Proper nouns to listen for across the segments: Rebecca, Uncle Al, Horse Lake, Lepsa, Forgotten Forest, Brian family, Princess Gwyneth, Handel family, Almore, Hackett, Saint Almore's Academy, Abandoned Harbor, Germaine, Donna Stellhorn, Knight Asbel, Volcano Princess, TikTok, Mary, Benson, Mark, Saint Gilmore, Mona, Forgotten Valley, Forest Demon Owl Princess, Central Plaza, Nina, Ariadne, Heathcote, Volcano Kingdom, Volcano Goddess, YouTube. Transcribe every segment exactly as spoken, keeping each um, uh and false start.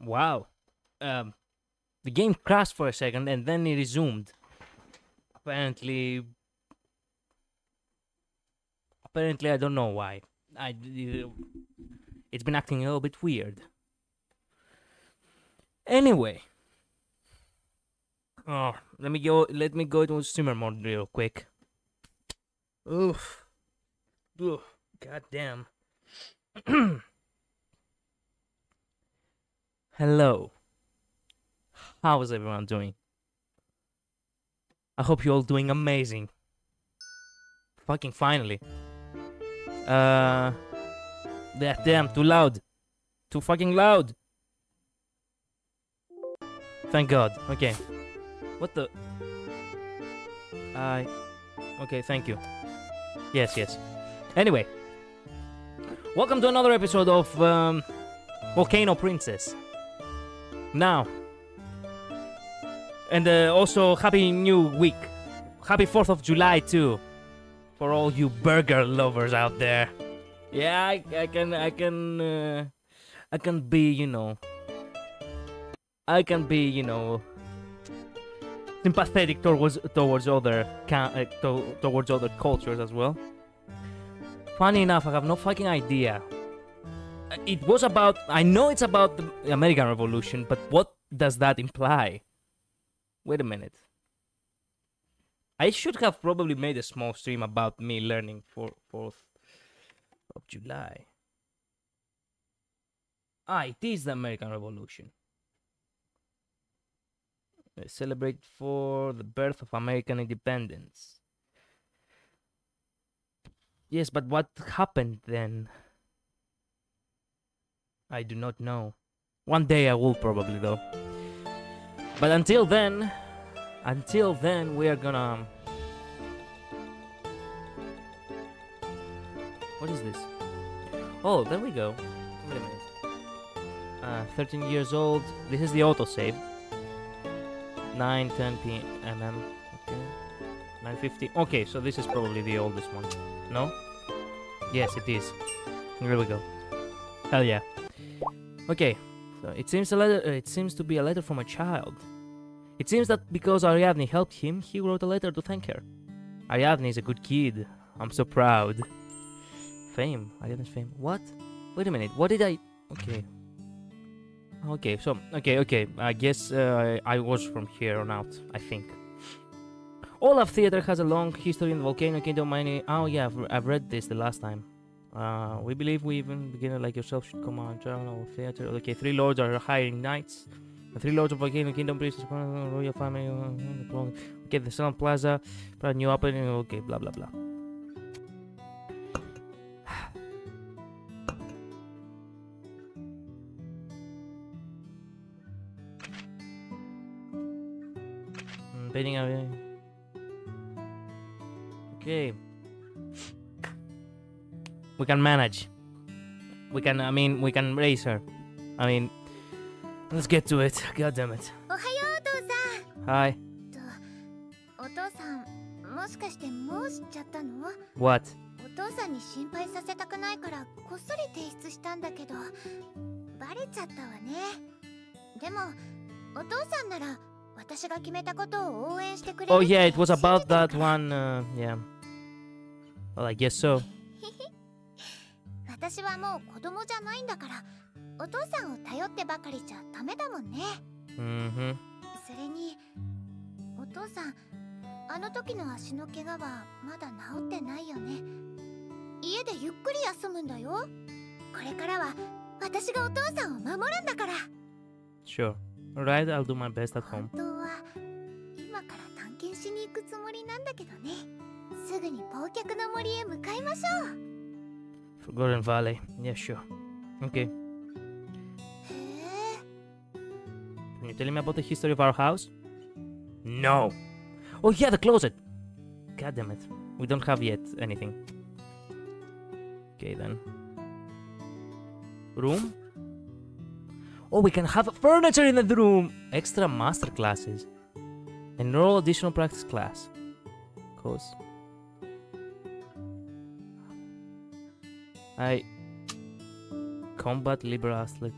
Wow. Um, the game crashed for a second and then it resumed. Apparently... Apparently, I don't know why. I, it's been acting a little bit weird. Anyway. Oh, let me go, let me go to streamer mode real quick. Oof. Oof. God damn. Hello. How is everyone doing? I hope you're all doing amazing. Fucking finally. Uh... Damn, too loud. Too fucking loud. Thank God. Okay. What the... I... Okay, thank you. Yes, yes. Anyway. Welcome to another episode of... Um, Volcano Princess. Now. And uh, also, happy new week. Happy fourth of July, too. For all you burger lovers out there. Yeah, I, I can... I can... Uh, I can be, you know... I can be, you know... sympathetic towards towards other uh, to, towards other cultures as well. Funny enough, I have no fucking idea. It was about, I know it's about the American Revolution, but what does that imply? Wait a minute. I should have probably made a small stream about me learning for fourth of July. Ah, it is the American Revolution. They celebrate for the birth of American independence. Yes, but what happened then? I do not know. One day I will probably though. But until then, until then we are gonna... What is this? Oh, there we go. Wait a minute. Uh, thirteen years old. This is the autosave. nine ten p m Okay. nine fifty. Okay, so this is probably the oldest one. No? Yes, it is. Here we go. Hell yeah. Okay. So it seems a letter. Uh, it seems to be a letter from a child. It seems that because Ariadne helped him, he wrote a letter to thank her. Ariadne is a good kid. I'm so proud. Fame. Ariadne's fame. What? Wait a minute. What did I? Okay. Okay, so, okay, okay, I guess uh, I was from here on out, I think. Olaf Theatre has a long history in the Volcano Kingdom. Many... Oh yeah, I've, I've read this the last time. Uh, we believe we even beginner like yourself should come out and join our theatre. Okay, three lords are hiring knights. The three lords of Volcano Kingdom, Princess, Royal Family, okay, the Central Plaza, brand new opening, okay, blah blah blah. Okay, we can manage. We can, I mean, we can raise her. I mean, let's get to it. God damn it. Hi. What? Oh yeah, it was about that one, uh, yeah. Well, I guess so. Mm-hmm. Sure. Alright, I'll do my best at home. Forgotten Valley. Yeah, sure. Okay. Can you tell me about the history of our house? No. Oh yeah, the closet. God damn it. We don't have yet anything. Okay then. Room? Oh, we can have furniture in the room! Extra master classes. Enroll additional practice class. Course. I... combat liberal athlete.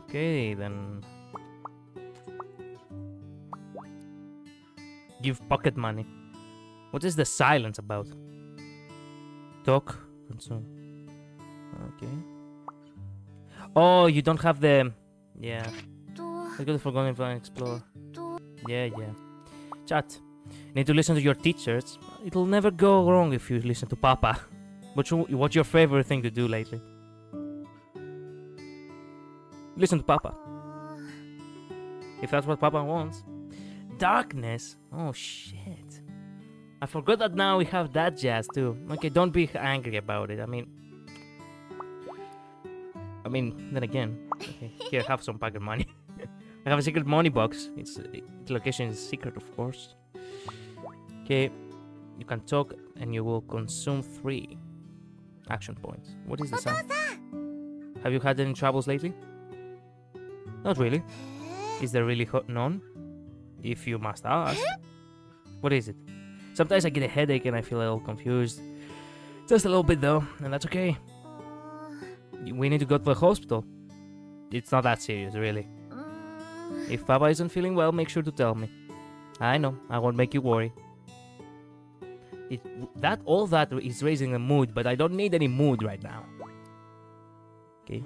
Okay, then. Give pocket money. What is the silence about? Talk, consume. Okay. Oh, you don't have the... Yeah. I got the Forgotten Valley Explorer. Yeah, yeah. Chat. Need to listen to your teachers. It'll never go wrong if you listen to Papa. What's, what's your favorite thing to do lately? Listen to Papa. If that's what Papa wants. Darkness? Oh, shit. I forgot that now we have that jazz, too. Okay, don't be angry about it. I mean... I mean, then again. Okay, here, have some pocket money. I have a secret money box. Its, its location is secret, of course. Okay, you can talk and you will consume three action points. What is the sound? Have you had any troubles lately? Not really. Is there really none? If you must ask. What is it? Sometimes I get a headache and I feel a little confused. Just a little bit though, and that's okay. We need to go to the hospital. It's not that serious, really. If Papa isn't feeling well, make sure to tell me. I know, I won't make you worry. It, that all that is raising the mood, but I don't need any mood right now. Okay.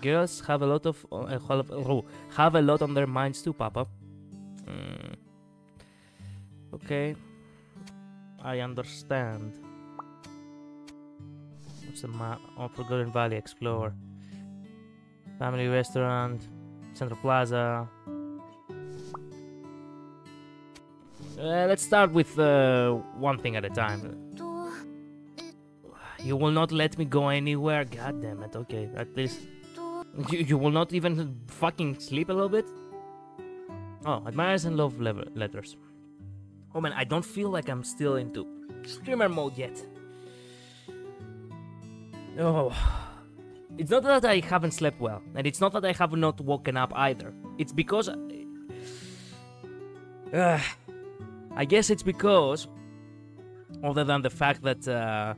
Girls have a lot of uh, have a lot on their minds too, Papa. Mm. Okay, I understand. What's the map? Oh, Forgotten Valley Explorer. Family restaurant, Central Plaza. Uh, let's start with uh, one thing at a time. You will not let me go anywhere, god damn it. Okay, at least you, you will not even fucking sleep a little bit. Oh, admirers and love letters. Oh man, I don't feel like I'm still into streamer mode yet. Oh, it's not that I haven't slept well, and it's not that I have not woken up either. It's because. I... Uh, I guess it's because, other than the fact that uh,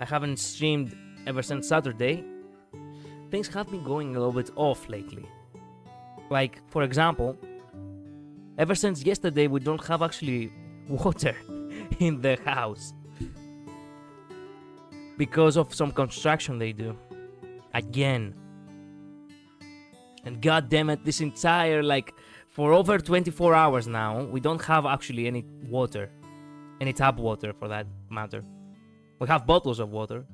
I haven't streamed ever since Saturday, things have been going a little bit off lately. Like, for example, ever since yesterday we don't have actually water in the house. Because of some construction they do. Again. And goddammit, this entire, like... For over twenty-four hours now, we don't have actually any water. Any tap water, for that matter. We have bottles of water.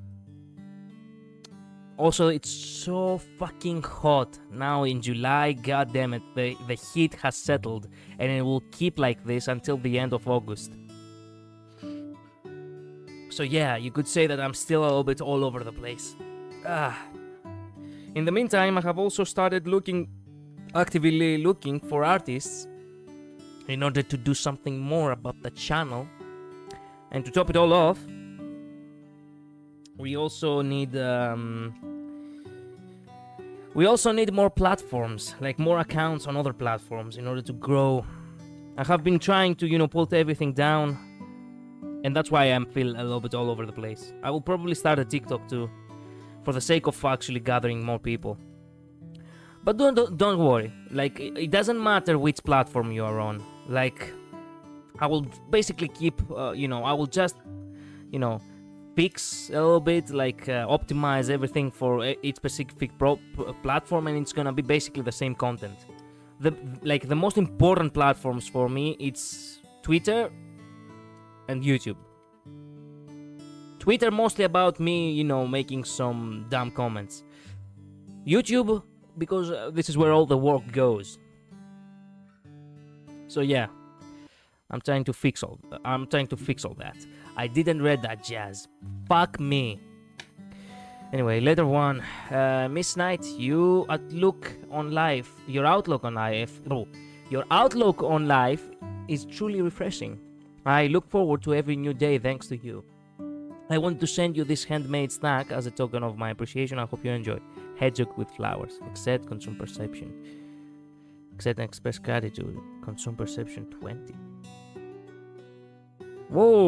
Also, it's so fucking hot now in July, goddammit. The, the heat has settled, and it will keep like this until the end of August. So yeah, you could say that I'm still a little bit all over the place. Ah. In the meantime, I have also started looking... actively looking for artists in order to do something more about the channel. And to top it all off, we also need um, we also need more platforms, like more accounts on other platforms in order to grow. I have been trying to, you know, pull everything down, and that's why I'm feeling a little bit all over the place. I will probably start a TikTok too, for the sake of actually gathering more people. But don't, don't don't worry, like, it doesn't matter which platform you are on, like, I will basically keep, uh, you know, I will just, you know, fix a little bit, like, uh, optimize everything for each specific pro platform, and it's gonna be basically the same content. The, like, the most important platforms for me, it's Twitter and YouTube. Twitter mostly about me, you know, making some dumb comments. YouTube... because uh, this is where all the work goes. So yeah, I'm trying to fix all. I'm trying to fix all that. I didn't read that jazz. Fuck me. Anyway, later one, uh, Miss Knight, you outlook on life. Your outlook on life. No, your outlook on life is truly refreshing. I look forward to every new day thanks to you. I want to send you this handmade snack as a token of my appreciation. I hope you enjoy. Hedgehog with flowers. Except consume perception. Except express gratitude. Consume perception twenty. Whoa!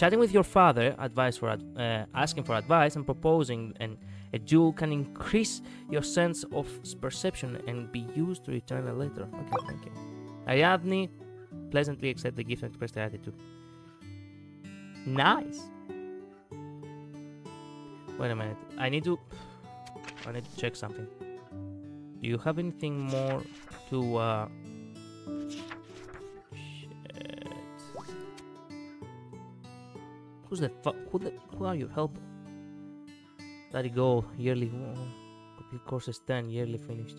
Chatting with your father, advice for ad uh, asking for advice and proposing and A jewel can increase your sense of perception and be used to return a letter. Okay, thank you. Ariadne pleasantly accepted the gift and expressed her attitude. Nice! Wait a minute. I need to... I need to check something. Do you have anything more to... Uh... Shit. Who's the fuck? Who, the... Who are you? Help. There you go. Yearly... Oh. Complete courses ten. Yearly finished.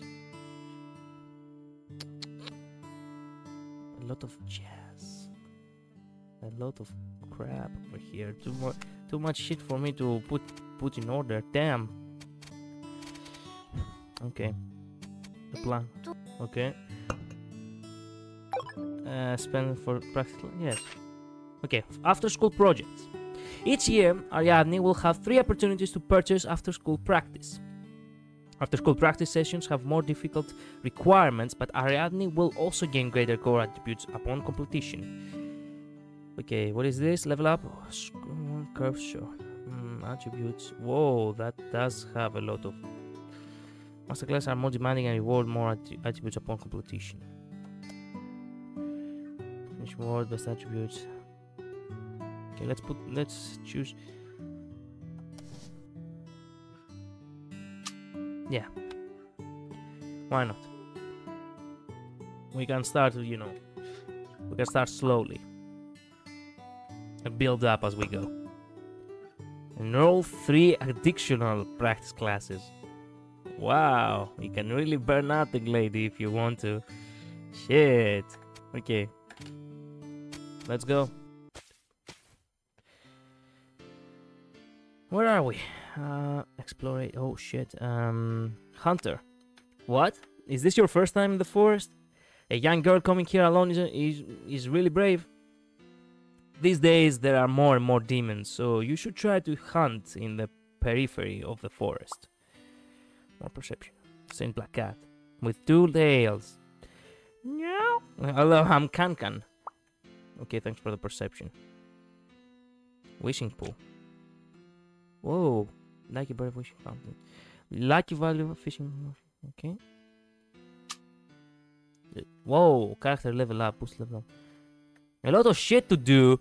A lot of jazz. A lot of crap over here. Too much, too much shit for me to put put in order. Damn. Okay. The plan. Okay. Uh, spend for practical. Yes. Okay. After school projects. Each year, Ariadne will have three opportunities to purchase after school practice. After school practice sessions have more difficult requirements, but Ariadne will also gain greater core attributes upon completion. Okay, what is this? Level up? Oh, curve show. Mm, attributes. Whoa, that does have a lot of... Masterclass are more demanding and reward more att attributes upon completion. Finish reward, best attributes. Okay, let's put... let's choose... Yeah, why not? We can start, you know, we can start slowly and build up as we go. Enroll three additional practice classes. Wow, you can really burn out the lady if you want to. Shit. Okay, let's go. Where are we? Uh, explore. Oh shit. Um, Hunter. What? Is this your first time in the forest? A young girl coming here alone is, is, is really brave. These days there are more and more demons, so you should try to hunt in the periphery of the forest. More perception. Saint Black Cat. With two tails. No. Hello, I'm Kankan. Okay, thanks for the perception. Wishing pool. Whoa. Lucky bird fishing fountain. Lucky value fishing. Okay. Whoa, character level up, boost level up. A lot of shit to do.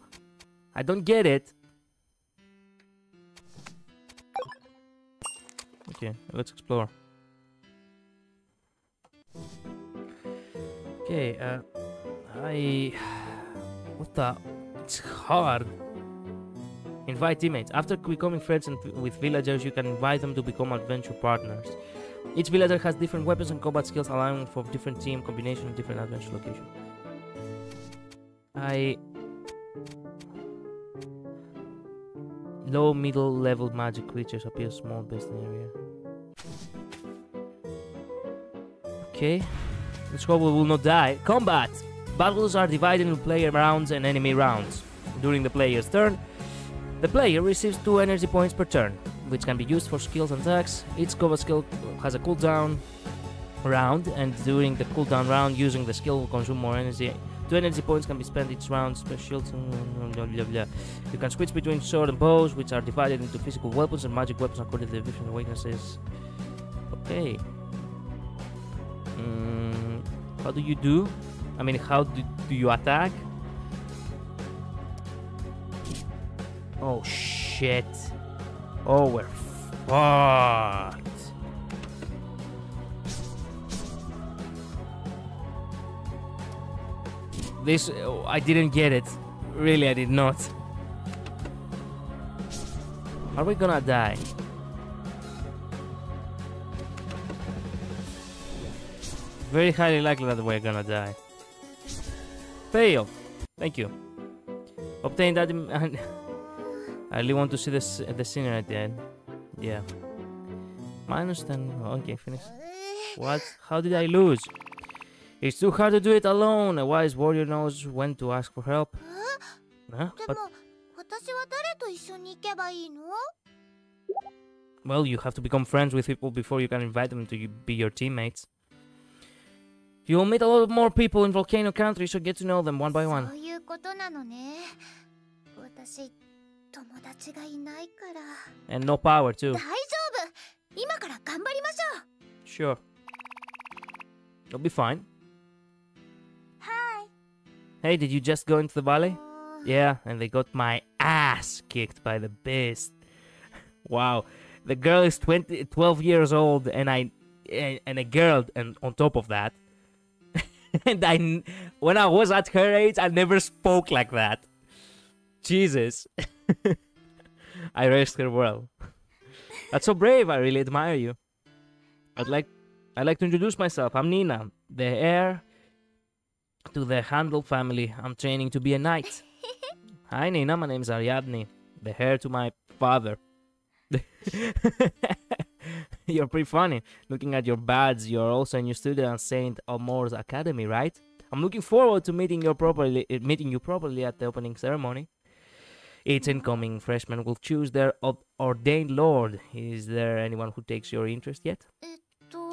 I don't get it. Okay, let's explore. Okay, uh, I. What the? It's hard. Invite teammates. After becoming friends and with villagers, you can invite them to become adventure partners. Each villager has different weapons and combat skills, allowing for different team combination and different adventure locations. I... Low, middle level magic creatures appear small based on area. Okay. Let's hope we will not die. Combat! Battles are divided into player rounds and enemy rounds. During the player's turn, the player receives two energy points per turn, which can be used for skills and attacks. Each combat skill has a cooldown round, and during the cooldown round, using the skill will consume more energy. Two energy points can be spent each round. Special blah, blah, blah. You can switch between sword and bows, which are divided into physical weapons and magic weapons according to the different weaknesses. Okay. Mm, how do you do? I mean, how do, do you attack? Oh shit. Oh, we're fucked. This, oh, I didn't get it. Really, I did not. Are we gonna die? Very highly likely that we're gonna die. Fail. Thank you. Obtain that... I really want to see this, uh, the scenery at the end. Yeah. Minus ten. Okay, finish. What? How did I lose? It's too hard to do it alone. A wise warrior knows when to ask for help. Huh? But... Well, you have to become friends with people before you can invite them to be your teammates. You'll meet a lot more people in Volcano Country, so get to know them one by one. And no power, too. Sure. It'll be fine. Hi. Hey, did you just go into the valley? Uh... Yeah, and they got my ass kicked by the beast. Wow. The girl is twenty, twelve years old, and I, and a girl, and on top of that. And I, when I was at her age, I never spoke like that. Jesus. I raised her well. That's so brave. I really admire you. I'd like, I'd like to introduce myself. I'm Nina, the heir to the Handel family. I'm training to be a knight. Hi, Nina. My name's Ariadne, the heir to my father. You're pretty funny. Looking at your badge, you're also a new student at Saint Almore's Academy, right? I'm looking forward to meeting you properly, meeting you properly at the opening ceremony. Each incoming freshman will choose their ordained lord. Is there anyone who takes your interest yet?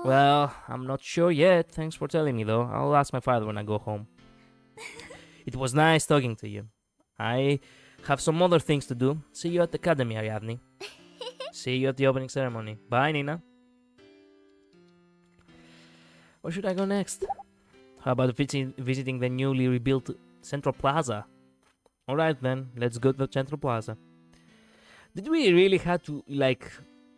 Well, I'm not sure yet. Thanks for telling me, though. I'll ask my father when I go home. It was nice talking to you. I have some other things to do. See you at the academy, Ariadne. See you at the opening ceremony. Bye, Nina. Where should I go next? How about visiting the newly rebuilt Central Plaza? Alright then, let's go to the Central Plaza. Did we really have to, like,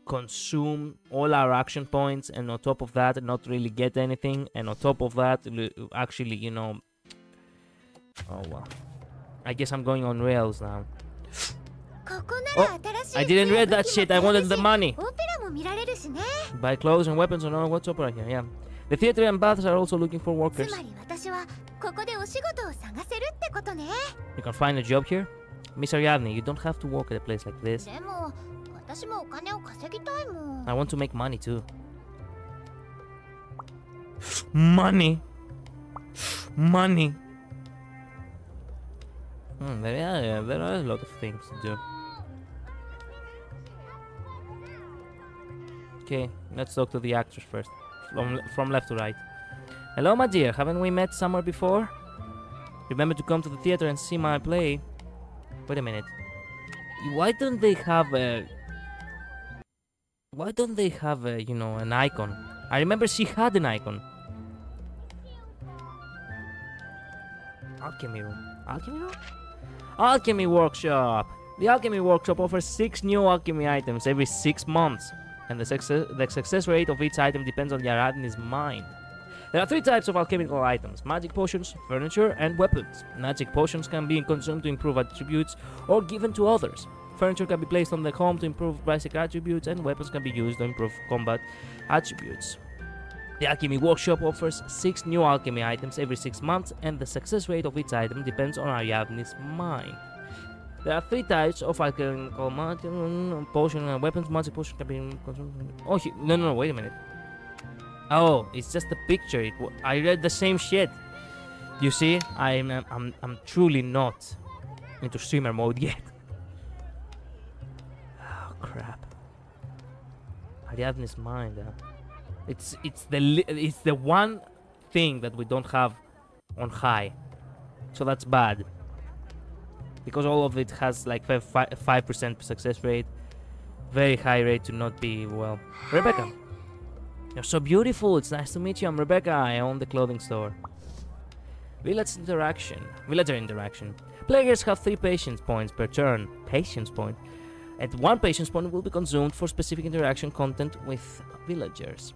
consume all our action points and on top of that not really get anything? And on top of that, actually, you know... Oh, well. I guess I'm going on rails now. Oh, I didn't read that shit, I wanted the money! Buy clothes and weapons and all, what's opera here, yeah. The theater and baths are also looking for workers. You can find a job here? Miss Ariadne, you don't have to work at a place like this. I want to make money too. Money! Money! Hmm, there, are, yeah, there are a lot of things to do. Okay, let's talk to the actors first. From, from left to right. Hello, my dear. Haven't we met somewhere before? Remember to come to the theater and see my play. Wait a minute. Why don't they have a... Why don't they have a, you know, an icon? I remember she had an icon. Alchemy room. Alchemy room? Alchemy workshop. The alchemy workshop offers six new alchemy items every six months. And the success, the success rate of each item depends on Ariadne's mind. There are three types of alchemical items: magic potions, furniture, and weapons. Magic potions can be consumed to improve attributes or given to others. Furniture can be placed on the home to improve basic attributes, and weapons can be used to improve combat attributes. The Alchemy Workshop offers six new alchemy items every six months, and the success rate of each item depends on Ariadne's mind. There are three types of alchemical potion and weapons. Magic potion can be consumed. Oh, he, no, no, no, wait a minute. Oh, it's just a picture. It, I read the same shit. You see, I'm, I'm, I'm truly not into streamer mode yet. Oh, crap. Ariadne's mind. Uh, it's, it's the, it's the one thing that we don't have on high. So that's bad. Because all of it has like five percent success rate. Very high rate to not be, well... Hi. Rebecca! You're so beautiful, it's nice to meet you. I'm Rebecca, I own the clothing store. Village interaction. Villager interaction. Players have three patience points per turn. Patience point? And one patience point will be consumed for specific interaction content with villagers.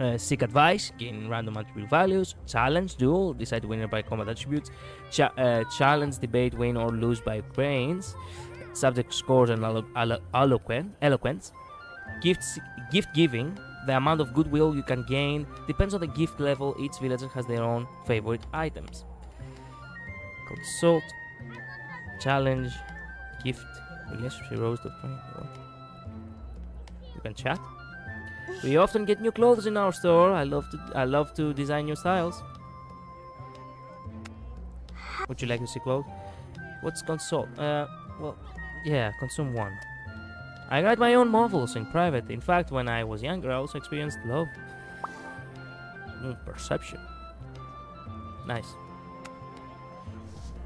Uh, seek advice, gain random attribute values, challenge, duel, decide winner by combat attributes, cha uh, challenge, debate, win or lose by brains, subject scores and elo elo eloquence, eloquence. Gifts, gift giving, the amount of goodwill you can gain, depends on the gift level, each villager has their own favorite items. Consult, challenge, gift, relationship, rose to friend, you can chat. We often get new clothes in our store. I love to I love to design new styles. Would you like to see clothes? What's consult? Uh, well, yeah, consume one. I write my own novels in private. In fact, when I was younger, I also experienced love. Mm, perception. Nice.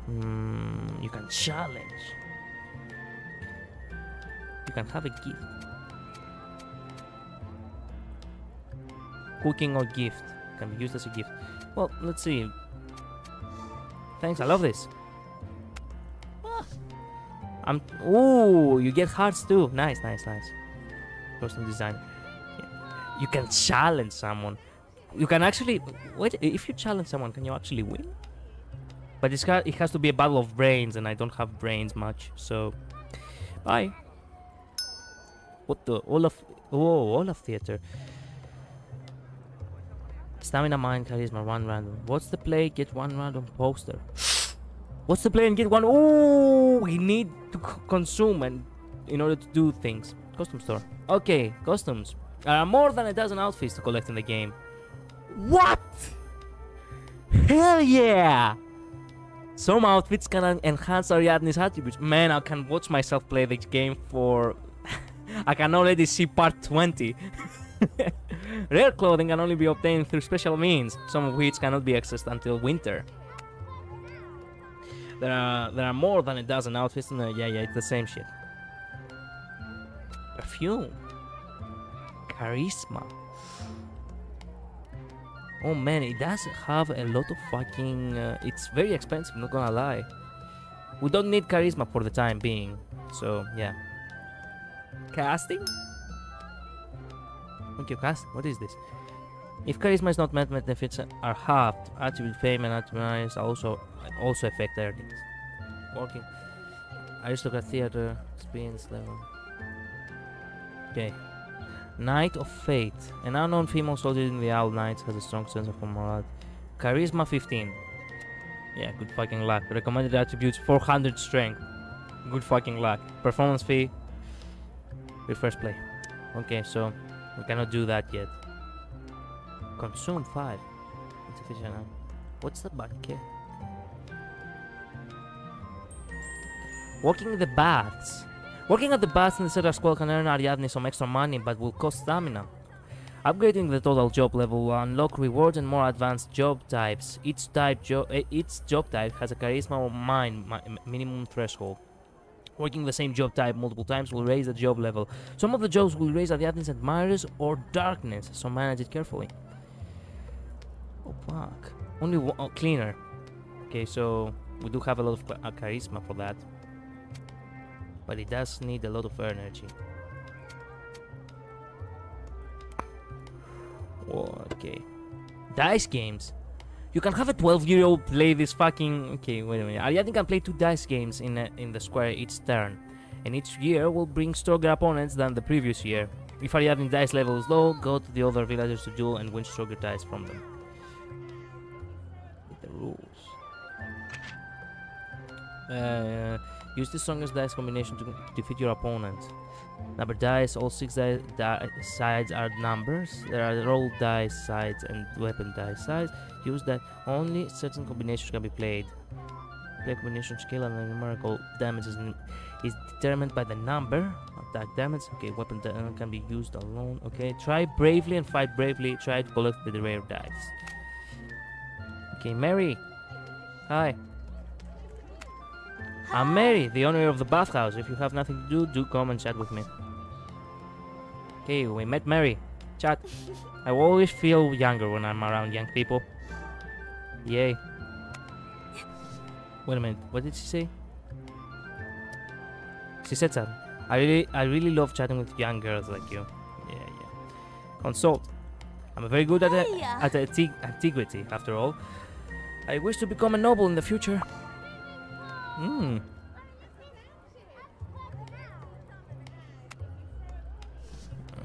Mm, you can challenge. You can have a gift. cooking or gift. Can be used as a gift. Well, let's see. Thanks, I love this. I'm. Ooh, you get hearts too. Nice, nice, nice. Personal design. Yeah. You can challenge someone. You can actually. Wait, if you challenge someone, can you actually win? But it's got, it has to be a battle of brains, and I don't have brains much, so. Bye. What the? All of. Whoa, all of theater. Stamina, mind, charisma, one random. What's the play? Get one random poster. What's the play and get one? Oh, we need to consume and in order to do things. Costume store. Okay, costumes. There are more than a dozen outfits to collect in the game. What? Hell yeah! Some outfits can enhance Ariadne's attributes. Man, I can watch myself play this game for... I can already see part twenty. Rare clothing can only be obtained through special means, some of which cannot be accessed until winter. There are, there are more than a dozen outfits, and no, yeah, yeah, it's the same shit. Perfume. Charisma. Oh man, it does have a lot of fucking... Uh, it's very expensive, not gonna lie. We don't need charisma for the time being, so yeah. Casting? Okay, casting, what is this? If charisma is not met, benefits are halved. Attribute payment attributes also also affect earnings. Working. Aristocrat theater experience level. Okay. Knight of Fate. An unknown female soldier in the Owl Knights has a strong sense of morality. Charisma fifteen. Yeah, good fucking luck. Recommended attributes four hundred strength. Good fucking luck. Performance fee. Refresh play. Okay, so we cannot do that yet. Consume five. It's efficient now. What's the bucket? Walking in the baths. Walking at the baths in the Cedar Squall can earn Ariadne some extra money, but will cost stamina. Upgrading the total job level will unlock rewards and more advanced job types. Each type jo uh, each job type has a charisma or mind minimum threshold. Working the same job type multiple times will raise the job level. Some of the jobs will raise Ariadne's admirers or darkness, so manage it carefully. Oh fuck! Only one, oh, cleaner. Okay, so we do have a lot of uh, charisma for that, but it does need a lot of energy. Whoa, okay. Dice games. You can have a twelve-year-old play this fucking... Okay, wait a minute. Ariadne can play two dice games in a, in the square each turn, and each year will bring stronger opponents than the previous year. If Ariadne's dice level is low, go to the other villagers to duel and win stronger dice from them. The rules. Uh, use the strongest dice combination to defeat your opponent. Number dice. All six di di sides are numbers. There are roll dice sides and weapon dice sides. Use that only certain combinations can be played. Play combination skill and numerical damage is, is determined by the number of attack damage. Okay, weapon da can be used alone. Okay, try bravely and fight bravely. Try to collect the rare dice. Okay, Mary. Hi. I'm Mary, the owner of the bathhouse. If you have nothing to do, do come and chat with me. Okay, we met Mary. Chat. I always feel younger when I'm around young people. Yay. Wait a minute, what did she say? She said something. I really, I really love chatting with young girls like you. Yeah, yeah. Consult. I'm very good at, a, at a antiquity, after all. I wish to become a noble in the future. Hmm. Uh,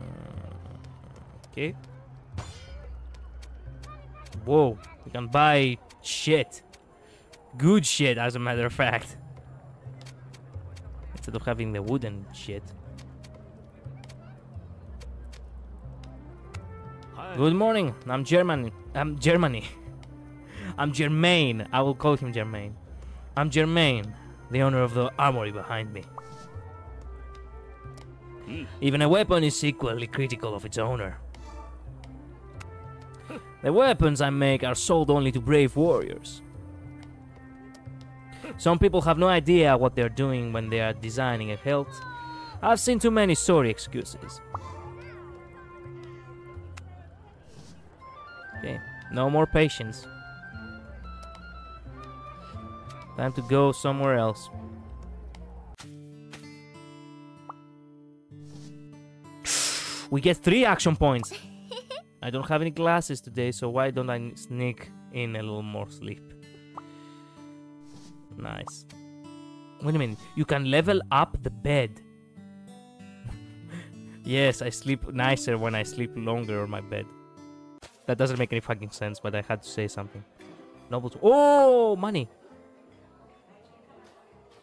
okay. Whoa, we can buy shit. Good shit, as a matter of fact. Instead of having the wooden shit. Hi. Good morning. I'm German. I'm Germany. I'm Germaine. I will call him Germaine. I'm Germaine, the owner of the armory behind me. Even a weapon is equally critical of its owner. The weapons I make are sold only to brave warriors. Some people have no idea what they're doing when they are designing a hilt. I've seen too many sorry excuses. Okay, no more patience. Time to go somewhere else. We get three action points! I don't have any glasses today, so why don't I sneak in a little more sleep? Nice. Wait a minute, you can level up the bed. Yes, I sleep nicer when I sleep longer on my bed. That doesn't make any fucking sense, but I had to say something. Nobles. Oh, money!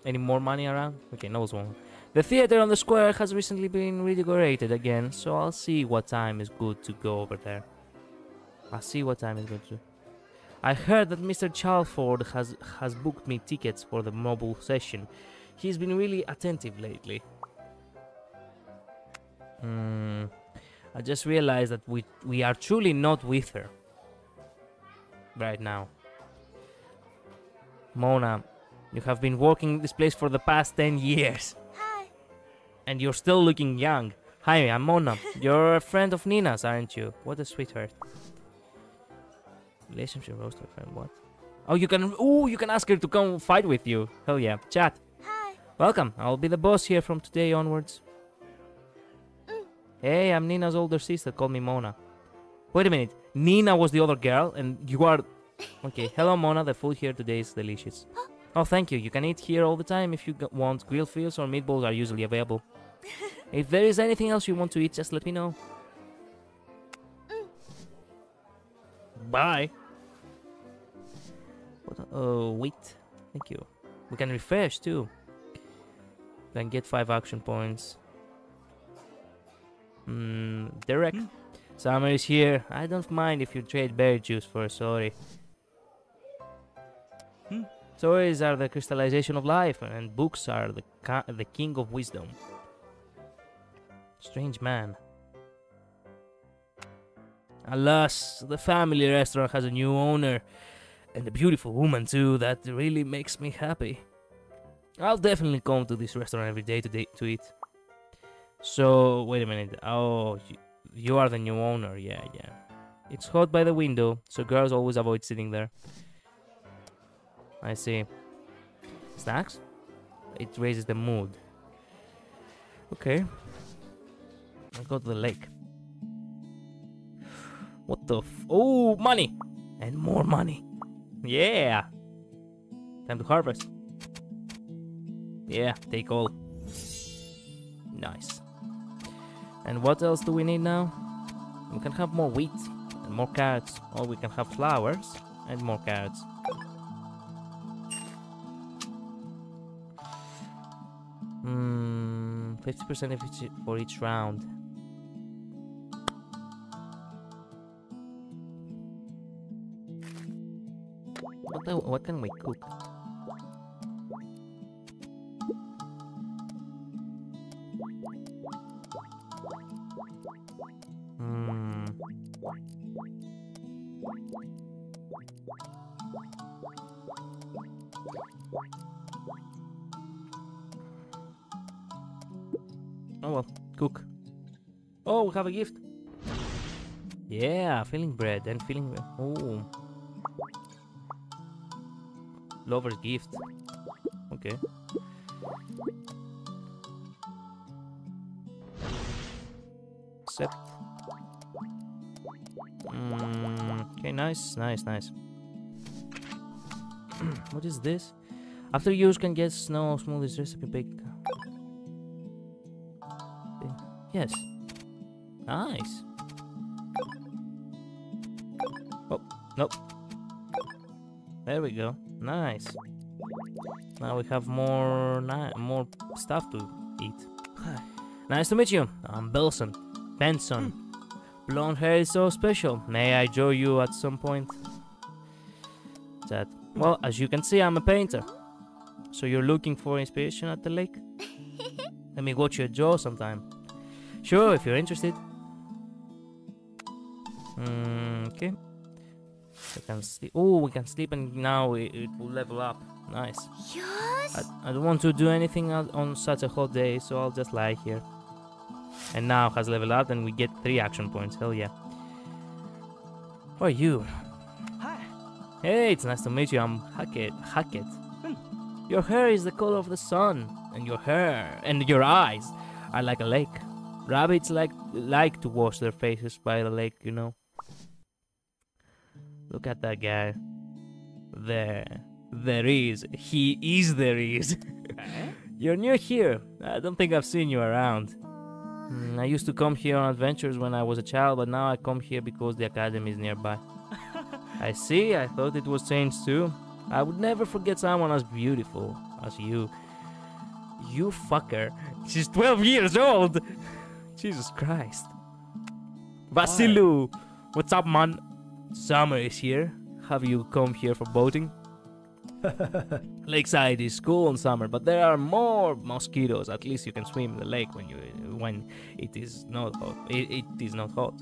Any more money around? Okay, nobles one. The theater on the square has recently been redecorated again, so I'll see what time is good to go over there. I'll see what time is good to... I heard that Mister Chalford has, has booked me tickets for the mobile session. He's been really attentive lately. Hmm... I just realized that we, we are truly not with her. Right now. Mona, you have been working this place for the past ten years. Hi. And you're still looking young. Hi, I'm Mona. You're a friend of Nina's, aren't you? What a sweetheart. Relationship rose to a friend, what? Oh, you can, ooh, you can ask her to come fight with you. Hell yeah. Chat. Hi. Welcome. I'll be the boss here from today onwards. Hey, I'm Nina's older sister, call me Mona. Wait a minute, Nina was the other girl and you are... Okay, hello Mona, the food here today is delicious. Oh, thank you, you can eat here all the time if you want. Grilled fish or meatballs are usually available. If there is anything else you want to eat, just let me know. Bye. What, oh, wait, thank you. We can refresh too. Then get five action points. Mm, direct. Mm. Summer is here. I don't mind if you trade berry juice for a sorry. Mm. Stories are the crystallization of life, and books are the the king of wisdom. Strange man. Alas, the family restaurant has a new owner, and a beautiful woman too. That really makes me happy. I'll definitely come to this restaurant every day today to eat. So, wait a minute, oh, you are the new owner, yeah, yeah. It's hot by the window, so girls always avoid sitting there. I see. Snacks? It raises the mood. Okay. I'll go to the lake. What the f- Oh, money! And more money! Yeah! Time to harvest. Yeah, take all. Nice. And what else do we need now? We can have more wheat and more carrots, or we can have flowers and more carrots. Hmm, fifty percent for each round. What, the, what can we cook? Oh well, cook. Oh, we have a gift. Yeah, filling bread and filling bread. Oh. Lover's gift. Okay. Accept. Mm, okay, nice, nice, nice. What is this? After use can get snow smoothies recipe baked. Yes. Nice. Oh, nope. There we go. Nice. Now we have more more stuff to eat. Nice to meet you. I'm Benson. Benson. Mm. Blonde hair is so special. May I draw you at some point? That. Well, as you can see, I'm a painter. So you're looking for inspiration at the lake? Let me watch you draw sometime. Sure, if you're interested. Mm, okay. We can sleep. Oh, we can sleep, and now it, it will level up. Nice. Yes. I, I don't want to do anything on such a hot day, so I'll just lie here. And now has leveled up, and we get three action points. Hell yeah. Who are you? Hi. Hey, it's nice to meet you. I'm Hackett. Hackett. Hmm. Your hair is the color of the sun, and your hair and your eyes are like a lake. Rabbits like like to wash their faces by the lake, you know. Look at that guy. There, there is. He is. There is. You're new here. I don't think I've seen you around. Mm, I used to come here on adventures when I was a child, but now I come here because the academy is nearby. I see, I thought it was changed too. I would never forget someone as beautiful as you. You fucker. She's twelve years old! Jesus Christ. Basilou! Hi. What's up, man? Summer is here. Have you come here for boating? Lakeside is cool in summer, but there are more mosquitoes. At least you can swim in the lake when you when it is not hot. It, it is not hot.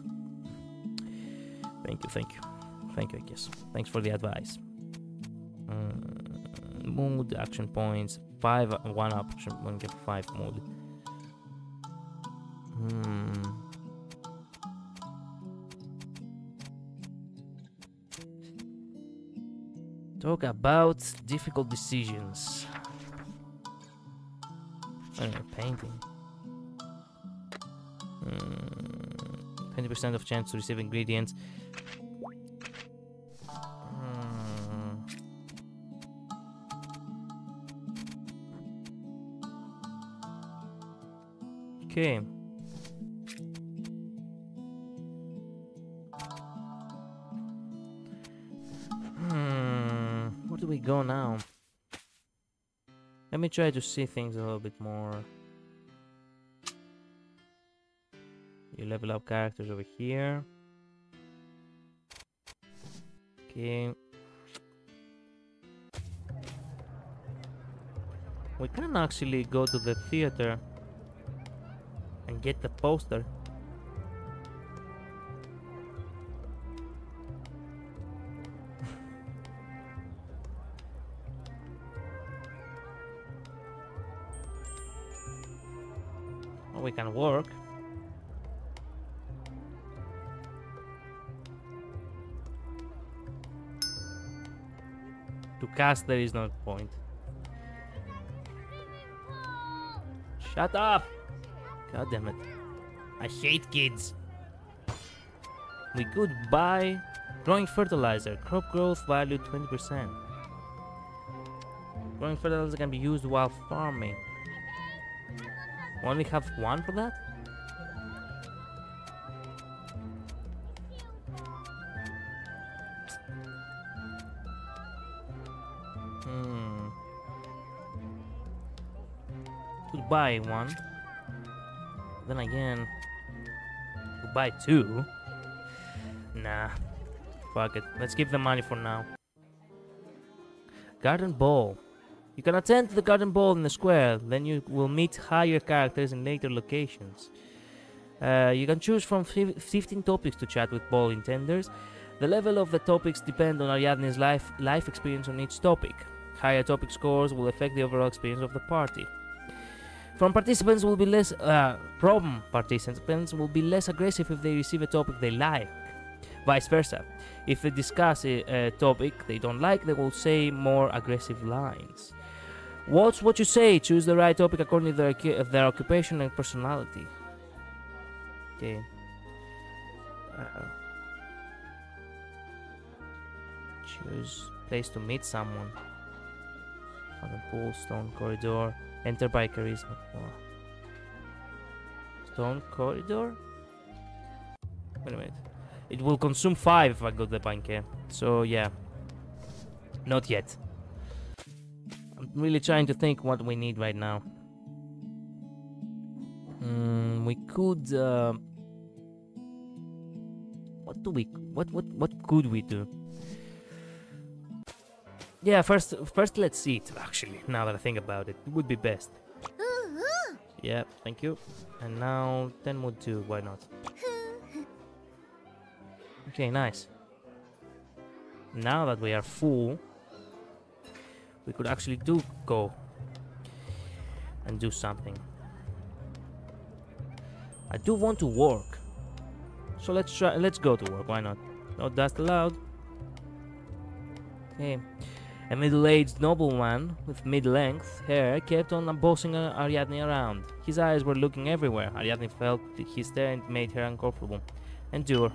Thank you, thank you, thank you. I guess. Thanks for the advice. Uh, mood action points five. One option. One get five mood. Hmm. Talk about difficult decisions. I don't know, painting. Mm, twenty percent of chance to receive ingredients. Mm. Okay. We go now. Let me try to see things a little bit more. You level up characters over here. Okay. We can actually go to the theater and get the poster. We can work. To cast, there is no point. Shut up! God damn it. I hate kids. We could buy growing fertilizer. Crop growth value twenty percent. Growing fertilizer can be used while farming. Only have one for that? Hmm. Could buy one. Then again, could buy two. Nah. Fuck it. Let's keep the money for now. Garden ball. You can attend the garden ball in the square, then you will meet higher characters in later locations. Uh, you can choose from fifteen topics to chat with ball intenders. The level of the topics depend on Ariadne's life, life experience on each topic. Higher topic scores will affect the overall experience of the party. From participants will be less... Uh, problem participants will be less aggressive if they receive a topic they like. Vice versa. If they discuss a, a topic they don't like, they will say more aggressive lines. Watch what you say, choose the right topic according to their, their occupation and personality. Okay. Uh, choose place to meet someone. On the pool, stone corridor, enter by charisma. Oh. Stone corridor? Wait a minute. It will consume five if I go to the banker. So yeah. Not yet. I'm really trying to think what we need right now. Mm, we could uh, what do we what what what could we do? Yeah, first first let's eat actually, now that I think about it. It would be best. Yeah, thank you. And now ten more two, why not? Okay, nice. Now that we are full, we could actually do go and do something. I do want to work, so let's try. Let's go to work. Why not? No dust allowed. Okay. A middle-aged nobleman with mid-length hair kept on bossing Ariadne around. His eyes were looking everywhere. Ariadne felt his stare and made her uncomfortable. Endure.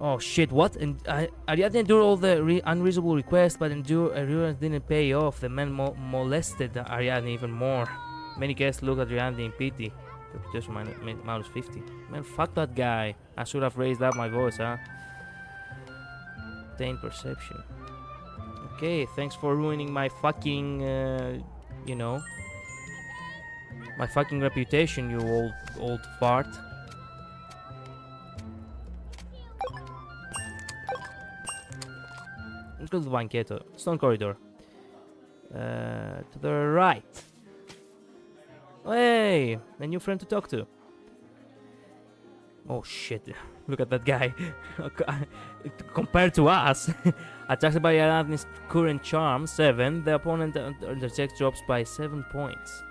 Oh shit, what? And uh, Ariadne endured all the re unreasonable requests, but endure endurance didn't pay off. The man mo molested Ariadne even more. Many guests looked at Ariadne in pity. Just minus fifty. Man, fuck that guy. I should have raised up my voice, huh? Taint perception. Okay, thanks for ruining my fucking, uh, you know, my fucking reputation, you old, old fart. Let's go to the Banqueto, stone corridor. Uh, to the right. Hey, a new friend to talk to. Oh shit, look at that guy. Compared to us. Attracted by Ariadne's current charm, seven, the opponent rejects drops by seven points.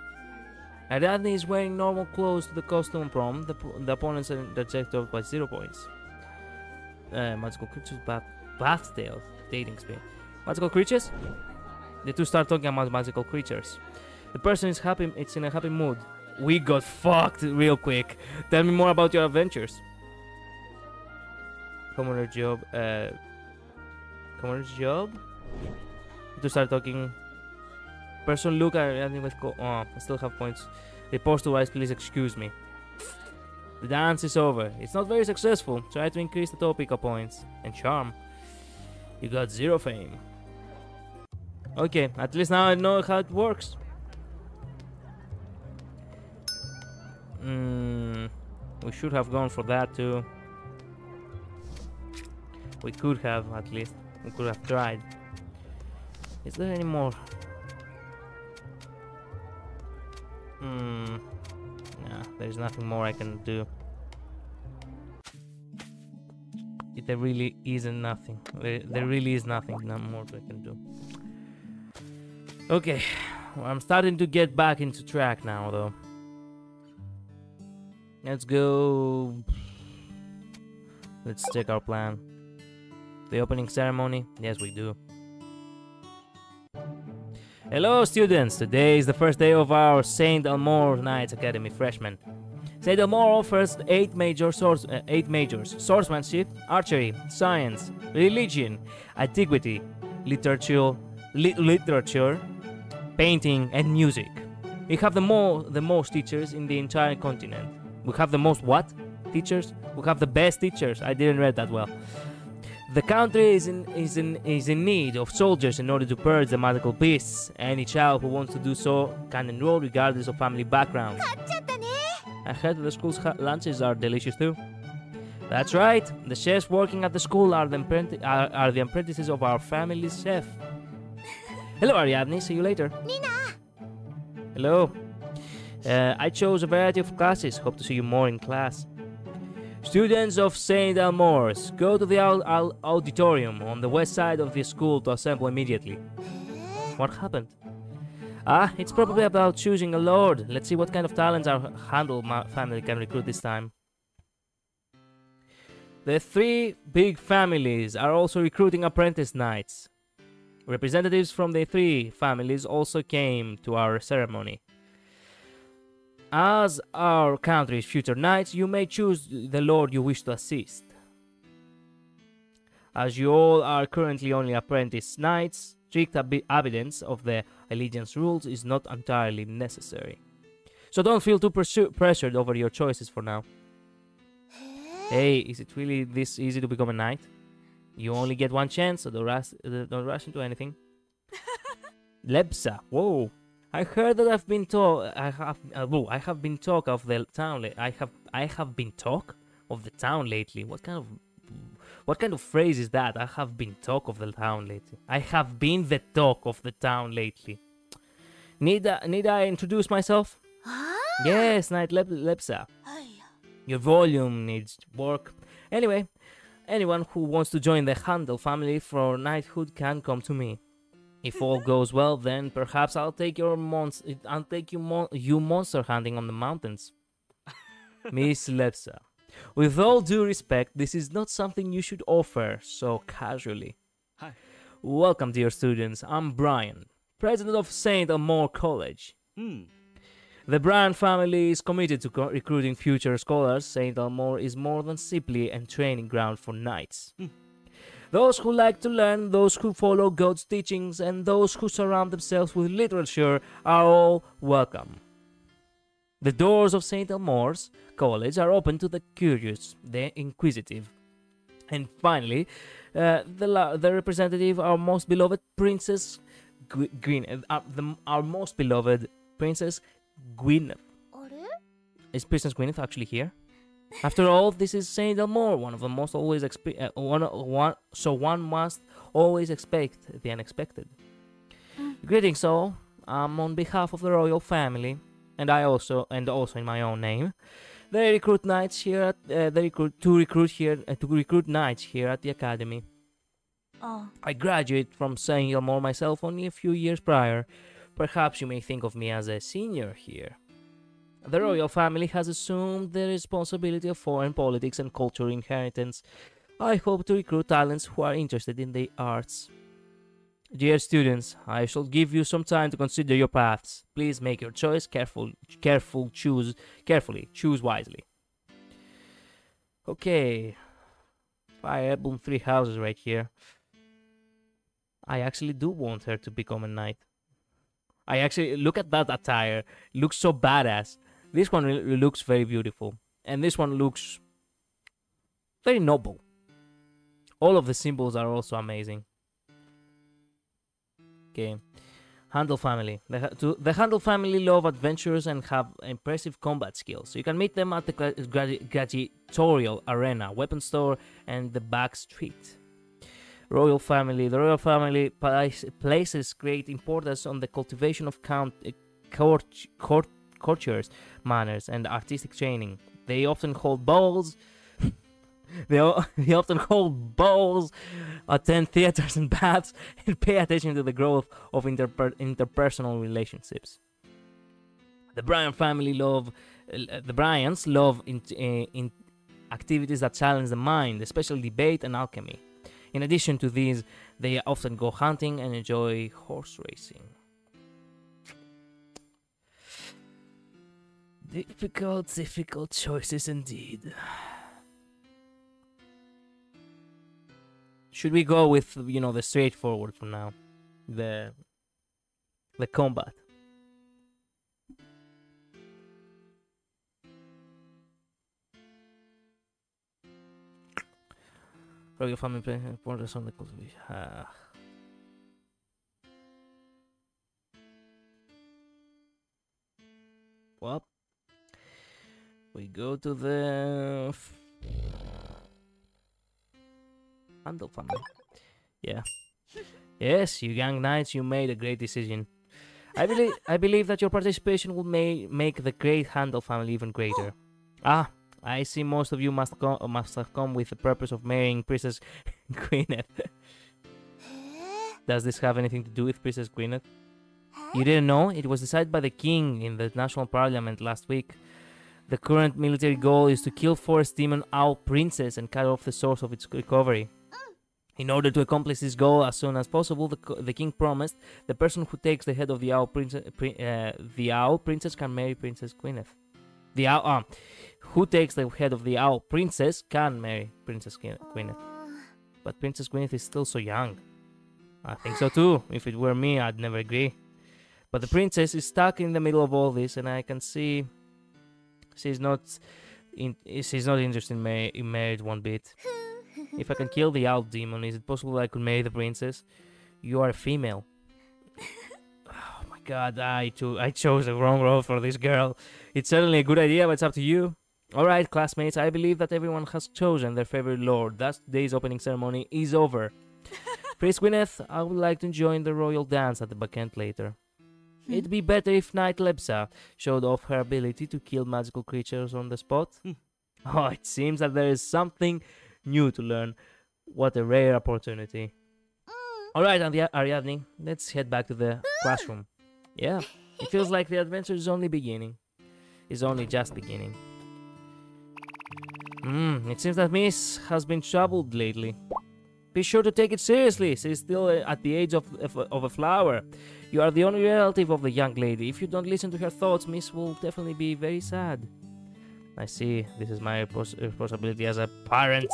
Ariadne is wearing normal clothes to the costume prom, the, the opponent's rejects drops by zero points. Uh, magical creatures, bath, bath tales, dating spin. Magical creatures? The two start talking about magical creatures. The person is happy, it's in a happy mood. We got fucked real quick. Tell me more about your adventures. Commoner job. Uh, commoner's job. To start talking. Person look at Ariadne with. Co oh, I still have points. Report to wise. Please excuse me. The dance is over. It's not very successful. Try to increase the topic of points and charm. You got zero fame. Okay, at least now I know how it works. Mm, we should have gone for that too. We could have, at least. We could have tried. Is there any more? Hmm. Nah, there's nothing more I can do. It, there really isn't nothing. There, there really is nothing no more I can do. Okay. Well, I'm starting to get back into track now, though. Let's go. Let's check our plan. The opening ceremony? Yes, we do. Hello, students! Today is the first day of our Saint Almore's Knight Academy freshmen. Saint Almore offers eight major swords, uh, eight majors: swordsmanship, archery, science, religion, antiquity, literature, li literature, painting, and music. We have the more the most teachers in the entire continent. We have the most what? Teachers? We have the best teachers. I didn't read that well. The country is in is in is in need of soldiers in order to purge the magical beasts. Any child who wants to do so can enroll regardless of family background. I heard the school's lunches are delicious too. That's right. The chefs working at the school are the apprenti are, are the apprentices of our family's chef. Hello, Ariadne. See you later. Nina. Hello. Uh, I chose a variety of classes. Hope to see you more in class. Students of Saint Almore's, go to the al al auditorium on the west side of the school to assemble immediately. What happened? Ah, it's probably about choosing a lord. Let's see what kind of talents our Handel family can recruit this time. The three big families are also recruiting apprentice knights. Representatives from the three families also came to our ceremony. As our country's future knights, you may choose the lord you wish to assist. As you all are currently only apprentice knights, strict ab abidance of the allegiance rules is not entirely necessary. So don't feel too pressured over your choices for now. Hey, is it really this easy to become a knight? You only get one chance, so don't rush, don't rush into anything. Lepsa, whoa. I heard that I've been talk. I have. Uh, oh, I have been talk of the town. I have. I have been talk of the town lately. What kind of, what kind of phrase is that? I have been talk of the town lately. I have been the talk of the town lately. Need. Uh, need I introduce myself? Ah. Yes, Knight Lep Lepsa. Oh, yeah. Your volume needs work. Anyway, anyone who wants to join the Handel family for knighthood can come to me. If all goes well, then perhaps I'll take your monster. I'll take you, mon you monster hunting on the mountains, Miss Lepsa. With all due respect, this is not something you should offer so casually. Hi. Welcome, dear students. I'm Brian, president of Saint Almore's College. Mm. The Brian family is committed to co recruiting future scholars. Saint Almore's is more than simply a training ground for knights. Mm. Those who like to learn, those who follow God's teachings, and those who surround themselves with literature are all welcome. The doors of Saint Almore's College are open to the curious, the inquisitive, and finally, uh, the, the representative, our most beloved Princess Gwyneth, uh, the, our most beloved Princess Gwyneth. Is Princess Gwyneth actually here? After all, this is Saint Almore, one of the most always expe uh, one, one, so one must always expect the unexpected. Mm. Greetings all, I'm um, on behalf of the royal family. And I also, and also in my own name, they recruit knights here. Uh, they recruit to recruit here uh, to recruit knights here at the academy. Oh. I graduated from Saint Gilmore myself only a few years prior. Perhaps you may think of me as a senior here. The royal family has assumed the responsibility of foreign politics and cultural inheritance. I hope to recruit talents who are interested in the arts. Dear students, I shall give you some time to consider your paths. Please make your choice careful, careful, choose carefully, choose wisely. Okay, Fire Emblem Three Houses right here. I actually do want her to become a knight. I actually, look at that attire, looks so badass. This one really looks very beautiful, and this one looks very noble. All of the symbols are also amazing. Okay, Handel family. The, to, the Handel family love adventures and have impressive combat skills. You can meet them at the gladiatorial arena, weapon store, and the back street. Royal family. The royal family place, places great importance on the cultivation of count, uh, court, court, courtiers, manners, and artistic training. They often hold balls. They, they often hold balls, attend theaters and baths, and pay attention to the growth of interper interpersonal relationships. The Bryan family love, uh, the Bryans love in, uh, in activities that challenge the mind, especially debate and alchemy. In addition to these, they often go hunting and enjoy horse racing. Difficult, difficult choices indeed. Should we go with, you know, the straightforward for now? The... The combat. Royal family play importance on the cultivation. Ah. Well. We go to the... Handel family. Yeah. Yes, you young knights, you made a great decision. I believe I believe that your participation will may make the great Handel family even greater. Ah, I see most of you must come must have come with the purpose of marrying Princess Gwyneth. Does this have anything to do with Princess Gwyneth? You didn't know? It was decided by the king in the national parliament last week. The current military goal is to kill Forest Demon Owl Princess and cut off the source of its recovery. In order to accomplish this goal as soon as possible, the, the king promised the person who takes the head of the owl princess, uh, the owl princess can marry Princess Gwyneth. The owl, uh, who takes the head of the owl princess can marry Princess Gwyneth. But Princess Gwyneth is still so young. I think so too. If it were me, I'd never agree. But the princess is stuck in the middle of all this, and I can see she's not, in, she's not interested in, mar in marriage one bit. If I can kill the owl demon, is it possible I could marry the princess? You are a female. Oh my god, I too, I chose the wrong road for this girl. It's certainly a good idea, but it's up to you. Alright, classmates, I believe that everyone has chosen their favorite lord. Thus, today's opening ceremony is over. Princess Gwyneth, I would like to join the royal dance at the backend later. Hmm. It'd be better if Knight Lepsa showed off her ability to kill magical creatures on the spot. Hmm. Oh, it seems that there is something new to learn. What a rare opportunity. Mm. Alright, Ariadne, let's head back to the classroom. Yeah, it feels like the adventure is only beginning. It's only just beginning. Mm, it seems that Miss has been troubled lately. Be sure to take it seriously. She's still at the age of, of, of a flower. You are the only relative of the young lady. If you don't listen to her thoughts, Miss will definitely be very sad. I see. This is my responsibility as a parent.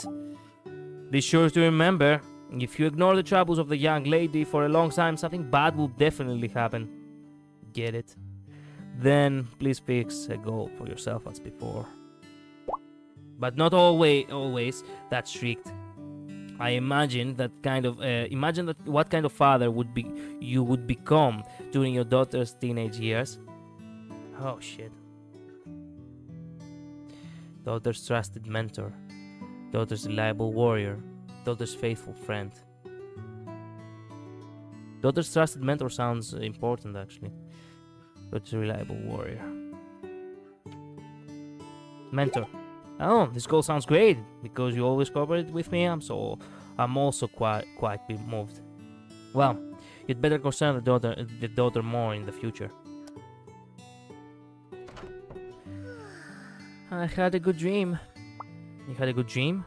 Be sure to remember, if you ignore the troubles of the young lady for a long time, something bad will definitely happen. Get it? Then please fix a goal for yourself as before. But not always, always that strict. I imagine that kind of uh, imagine that what kind of father would be you would become during your daughter's teenage years. Oh shit. Daughter's trusted mentor, daughter's reliable warrior, daughter's faithful friend. Daughter's trusted mentor sounds important actually. Daughter's reliable warrior. Mentor. Oh, this goal sounds great, because you always cooperate with me, I'm so... I'm also quite, quite bemoved. Well, you'd better concern the daughter, the daughter more in the future. I had a good dream. You had a good dream?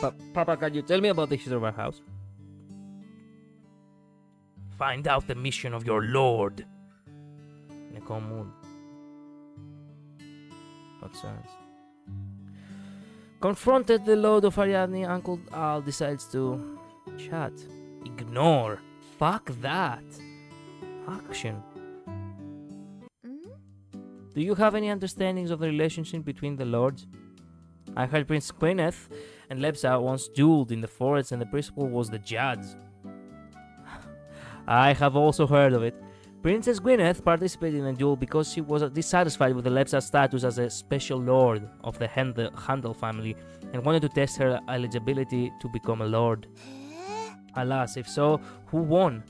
Pa Papa, can you tell me about the history of our house? Find out the mission of your lord. In a calm mood. Concerns. Confronted the lord of Ariadne, Uncle Al decides to chat. Ignore. Fuck that. Action. Mm-hmm. Do you have any understandings of the relationship between the lords? I heard Princess Gwyneth and Lepsa once dueled in the forest, and the principal was the judge. I have also heard of it. Princess Gwyneth participated in a duel because she was dissatisfied with Lepsa's status as a special lord of the Handel family and wanted to test her eligibility to become a lord. Alas, if so, who won?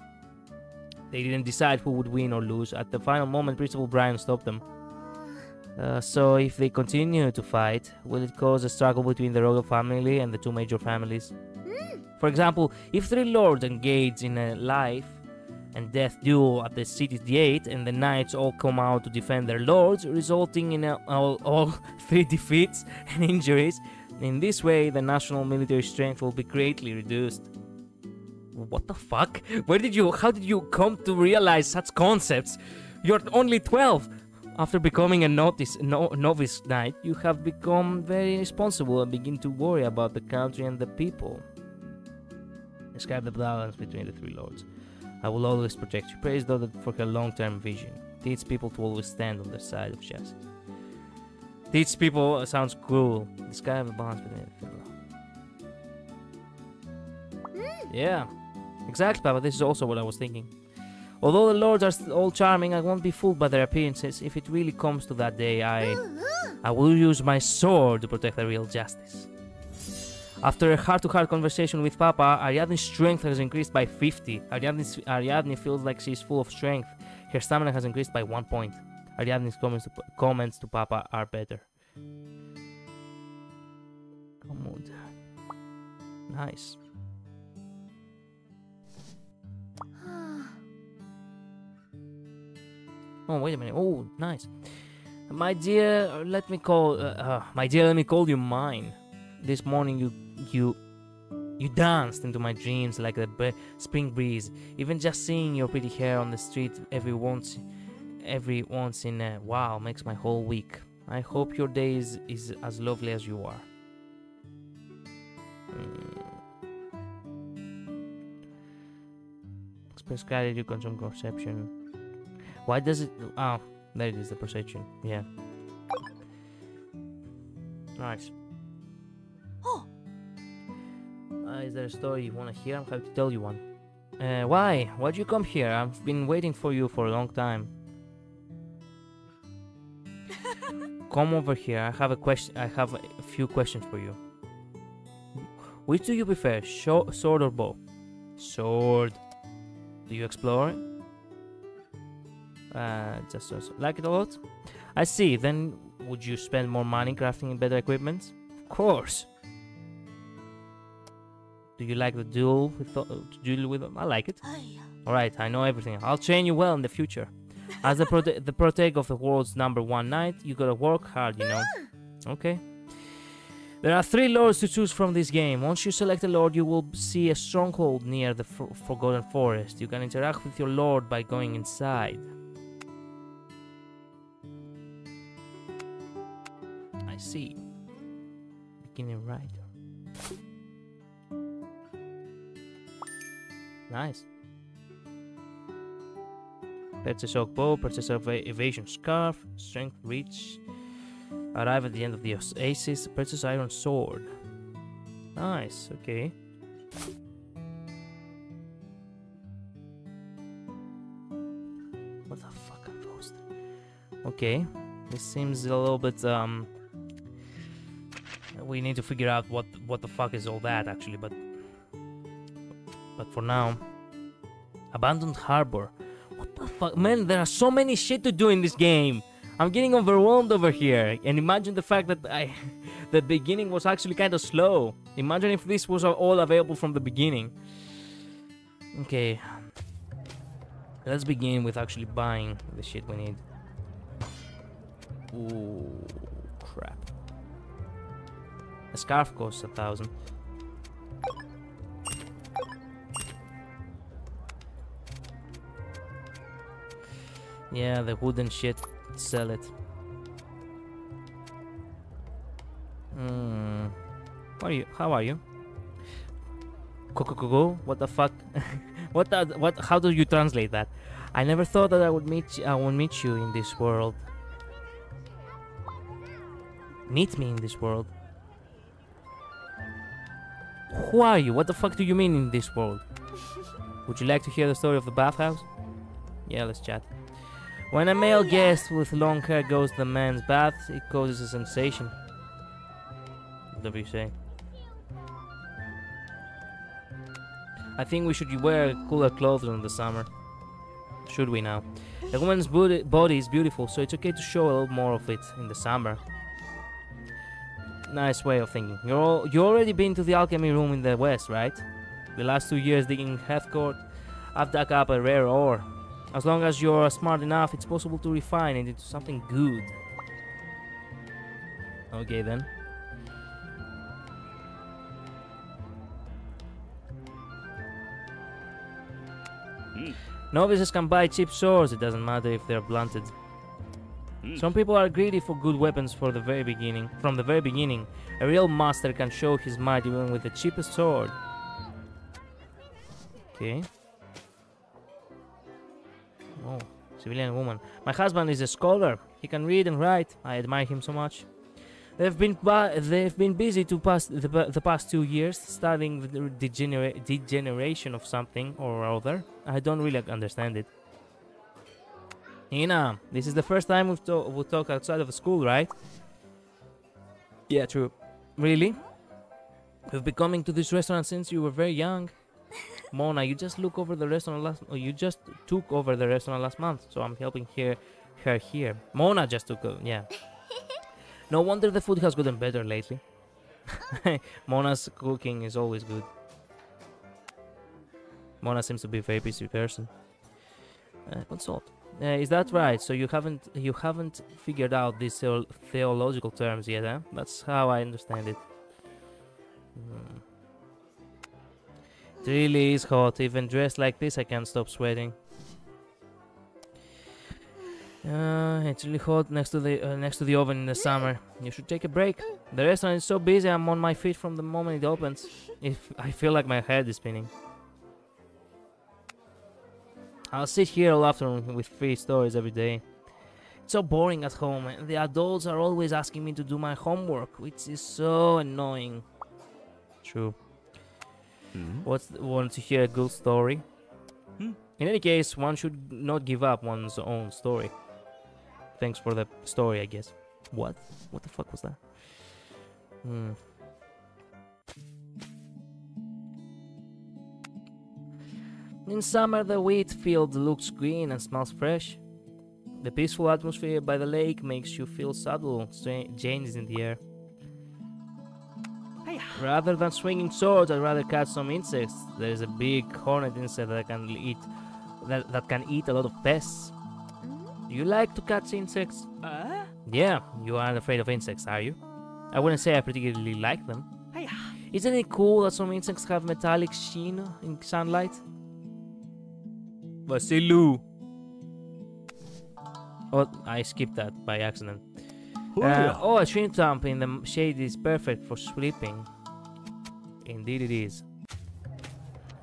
They didn't decide who would win or lose. At the final moment, Principal Brian stopped them. Uh, so if they continue to fight, will it cause a struggle between the royal family and the two major families? For example, if three lords engage in a life and death duel at the city gate, and the knights all come out to defend their lords, resulting in a, all, all three defeats and injuries. In this way, the national military strength will be greatly reduced. What the fuck? Where did you? How did you come to realize such concepts? You're only twelve. After becoming a novice, no, novice knight, you have become very responsible and begin to worry about the country and the people. Describe the balance between the three lords. I will always protect you. Praise Dotted for her long-term vision. Teach people to always stand on the side of justice. Teach people sounds cruel. This guy have a balance between everything. Yeah, exactly, Papa. This is also what I was thinking. Although the lords are all charming, I won't be fooled by their appearances. If it really comes to that day, I, I will use my sword to protect the real justice. After a heart-to-heart conversation with Papa, Ariadne's strength has increased by fifty. Ariadne's, Ariadne feels like she is full of strength. Her stamina has increased by one point. Ariadne's comments to, comments to Papa are better. Good. Nice. Oh, wait a minute. Oh, nice. My dear, let me call... Uh, uh, my dear, let me call you mine. This morning you you you danced into my dreams like the spring breeze. Even just seeing your pretty hair on the street every once every once in a while makes my whole week. I hope your day is, is as lovely as you are. Mm. Express gratitude, consume perception. Why does it? Oh, there it is, the perception. Yeah. Nice. Uh, is there a story you want to hear? I'm happy to tell you one. Uh, why? Why'd you come here? I've been waiting for you for a long time. Come over here. I have a question. I have a few questions for you. Which do you prefer, Sho sword or bow? Sword. Do you explore? Uh, just so, so. Like it a lot? I see. Then would you spend more money crafting better equipment? Of course. Do you like the duel with, uh, to duel with them? I like it. Alright, I know everything. I'll train you well in the future. As the, prote the protege of the world's number one knight, you gotta work hard, you know. Okay. There are three lords to choose from this game. Once you select a lord, you will see a stronghold near the for Forgotten Forest. You can interact with your lord by going inside. I see. Beginning writer. Nice. Purchase oak bow, purchase of evasion scarf, strength reach. Arrive at the end of the oasis, purchase iron sword. Nice, okay. What the fuck are those? Okay, this seems a little bit um we need to figure out what what the fuck is all that actually, but but for now. Abandoned Harbor. What the fuck, man, there are so many shit to do in this game. I'm getting overwhelmed over here, and imagine the fact that I, the beginning was actually kind of slow. Imagine if this was all available from the beginning. Okay, let's begin with actually buying the shit we need. Ooh, crap. A scarf costs a thousand. Yeah, the wooden shit. Sell it. Hmm. How are you? How are you? Coco, what the fuck? What? Are, what? How do you translate that? I never thought that I would meet. I would meet you in this world. Meet me in this world. Who are you? What the fuck do you mean in this world? Would you like to hear the story of the bathhouse? Yeah, let's chat. When a male guest with long hair goes to the men's bath, it causes a sensation. What do you say? I think we should wear cooler clothes in the summer. Should we now? A woman's body is beautiful, so it's okay to show a little more of it in the summer. Nice way of thinking. You're all, you already been to the alchemy room in the west, right? The last two years digging in Heathcote, I've dug up a rare ore. As long as you're smart enough, it's possible to refine it into something good. Okay then. Mm. Novices can buy cheap swords, it doesn't matter if they're blunted. Mm. Some people are greedy for good weapons for the very beginning. From the very beginning, a real master can show his might even with the cheapest sword. Okay. Oh, civilian woman. My husband is a scholar. He can read and write. I admire him so much. They've been they've been busy to pass the, the past two years studying the degenera degeneration of something or other. I don't really understand it. Nina, this is the first time we've to we'll talk outside of school, right? Yeah, true. Really? You've been coming to this restaurant since you were very young. Mona, you just look over the restaurant last. Or you just took over the restaurant last month, so I'm helping here, her here. Mona just took over. Yeah. No wonder the food has gotten better lately. Mona's cooking is always good. Mona seems to be a very busy person. Uh, consult. Uh, is that right? So you haven't you haven't figured out these theo theological terms yet, huh? That's how I understand it. Hmm. It really is hot. Even dressed like this, I can't stop sweating. Uh, it's really hot next to the uh, next to the oven in the summer. You should take a break. The restaurant is so busy. I'm on my feet from the moment it opens. If I feel like my head is spinning. I'll sit here all afternoon with three stories every day. It's so boring at home, and the adults are always asking me to do my homework, which is so annoying. True. Mm-hmm. What's want to hear a good story? Mm. In any case, one should not give up one's own story. Thanks for the story, I guess. What? What the fuck was that? Mm. In summer, the wheat field looks green and smells fresh. The peaceful atmosphere by the lake makes you feel subtle changes in the air. Rather than swinging swords, I'd rather catch some insects. There is a big hornet insect that can eat that, that can eat a lot of pests. Do you like to catch insects? Uh? Yeah, you aren't afraid of insects, are you? I wouldn't say I particularly like them. Hiya. Isn't it cool that some insects have metallic sheen in sunlight? Basilou! Oh, I skipped that by accident. Uh, oh, a shrimp dump in the shade is perfect for sleeping. Indeed it is.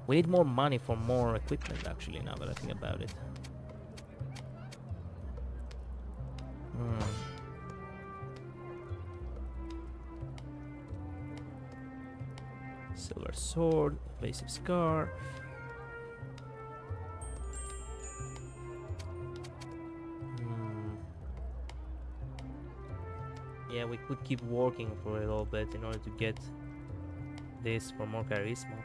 We need more money for more equipment, actually, now that I think about it. Hmm. Silver sword, evasive scar. Hmm. Yeah, we could keep working for a little bit in order to get this for more charisma.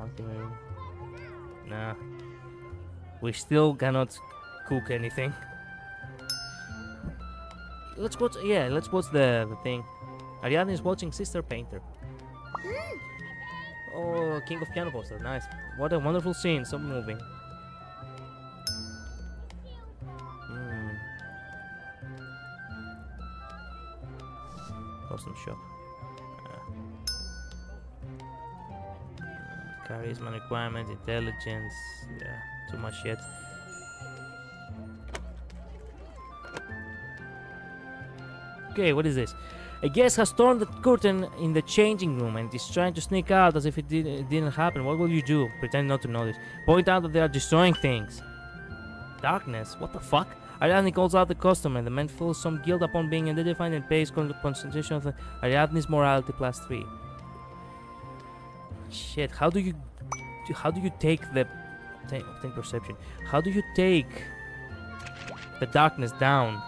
Ultimate. Nah. We still cannot cook anything. Let's watch, yeah, let's watch the, the thing. Ariadne is watching Sister Painter. Oh, King of Piano Poster, nice. What a wonderful scene, so moving. Mm. Custom shop. Uh. Charisma requirement, intelligence, yeah, too much yet. Okay, what is this? A guest has torn the curtain in the changing room and is trying to sneak out as if it, did, it didn't happen. What will you do? Pretend not to notice. Point out that they are destroying things. Darkness? What the fuck? Ariadne calls out the customer. The man feels some guilt upon being identified and pays concentration of the Ariadne's morality plus three. Shit, how do you... How do you take the... Obtain perception. How do you take the darkness down?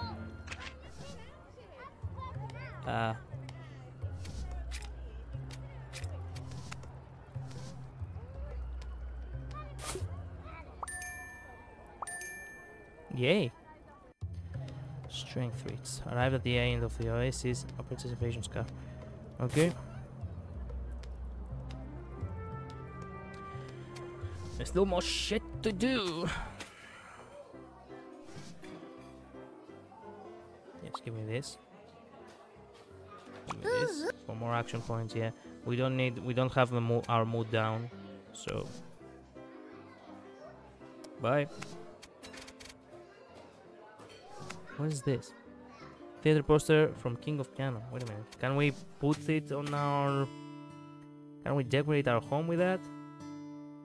Uh, yay! Strength rates. Arrived at the end of the oasis. A princess invasion scar. Okay. There's still more shit to do. Just give me this. This. For more action points, yeah. We don't need, we don't have the mo our mood down, so. Bye. What is this? Theater poster from King of Piano. Wait a minute. Can we put it on our? Can we decorate our home with that?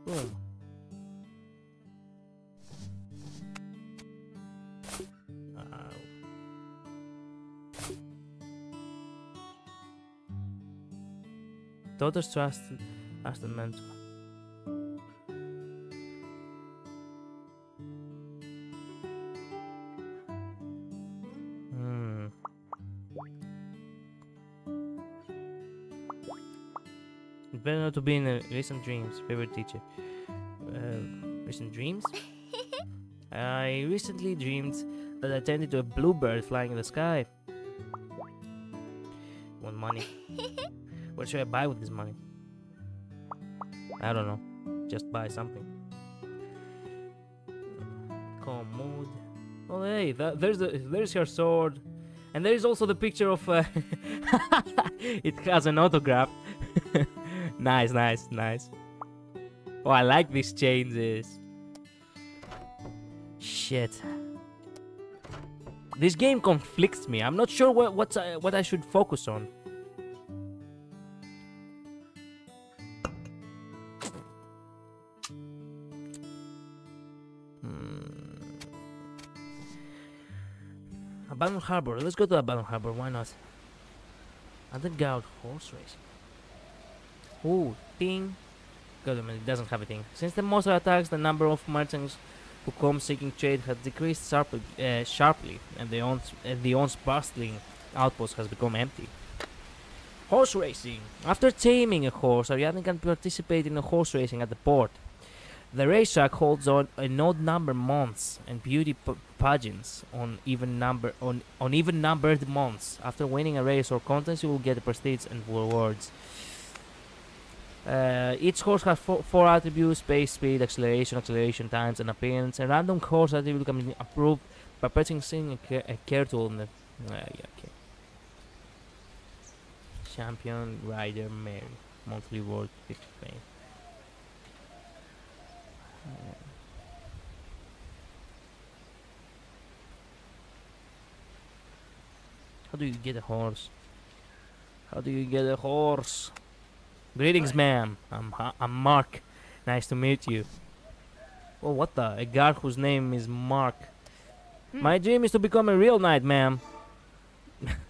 Boom. Daughters trust as the mentor. Hmm. It's better not to be in uh, recent dreams. Favorite teacher. Uh, recent dreams? I recently dreamed that I tended to a bluebird flying in the sky. Want money? What should I buy with this money? I don't know. Just buy something. Commode. Oh hey, that, there's the, there's your sword, and there is also the picture of. Uh, it has an autograph. Nice, nice, nice. Oh, I like these changes. Shit. This game conflicts me. I'm not sure what what I, what I should focus on. Abandoned Harbor, let's go to Abandoned Harbor, why not? Underground horse race. Ooh, ting. God damn it, it doesn't have a ting. Since the monster attacks, the number of merchants who come seeking trade has decreased sharply, uh, sharply and the once uh, bustling outpost has become empty. Horse racing. After taming a horse, Ariadne can participate in a horse racing at the port. The racetrack holds on an odd number months and beauty pageants on even number on, on even numbered months. After winning a race or contest, you will get the prestige and rewards. Uh, each horse has four, four attributes: pace, speed, acceleration, acceleration times, and appearance. A random horse attribute can be approved by purchasing a, a care tool. Uh, yeah, okay. Champion rider Mary. Monthly reward fifty. Uh, how do you get a horse? How do you get a horse? Greetings, ma'am. I'm I'm Mark. Nice to meet you. Oh, what the? A guard whose name is Mark. Hmm. My dream is to become a real knight, ma'am.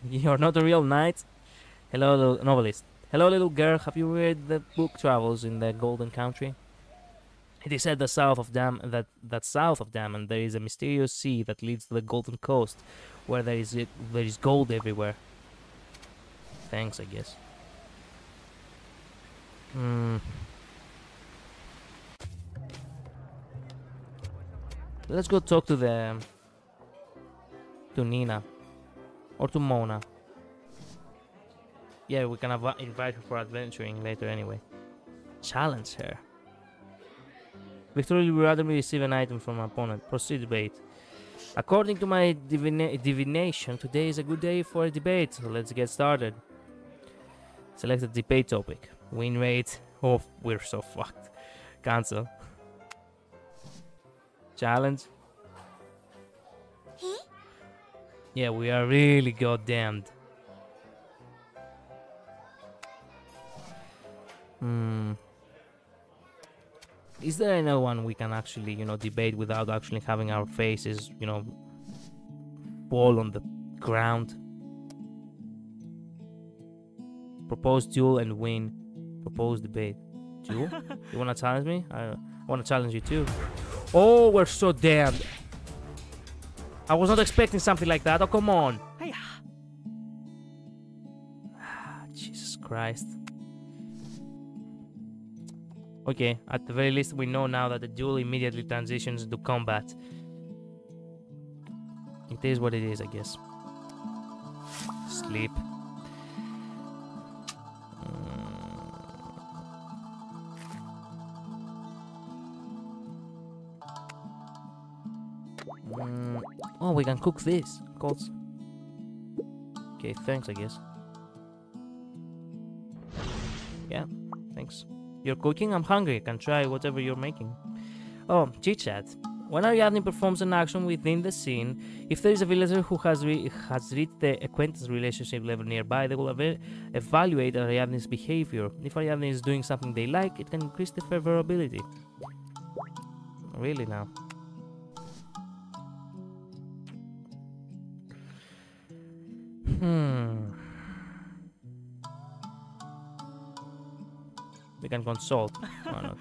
You're not a real knight. Hello, little novelist. Hello, little girl. Have you read the book Travels in the Golden Country? It is said the south of Dam that that south of Dam there is a mysterious sea that leads to the Golden Coast, where there is it, there is gold everywhere. Thanks, I guess. Hmm. Let's go talk to the to Nina or to Mona. Yeah, we can invite her for adventuring later anyway. Challenge her. Victoria will randomly receive an item from an opponent. Proceed debate. According to my divina divination, today is a good day for a debate. So let's get started. Select a debate topic. Win rate. Oh, we're so fucked. Cancel. Challenge. Huh? Yeah, we are really goddamned. Hmm. Is there anyone we can actually, you know, debate without actually having our faces, you know, fall on the ground? Propose duel and win. Propose debate. Duel? You wanna challenge me? I, I wanna challenge you too. Oh, we're so damned. I was not expecting something like that. Oh, come on. Hey. Ah, Jesus Christ. Okay, at the very least we know now that the duel immediately transitions into combat. It is what it is, I guess. Sleep. Mm. Oh, we can cook this. Colts. Okay, thanks, I guess. Yeah, thanks. You're cooking? I'm hungry. I can try whatever you're making. Oh, chit-chat. When Ariadne performs an action within the scene, if there is a villager who has re has reached the acquaintance relationship level nearby, they will ev evaluate Ariadne's behavior. If Ariadne is doing something they like, it can increase the favorability. Really now. Hmm... We can consult. Why not?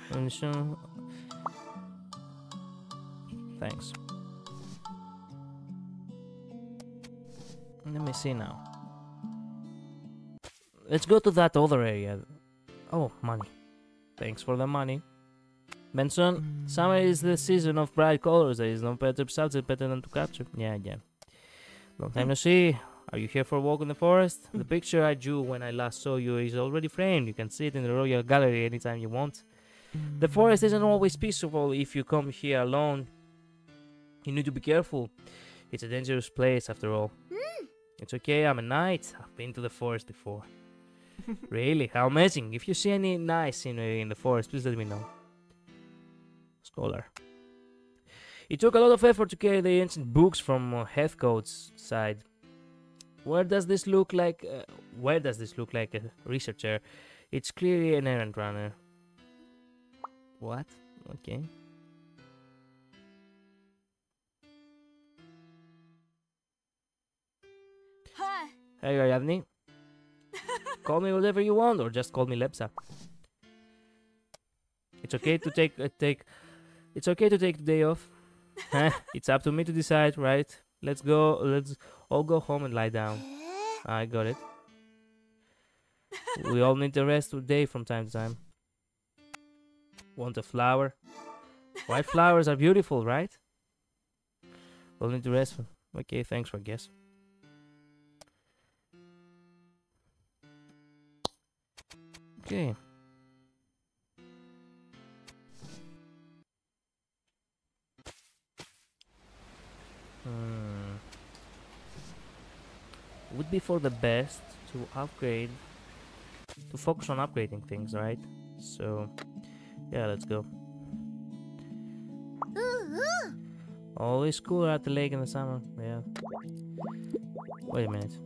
Thanks. Let me see now. Let's go to that other area. Oh, money. Thanks for the money. Benson, summer is the season of bright colors. There is no better subject better than to capture. Yeah, yeah. Long time to see. Are you here for a walk in the forest? The picture I drew when I last saw you is already framed. You can see it in the Royal Gallery anytime you want. The forest isn't always peaceful if you come here alone. You need to be careful. It's a dangerous place after all. It's okay, I'm a knight. I've been to the forest before. Really? How amazing. If you see any nice scenery in the forest, please let me know. Scholar. It took a lot of effort to carry the ancient books from uh, Heathcote's side. Where does this look like? Uh, where does this look like a researcher? It's clearly an errand runner. What? Okay. Hi. Hey, Ariadne. Call me whatever you want, or just call me Lepsa. It's okay to take uh, take. It's okay to take the day off. It's up to me to decide, right? Let's go. Let's. I'll go home and lie down. I got it. We all need to rest today from time to time. Want a flower? White flowers are beautiful, right? We'll need to rest. Okay, thanks for guess. Okay. would be for the best to upgrade, to focus on upgrading things, right? So, yeah, let's go. Always cooler at the lake in the summer, yeah. Wait a minute.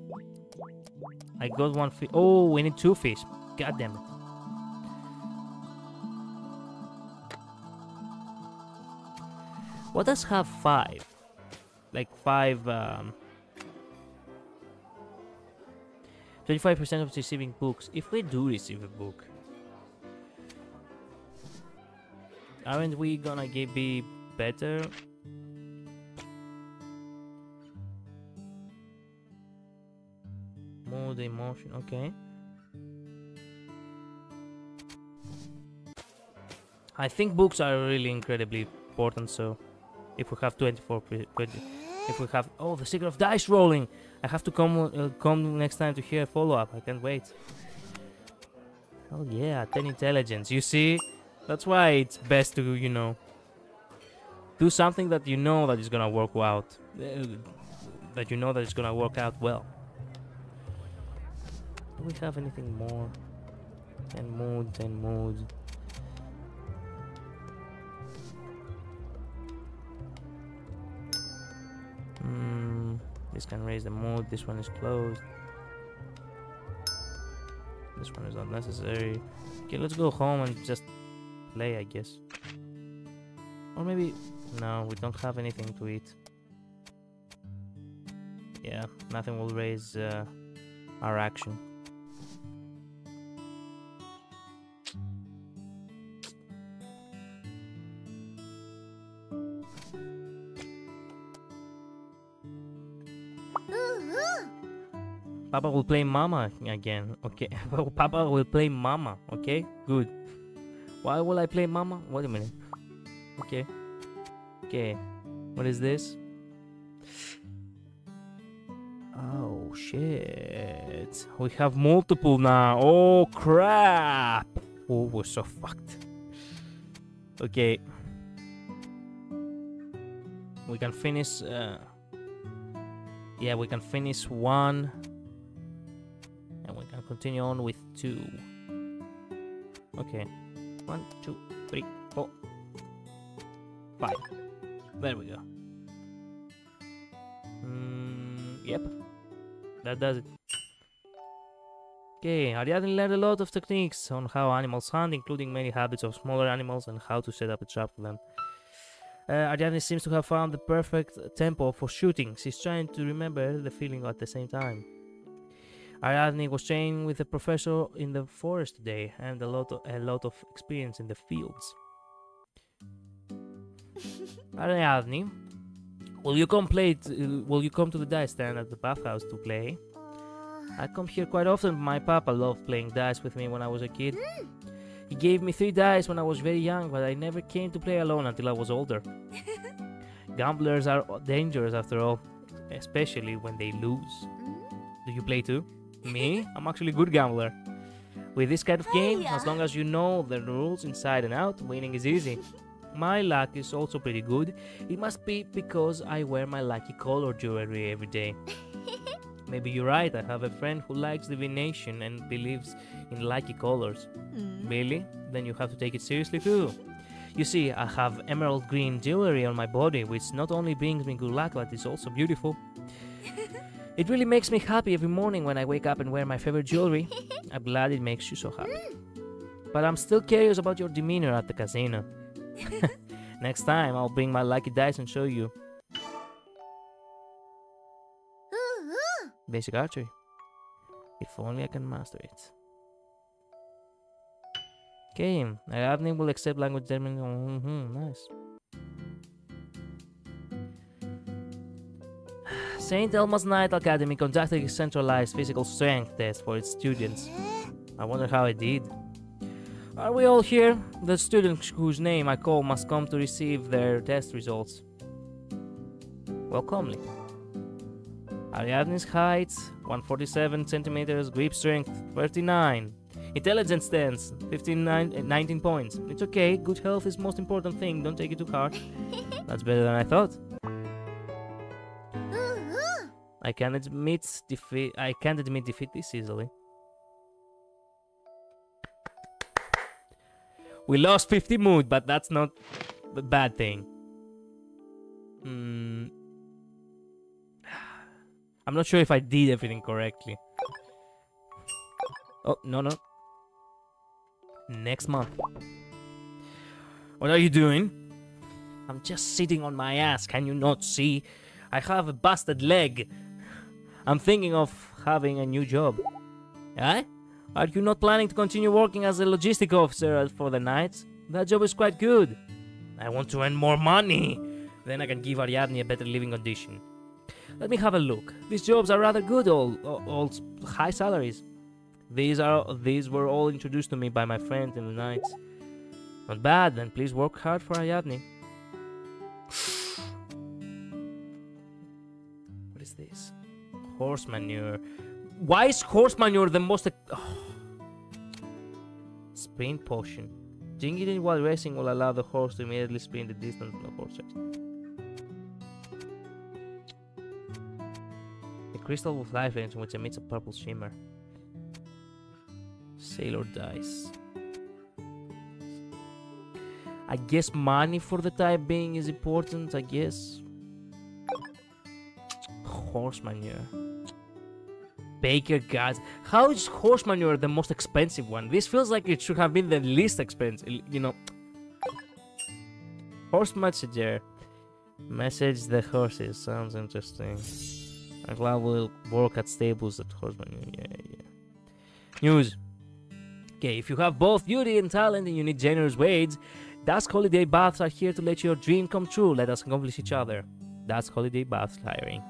I got one fish. Oh, we need two fish. God damn it. What does have five? Like five, um... twenty-five percent of receiving books. If we do receive a book, aren't we gonna get be better? More the emotion, okay. I think books are really incredibly important, so if we have twenty-four, twenty, if we have, oh, the secret of dice rolling! I have to come uh, come next time to hear a follow-up, I can't wait. Oh yeah, ten intelligence, you see? That's why it's best to, you know, do something that you know that is gonna work out, uh, that you know that is gonna work out well. Do we have anything more? ten mood, ten mood. Mm, this can raise the mood, this one is closed. This one is not necessary. Okay, let's go home and just play, I guess. Or maybe... no, we don't have anything to eat. Yeah, nothing will raise uh, our action. Papa will play mama again, okay? Papa will play mama, okay? Good. Why will I play mama? Wait a minute. Okay. Okay. What is this? Oh, shit. We have multiple now. Oh, crap. Oh, we're so fucked. Okay. We can finish... Uh... yeah, we can finish one... continue on with two. Okay. One, two, three, four, five. There we go. Mm, yep. That does it. Okay, Ariadne learned a lot of techniques on how animals hunt, including many habits of smaller animals and how to set up a trap for them. Uh, Ariadne seems to have found the perfect tempo for shooting. She's trying to remember the feeling at the same time. Ariadne was training with a professor in the forest today, and a lot of, a lot of experience in the fields. Ariadne, will you come play? Will you come to the dice stand at the bathhouse to play? I come here quite often. My papa loved playing dice with me when I was a kid. He gave me three dice when I was very young, but I never came to play alone until I was older. Gamblers are dangerous after all, especially when they lose. Do you play too? Me? I'm actually a good gambler. With this kind of game, as long as you know the rules inside and out, winning is easy. My luck is also pretty good. It must be because I wear my lucky color jewelry every day. Maybe you're right, I have a friend who likes divination and believes in lucky colors. Mm. Really? Then you have to take it seriously too. You see, I have emerald green jewelry on my body, which not only brings me good luck, but it's also beautiful. It really makes me happy every morning when I wake up and wear my favorite jewelry. I'm glad it makes you so happy. But I'm still curious about your demeanor at the casino. Next time, I'll bring my lucky dice and show you. Basic archery. If only I can master it. Okay, Ariadne will accept language German. Mm-hmm, nice. Saint Elmo's Knight Academy conducted a centralized physical strength test for its students. I wonder how it did. Are we all here? The students whose name I call must come to receive their test results. Welcomely. Ariadne's height, one hundred forty-seven centimeters, grip strength, thirty-nine. Intelligence stance, fifteen, nineteen points. It's okay, good health is the most important thing, don't take it too hard. That's better than I thought. I can admit defeat. I can't admit defeat this easily. We lost fifty mood, but that's not a bad thing. Mm. I'm not sure if I did everything correctly. Oh, no, no. Next month. What are you doing? I'm just sitting on my ass. Can you not see? I have a busted leg. I'm thinking of having a new job. Eh? Are you not planning to continue working as a logistic officer for the Knights? That job is quite good. I want to earn more money. Then I can give Ariadne a better living condition. Let me have a look. These jobs are rather good, all, all high salaries. These are these were all introduced to me by my friend in the Knights. Not bad, then please work hard for Ariadne. What is this? Horse manure. Why is horse manure the most... Oh. Sprint potion. Drinking it while racing will allow the horse to immediately sprint the distance from the horse race. Crystal with life energy which emits a purple shimmer. Sailor dice. I guess money for the time being is important, I guess. Horse manure. Baker gods. How is horse manure the most expensive one? This feels like it should have been the least expensive, you know. Horse messenger. Message the horses. Sounds interesting. Uncle Al will work at stables at Horseman. Yeah, yeah. News. Okay, if you have both beauty and talent and you need generous wage, Dusk Holiday Baths are here to let your dream come true. Let us accomplish each other. Dusk Holiday Baths hiring.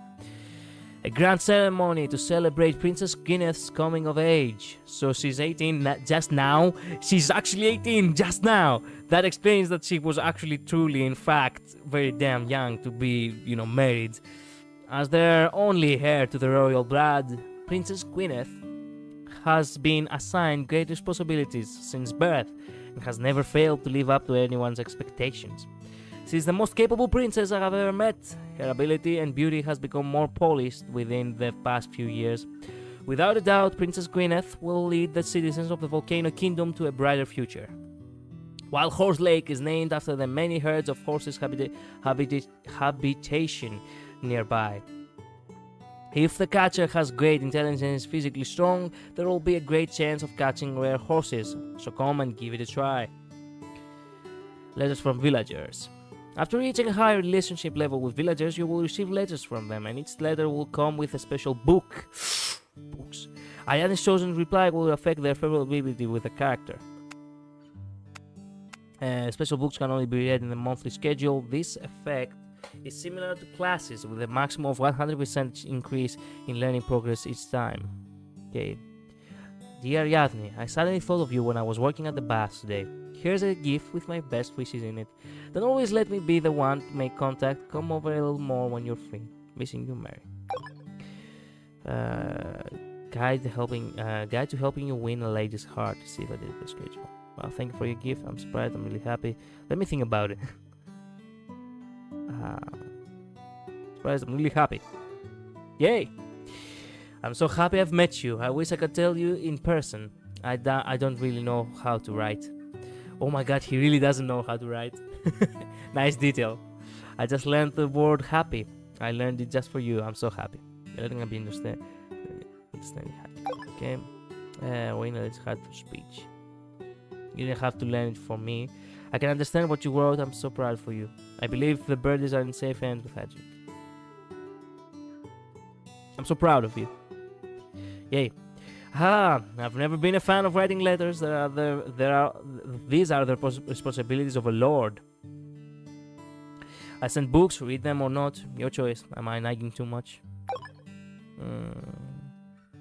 A grand ceremony to celebrate Princess Gwyneth's coming of age. So she's eighteen just now. She's actually eighteen just now. That explains that she was actually truly, in fact, very damn young to be, you know, married. As their only heir to the royal blood, Princess Gwyneth has been assigned great responsibilities since birth and has never failed to live up to anyone's expectations. She is the most capable princess I have ever met. Her ability and beauty has become more polished within the past few years. Without a doubt, Princess Gwyneth will lead the citizens of the Volcano Kingdom to a brighter future. While Horse Lake is named after the many herds of horses habita habita habitation nearby. If the catcher has great intelligence and is physically strong, there will be a great chance of catching rare horses, so come and give it a try. Letters from villagers. After reaching a high relationship level with villagers, you will receive letters from them, and each letter will come with a special book. Books. Ariadne's chosen reply will affect their favorability with the character. Uh, special books can only be read in the monthly schedule. This effect is similar to classes with a maximum of one hundred percent increase in learning progress each time. Okay. Dear Ariadne, I suddenly thought of you when I was working at the baths today. Here's a gift with my best wishes in it. Don't always let me be the one to make contact. Come over a little more when you're free. Missing you, Mary. Uh, guide, helping, uh, guide to helping you win a lady's heart. See if I did the schedule. Well, thank you for your gift. I'm surprised. I'm really happy. Let me think about it. Uh, surprised, I'm really happy. Yay! I'm so happy I've met you. I wish I could tell you in person. I, da I don't really know how to write. Oh my god, he really doesn't know how to write. Nice detail. I just learned the word happy. I learned it just for you. I'm so happy. I don't think I'll be understand. Okay. Uh, we know it's hard for speech. You didn't have to learn it from me. I can understand what you wrote. I'm so proud for you. I believe the birdies are in safe hands with Hackett. I'm so proud of you. Yay. Ah, I've never been a fan of writing letters. There are the, there are these are the responsibilities of a lord. I send books, read them or not. Your choice. Am I nagging too much? Mm.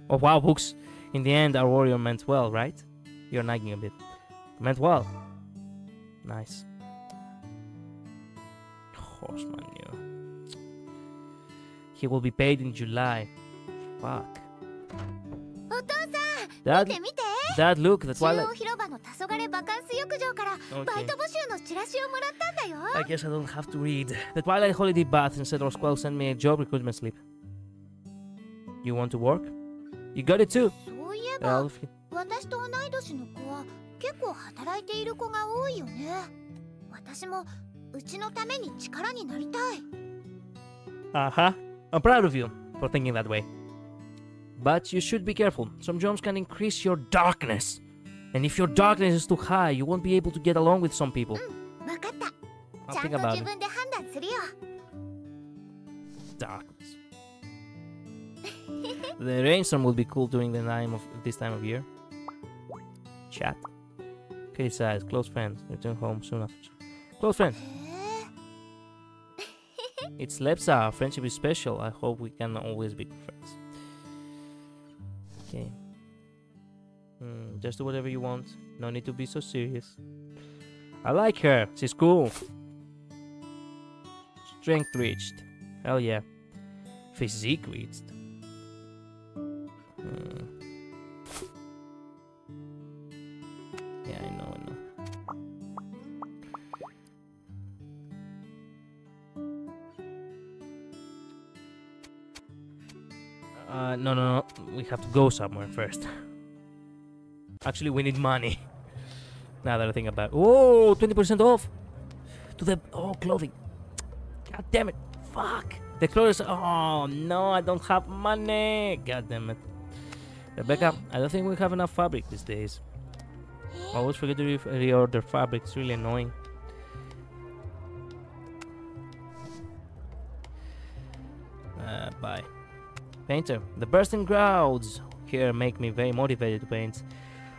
Oh wow, books. In the end, our warrior meant well, right? You're nagging a bit. Meant well. Nice. Horse manure. He will be paid in July. Fuck. Dad, Dad, look, that's why I... Okay. I guess I don't have to read. The Twilight Holiday Bath in Central Square sent me a job recruitment slip. You want to work? You got it too. Well, if you... Uh-huh. I'm proud of you for thinking that way. But you should be careful. Some jumps can increase your darkness. And if your darkness is too high, you won't be able to get along with some people. I'll think about it. Darkness. The rainstorm would be cool during the time of this time of yeyear. Chat. Criticize. Close friends. Return home soon after. Close friends. It's Lepsa. Our friendship is special. I hope we can always be friends. Okay. Mm, just do whatever you want. No need to be so serious. I like her. She's cool. Strength reached. Hell yeah. Physique reached. Mm. Yeah, I know, I know. Uh, no, no, no. We have to go somewhere first. Actually, we need money. Now that I think about it. Whoa, twenty percent off! To the... Oh, clothing. God damn it. Fuck. The clothes... Oh, no, I don't have money. God damn it. Rebecca, I don't think we have enough fabric these days. I always forget to re reorder fabric. It's really annoying. Uh, bye. Painter, the bursting crowds here make me very motivated to paint.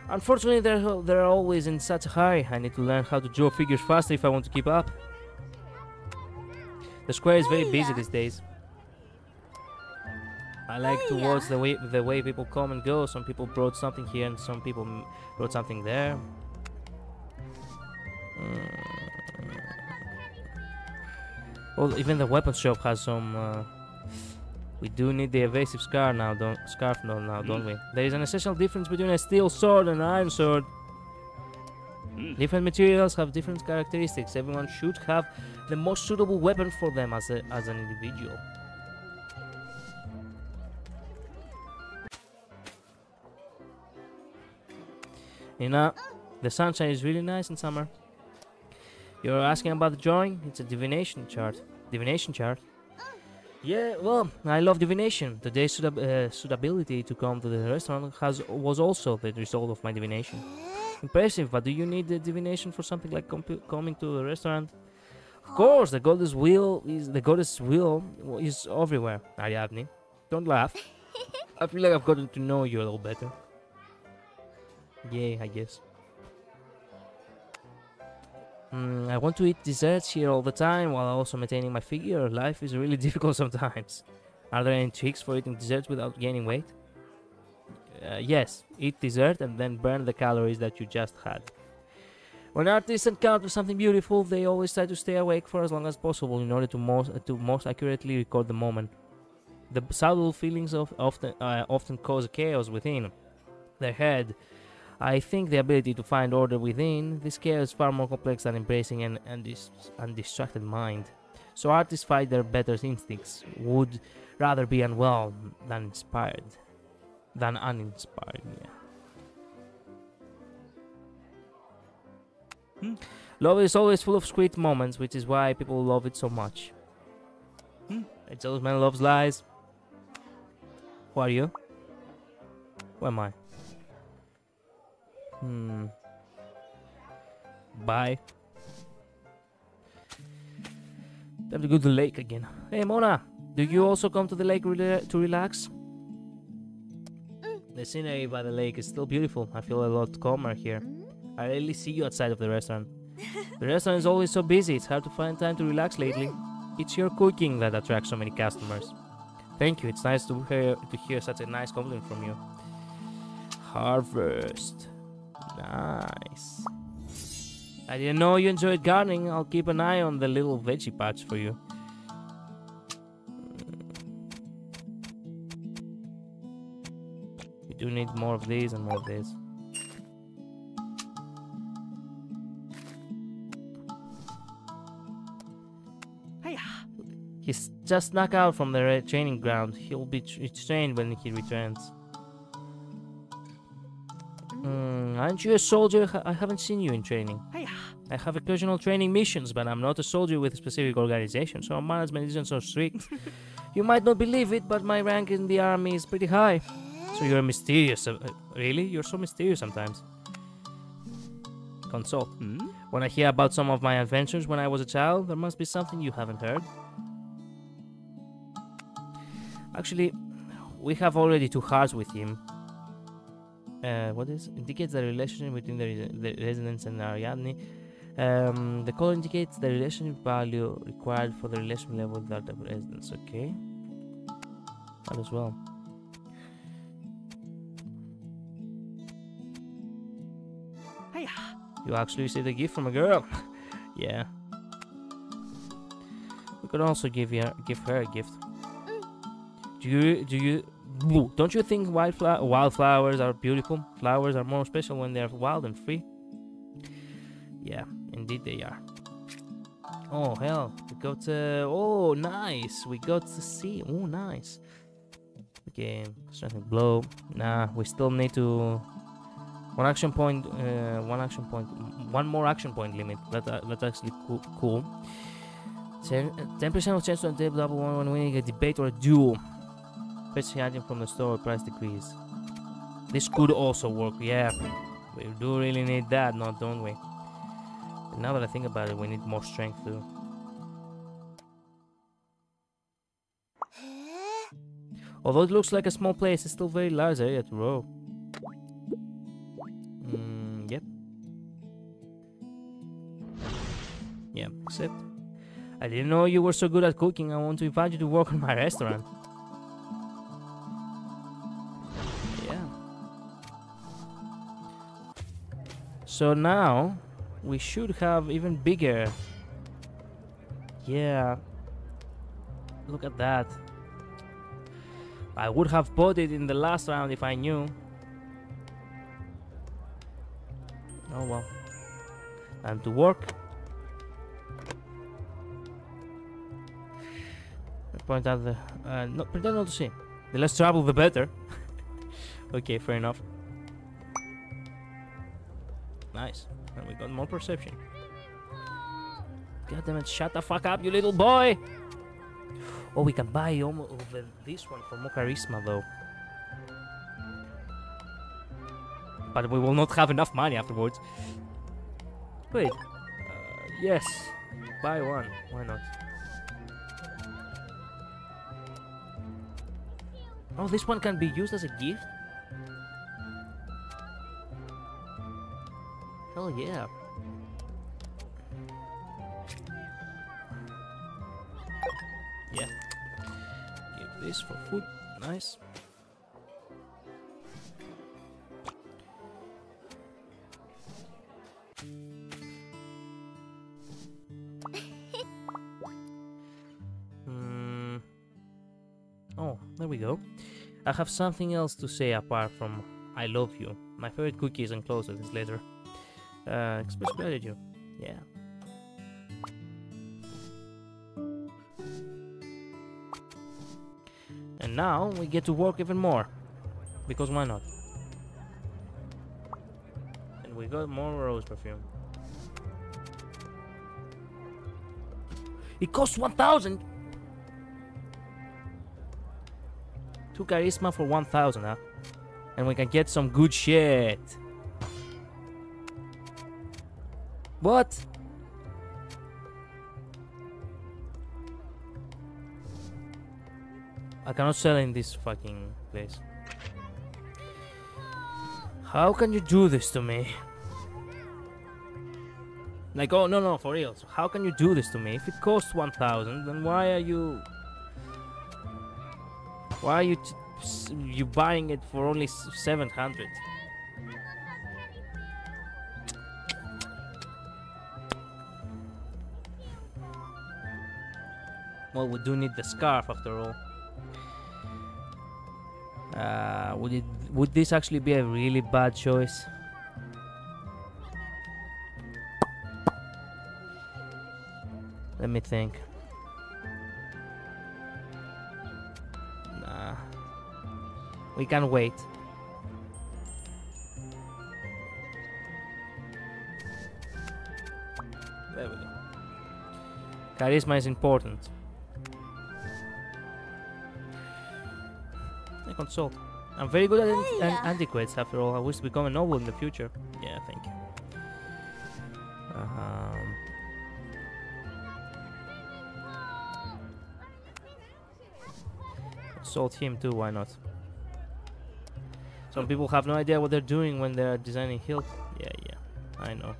Unfortunately, they're, they're always in such a hurry. I need to learn how to draw figures faster if I want to keep up. The square is very busy these days. I like to watch the way, the way people come and go. Some people brought something here and some people brought something there. Mm. Well, even the weapon shop has some... Uh, we do need the evasive scarf now, don't scarf now, now mm. don't we? There is an essential difference between a steel sword and an iron sword. Mm. Different materials have different characteristics. Everyone should have the most suitable weapon for them as a, as an individual. Nina, the sunshine is really nice in summer. You're asking about the drawing? It's a divination chart. Divination chart? Yeah, well, I love divination. Today's suit uh, suitability to come to the restaurant has was also the result of my divination. Impressive, but do you need the divination for something like coming to a restaurant? Of course, the goddess will is the goddess will is everywhere. Ariadne, don't laugh. I feel like I've gotten to know you a little better. Yeah, I guess. Mm, I want to eat desserts here all the time while also maintaining my figure. Life is really difficult sometimes. Are there any tricks for eating desserts without gaining weight? Uh, yes, eat dessert and then burn the calories that you just had. When artists encounter something beautiful, they always try to stay awake for as long as possible in order to most, to most accurately record the moment. The subtle feelings of often, uh, often cause chaos within their head. I think the ability to find order within this care is far more complex than embracing an undis undistracted mind. So artists fight their better instincts, would rather be unwell than inspired. Than uninspired, yeah. Hmm? Love is always full of sweet moments, which is why people love it so much. Hmm? A jealous man loves lies. Who are you? Who am I? Hmm. Bye. Time to go to the lake again. Hey, Mona, do you also come to the lake re to relax? Mm. The scenery by the lake is still beautiful. I feel a lot calmer here. Mm. I rarely see you outside of the restaurant. The restaurant is always so busy. It's hard to find time to relax lately. Mm. It's your cooking that attracts so many customers. Thank you. It's nice to hear to hear such a nice compliment from you. Harvest. Nice. I didn't know you enjoyed gardening. I'll keep an eye on the little veggie patch for you. We do need more of these and more of these. He's just snuck out from the training ground. He'll be trained when he returns. Mm, aren't you a soldier? I haven't seen you in training. I have occasional training missions, but I'm not a soldier with a specific organization, so management isn't so strict. You might not believe it, but my rank in the army is pretty high. So you're mysterious. Uh, really? You're so mysterious sometimes. Consult. Mm? When I hear about some of my adventures when I was a child, there must be something you haven't heard. Actually, we have already two hearts with him. Uh, what is? Indicates the relationship between the, res the residents and Ariadne. Um, the color indicates the relationship value required for the relation level with the residents. Okay. That as well. You actually received a gift from a girl. Yeah. We could also give her give her a gift. Do you do you don't you think wildflower wildflowers are beautiful? Flowers are more special when they're wild and free. Yeah, indeed they are. Oh hell, we got uh, oh nice, we got to see. Oh nice. Okay, strength and blow. Nah, we still need to. One action point, uh, one action point, one more action point limit. That, uh, that's actually cool. cool. ten percent of chance to table double one when winning a debate or a duel. Fetch item from the store, price decrease. This could also work, yeah. We do really need that, no, don't we? But now that I think about it, we need more strength too. Although it looks like a small place, it's still very large area to row. Yeah, except I didn't know you were so good at cooking. I want to invite you to work on my restaurant. Yeah. So now we should have even bigger. Yeah. Look at that. I would have bought it in the last round if I knew. Oh well. Time to work. Point out the uh, no, pretend not to see. The less trouble, the better. Okay, fair enough. Nice, and we got more perception. God damn it! Shut the fuck up, you little boy! Oh, we can buy almost over this one for more charisma, though. But we will not have enough money afterwards. Wait. Uh, yes, buy one. Why not? Oh, this one can be used as a gift? Hell yeah. Yeah. Give this for food. Nice. Hmm. Oh, there we go. I have something else to say apart from I love you. My favorite cookie is enclosed in this letter. Uh, express gratitude. Yeah. And now we get to work even more. Because why not? And we got more rose perfume. It costs one thousand! Two charisma for one thousand, huh? And we can get some good shit. What? I cannot sell in this fucking place. How can you do this to me? Like, oh, no, no, for real. So how can you do this to me? If it costs one thousand, then why are you... Why are you t you buying it for only seven hundred? Well, we do need the scarf after all. Uh, would it would this actually be a really bad choice? Let me think. We can wait. There we go. Charisma is important. I consult. I'm very good at an an antiquities after all. I wish to become a noble in the future. Yeah, thank you. Um, consult him too, why not? Some people have no idea what they're doing when they're designing hilt. Yeah, yeah, I know.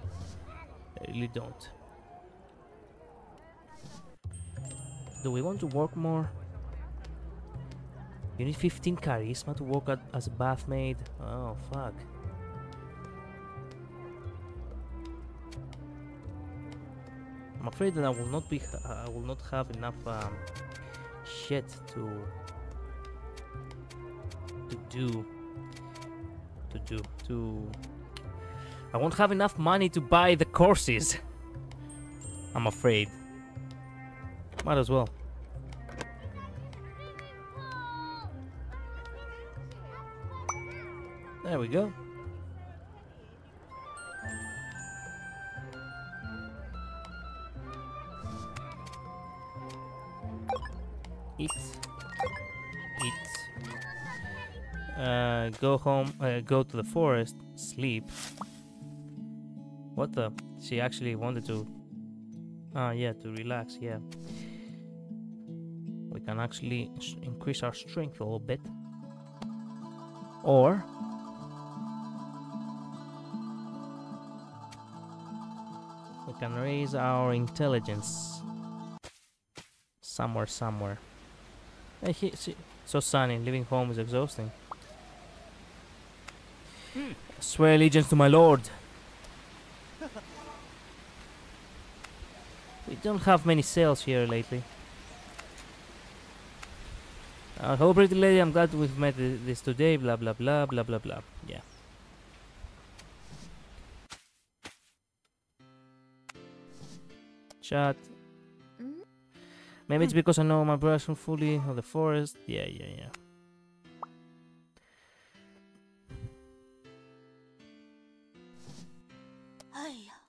They really don't. Do we want to work more? You need fifteen charisma to work at, as a bathmaid. Oh, fuck. I'm afraid that I will not be. Uh, I will not have enough um, shit to to do. To do. To. I won't have enough money to buy the courses. I'm afraid. Might as well. There we go. Eat. Eat. Uh, go home. Uh, go to the forest. Sleep. What the? She actually wanted to... Ah, yeah, to relax, yeah. We can actually increase our strength a little bit. Or... can raise our intelligence somewhere, somewhere. Hey, he, she, so sunny, leaving home is exhausting. Mm. Swear allegiance to my lord. We don't have many sales here lately. Uh, hello, pretty lady. I'm glad we've met this today. Blah blah blah blah blah blah. Yeah. Chat. Maybe it's because I know my version fully of the forest. Yeah, yeah, yeah.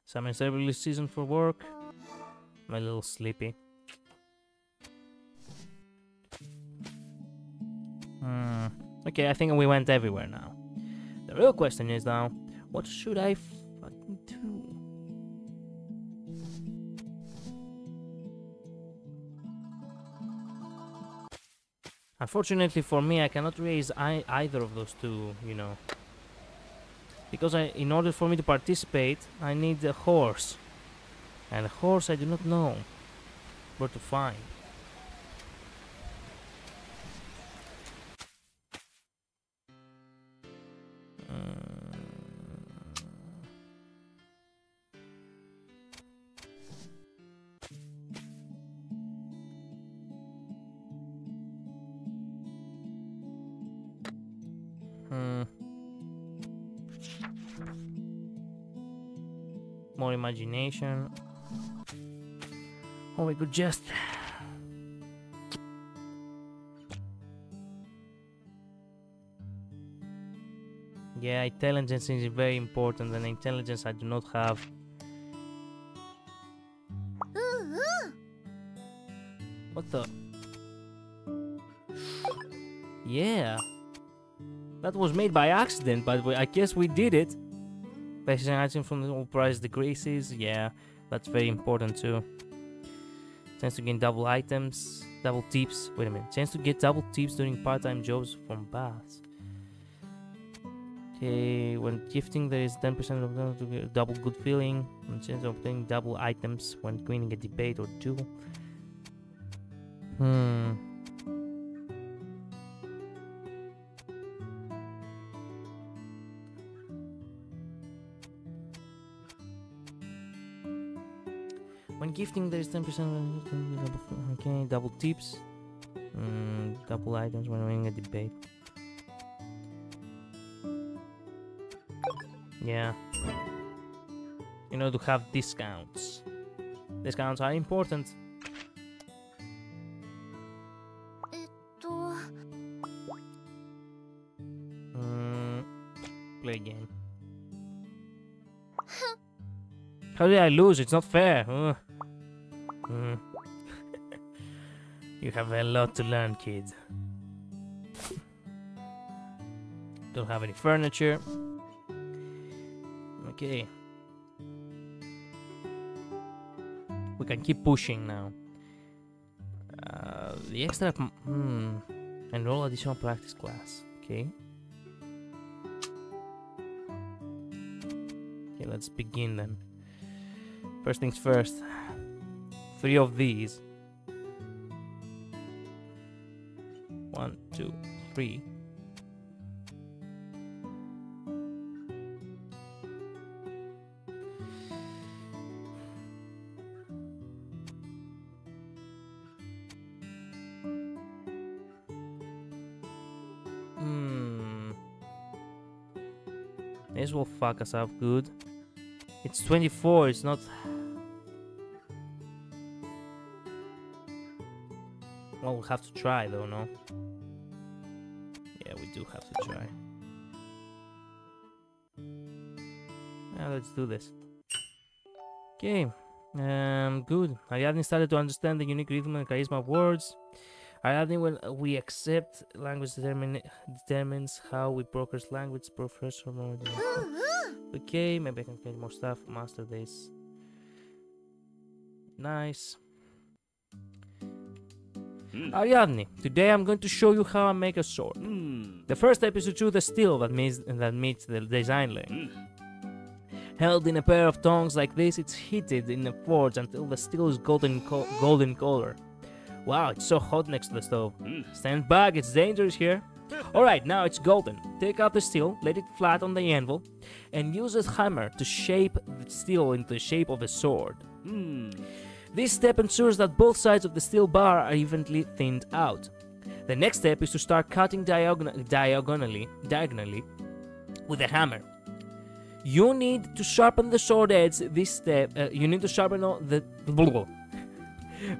Summer is early season for work. I'm a little sleepy. Hmm. Okay, I think we went everywhere now. The real question is now, what should I fucking do? Unfortunately for me, I cannot raise I either of those two, you know. Because I, in order for me to participate, I need a horse. And a horse I do not know where to find. Imagination. Or we could just yeah, intelligence is very important, and intelligence I do not have. What the? Yeah, that was made by accident, but I guess we did it. Fashion item from the old price decreases, yeah, that's very important too. Chance to gain double items, double tips, wait a minute, chance to get double tips during part-time jobs from baths. Okay, when gifting there is ten percent of them to get double good feeling, and chance of obtaining double items when winning a debate or two. Hmm. Gifting there is ten percent. Okay, double tips. Mm, double items when winning a debate. Yeah. You know, to have discounts. Discounts are important. How did I lose? It's not fair. Oh. Mm. You have a lot to learn, kid. Don't have any furniture. Okay. We can keep pushing now. Uh, the extra... Hmm. Enroll additional practice class. Okay. Okay, let's begin then. First things first. Three of these. One, two, three. Hmm. This will fuck us up good. It's twenty-four, it's not... Well, we'll have to try though, no? Yeah, we do have to try. Now, let's do this. Okay, um, good. Ariadne started to understand the unique rhythm and charisma of words. Ariadne, when we accept language determine, determines how we progress language, professor. Okay, maybe I can get more stuff, master this. Nice. Mm. Ariadne, today I'm going to show you how I make a sword. Mm. The first step is to choose the steel that meets, that meets the design length. Mm. Held in a pair of tongs like this, it's heated in the forge until the steel is golden, co golden color. Wow, it's so hot next to the stove. Mm. Stand back, it's dangerous here. Alright, now it's golden. Take out the steel, let it flat on the anvil, and use a hammer to shape the steel into the shape of a sword. Mm. This step ensures that both sides of the steel bar are evenly thinned out. The next step is to start cutting diagonally, diagonally, diagonally with a hammer. You need to sharpen the sword edge. This step, uh, you need to sharpen all the.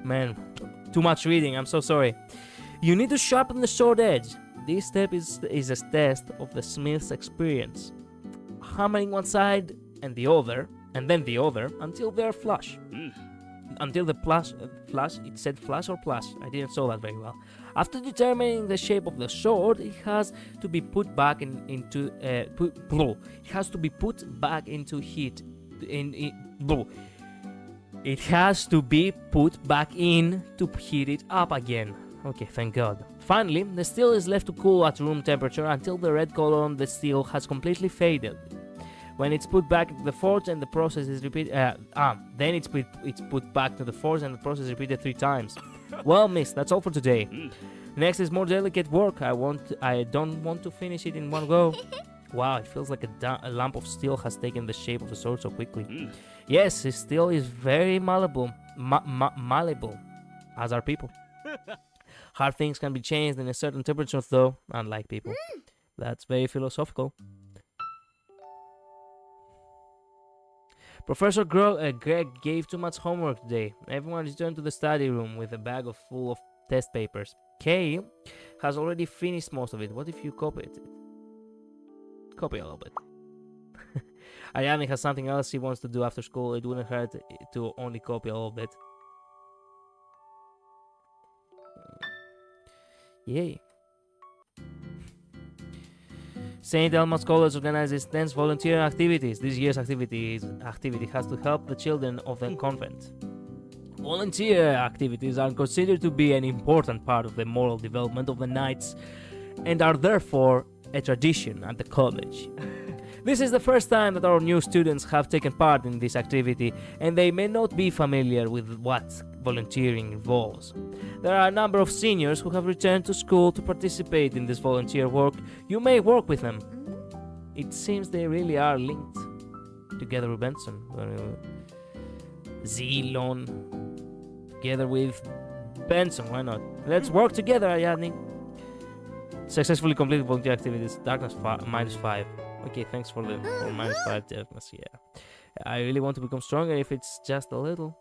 Man, too much reading. I'm so sorry. You need to sharpen the sword edge. This step is is a test of the smith's experience. Hammering one side and the other, and then the other until they're flush. Mm. Until the plus, uh, flush, it said flush or plush, I didn't saw that very well. After determining the shape of the sword, it has to be put back in, into uh, put, it has to be put back into heat. In, in it has to be put back in to heat it up again. Okay, thank God. Finally, the steel is left to cool at room temperature until the red color on the steel has completely faded. When it's put back to the forge and the process is repeated, uh, ah, then it's put, it's put back to the forge and the process is repeated three times. Well, miss, that's all for today. Mm. Next is more delicate work. I want, I don't want to finish it in one go. Wow, it feels like a, a lump of steel has taken the shape of a sword so quickly. Mm. Yes, this steel is very malleable, ma ma malleable, as are people. Hard things can be changed in a certain temperature, though, unlike people. Mm. That's very philosophical. Professor Greg gave too much homework today. Everyone returned to the study room with a bag of full of test papers. Kay has already finished most of it. What if you copy it? Copy a little bit. Ariane has something else she wants to do after school. It wouldn't hurt to only copy a little bit. Yay. Saint Almore's College organizes intense volunteer activities. This year's activities activity has to help the children of the convent. Volunteer activities are considered to be an important part of the moral development of the Knights and are therefore a tradition at the college. This is the first time that our new students have taken part in this activity, and they may not be familiar with what volunteering involves. There are a number of seniors who have returned to school to participate in this volunteer work. You may work with them. It seems they really are linked together with Benson, Zilon, together with Benson. Why not? Let's work together, Ariadne. Successfully completed volunteer activities. Darkness minus five. Okay, thanks for the for minus five deafness, yeah. I really want to become stronger if it's just a little.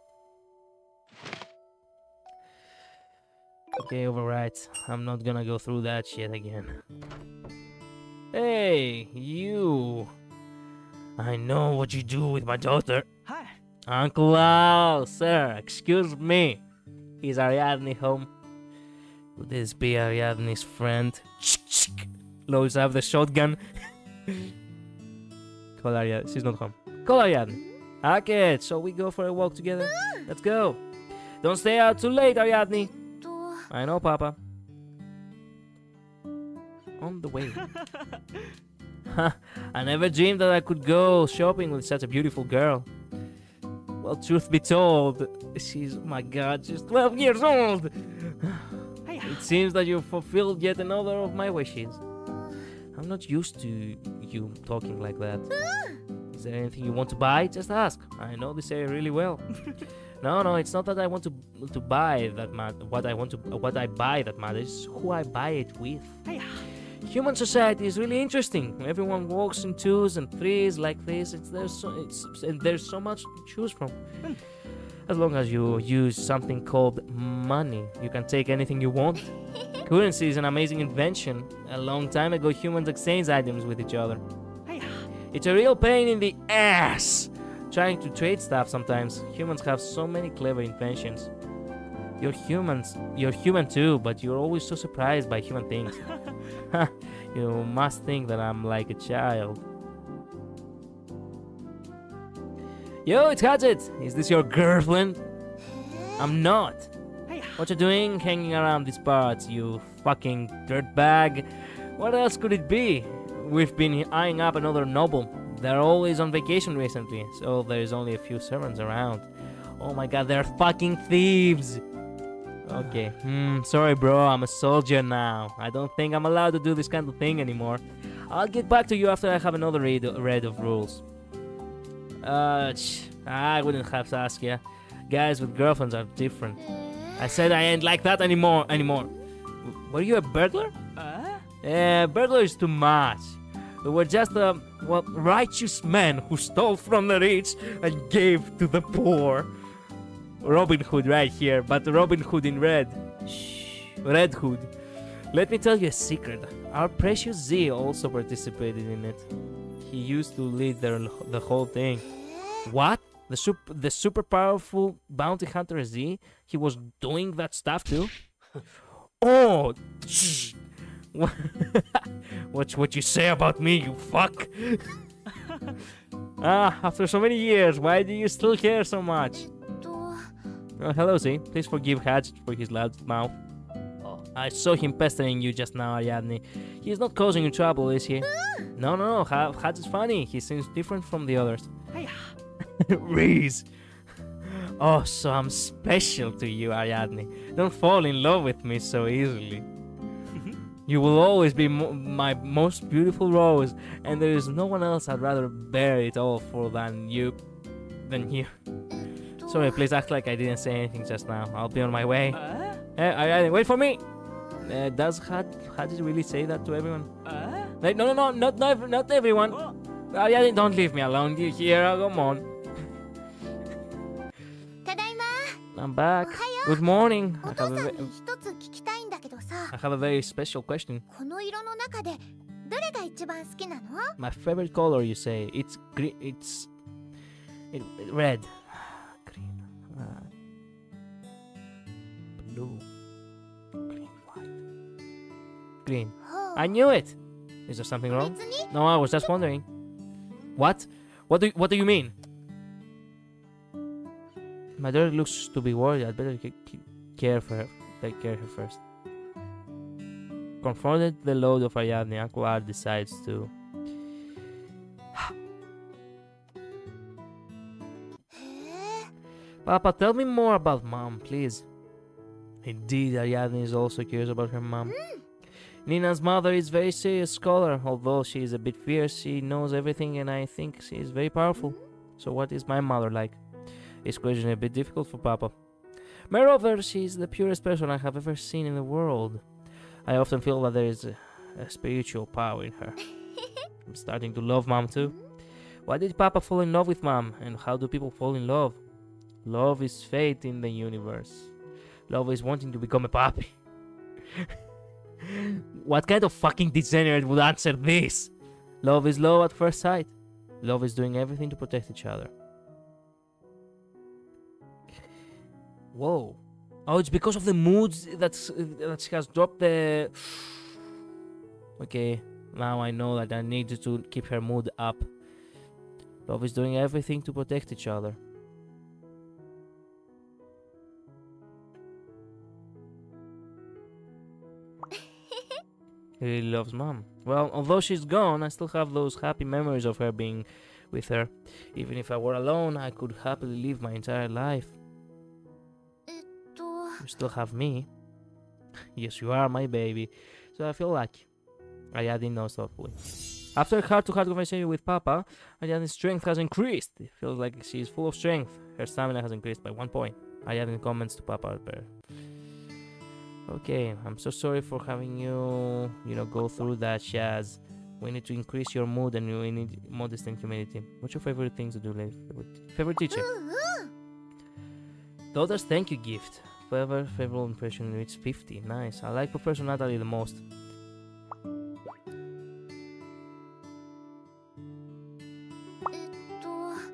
Okay, override. I'm not gonna go through that shit again. Hey, you! I know what you do with my daughter. Hi. Uncle Al, sir, excuse me. Is Ariadne home? Could this be Ariadne's friend? Loads up the shotgun. Call Ariadne. She's not home. Call Ariadne. Hackett, shall we go for a walk together? Let's go. Don't stay out too late, Ariadne. I know, Papa. On the way. I never dreamed that I could go shopping with such a beautiful girl. Well, truth be told, she's, oh my God, she's twelve years old. It seems that you've fulfilled yet another of my wishes. I'm not used to you talking like that. Is there anything you want to buy? Just ask. I know this area really well. No, no, it's not that I want to to buy that matters. What I want to what I buy that matters. Who I buy it with. Human society is really interesting. Everyone walks in twos and threes like this. It's there's so it's and there's so much to choose from. As long as you use something called money, you can take anything you want. Currency is an amazing invention. A long time ago, humans exchanged items with each other. It's a real pain in the ass trying to trade stuff sometimes. Humans have so many clever inventions. You're humans. You're human too, but you're always so surprised by human things. You must think that I'm like a child. Yo, it's Hackett. Is this your girlfriend? I'm not. What you doing hanging around these parts, you fucking dirtbag? What else could it be? We've been eyeing up another noble. They're always on vacation recently, so there's only a few servants around. Oh my God, they're fucking thieves! Okay, hmm, sorry bro, I'm a soldier now. I don't think I'm allowed to do this kind of thing anymore. I'll get back to you after I have another read, read of rules. Uh, I wouldn't have to ask ya. Guys with girlfriends are different. I said I ain't like that anymore, anymore. Were you a burglar? Uh? Eh, burglar is too much. We were just a um, well, righteous man who stole from the rich and gave to the poor. Robin Hood right here, but Robin Hood in red. Shh. Red Hood. Let me tell you a secret. Our precious Z also participated in it. He used to lead the, the whole thing. What? The, sup the super powerful bounty hunter Z? He was doing that stuff too? Oh! Shh. What's what you say about me, you fuck? Ah, after so many years, why do you still care so much? Oh, hello, Z. Please forgive Hatch for his loud mouth. Oh, I saw him pestering you just now, Ariadne. He's not causing you trouble, is he? No, no, no. Hatch is funny. He seems different from the others. Reese. Oh, so I'm special to you, Ariadne. Don't fall in love with me so easily. You will always be mo my most beautiful rose, and there is no one else I'd rather bear it all for than you, than you. Sorry, please act like I didn't say anything just now. I'll be on my way. Uh? Hey, I, I, wait for me. Uh, does Hackett really say that to everyone? Uh? Like, no, no, no, not not, not everyone. Oh. Ariadne, don't leave me alone. You hear? Come on. I'm back. Good morning. I have a I have a very special question. My favorite color, you say? It's green. It's it, it, red. Green. Uh, blue. Green. White. Green. I knew it. Is there something wrong? No, I was just wondering. What? What do What do you mean? My daughter looks to be worried. I'd better care for her. Take care of her first. Confronted the load of Ariadne, Uncle Al decides to... Papa, tell me more about Mom, please. Indeed, Ariadne is also curious about her mom. Mm. Nina's mother is a very serious scholar. Although she is a bit fierce, she knows everything and I think she is very powerful. So what is my mother like? This question is a bit difficult for Papa. Moreover, she is the purest person I have ever seen in the world. I often feel that there is a, a spiritual power in her. I'm starting to love Mom too. Why did Papa fall in love with Mom? And how do people fall in love? Love is fate in the universe. Love is wanting to become a puppy. What kind of fucking degenerate would answer this? Love is love at first sight. Love is doing everything to protect each other. Whoa. Oh, it's because of the moods that's, that she has dropped the... Okay, now I know that I needed to keep her mood up. Love is doing everything to protect each other. He really loves mom. Well, although she's gone, I still have those happy memories of her being with her. Even if I were alone, I could happily live my entire life. You still have me. Yes, you are my baby. So I feel lucky. Ariadne knows thoughtfully. After a heart-to-heart conversation with Papa, Ariadne's strength has increased. It feels like she is full of strength. Her stamina has increased by one point. Ariadne comments to Papa. Okay, I'm so sorry for having you, you know, go through that, Shaz. We need to increase your mood and we need modesty and humility. What's your favorite thing to do, Leif? Favorite, favorite teacher? Daughter's thank you gift. Favorite, favorable impression reached fifty. Nice. I like Professor Natalie the most.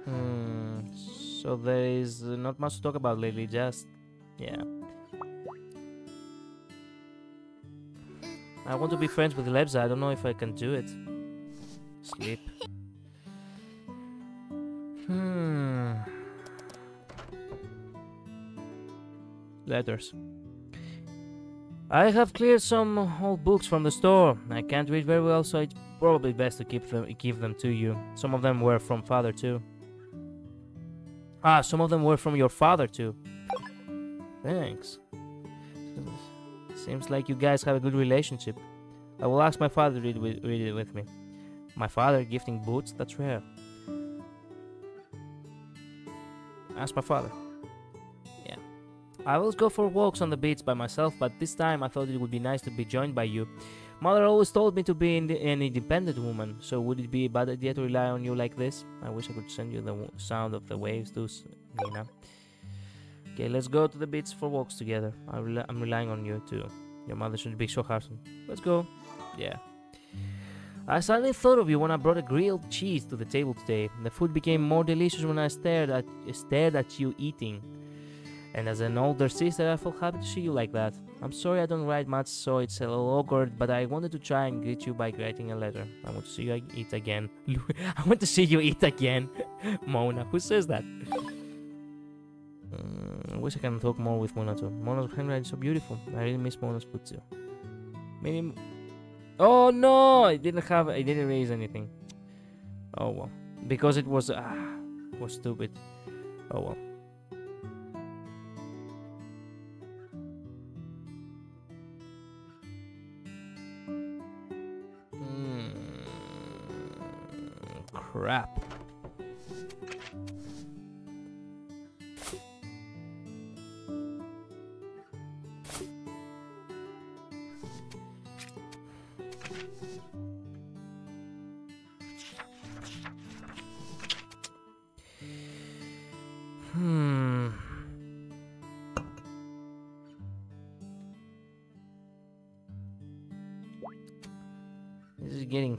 Hmm, so there is not much to talk about lately, just... yeah. I want to be friends with Lepsa. I don't know if I can do it. Sleep. Hmm. Letters. I have cleared some old books from the store. I can't read very well, so it's probably best to keep them, give them to you. Some of them were from father too. Ah, some of them were from your father too. Thanks. Seems like you guys have a good relationship. I will ask my father to read, with, read it with me. My father gifting boots? That's rare. Ask my father. Yeah. I always go for walks on the beach by myself, but this time I thought it would be nice to be joined by you. Mother always told me to be in an independent woman, so would it be a bad idea to rely on you like this? I wish I could send you the sound of the waves too, Nina. Okay, let's go to the beach for walks together. I rel I'm relying on you too. Your mother shouldn't be so harsh. Let's go. Yeah. I suddenly thought of you when I brought a grilled cheese to the table today. The food became more delicious when I stared at stared at you eating. And as an older sister, I felt happy to see you like that. I'm sorry I don't write much, so it's a little awkward, but I wanted to try and greet you by writing a letter. I want to see you eat again. I want to see you eat again. Mona, who says that? I wish I can talk more with Mona too. Mona's handwriting is so beautiful. I really miss Mona's food too. Maybe... oh no! I didn't have... I didn't erase anything. Oh well. Because it was... ah... was stupid. Oh well. Mm, crap.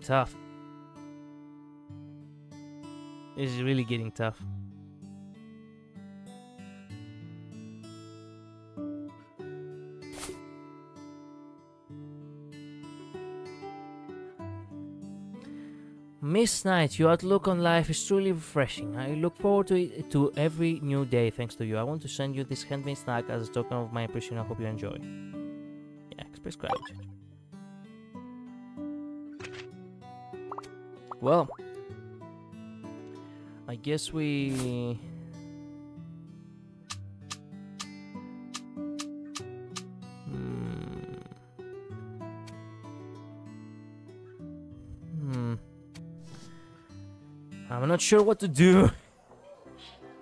Tough. This is really getting tough. Miss Knight, your outlook on life is truly refreshing. I look forward to it, to every new day thanks to you. I want to send you this handmade snack as a token of my appreciation. I hope you enjoy. Yeah, express gratitude. Well, I guess we... Hmm. Hmm. I'm not sure what to do.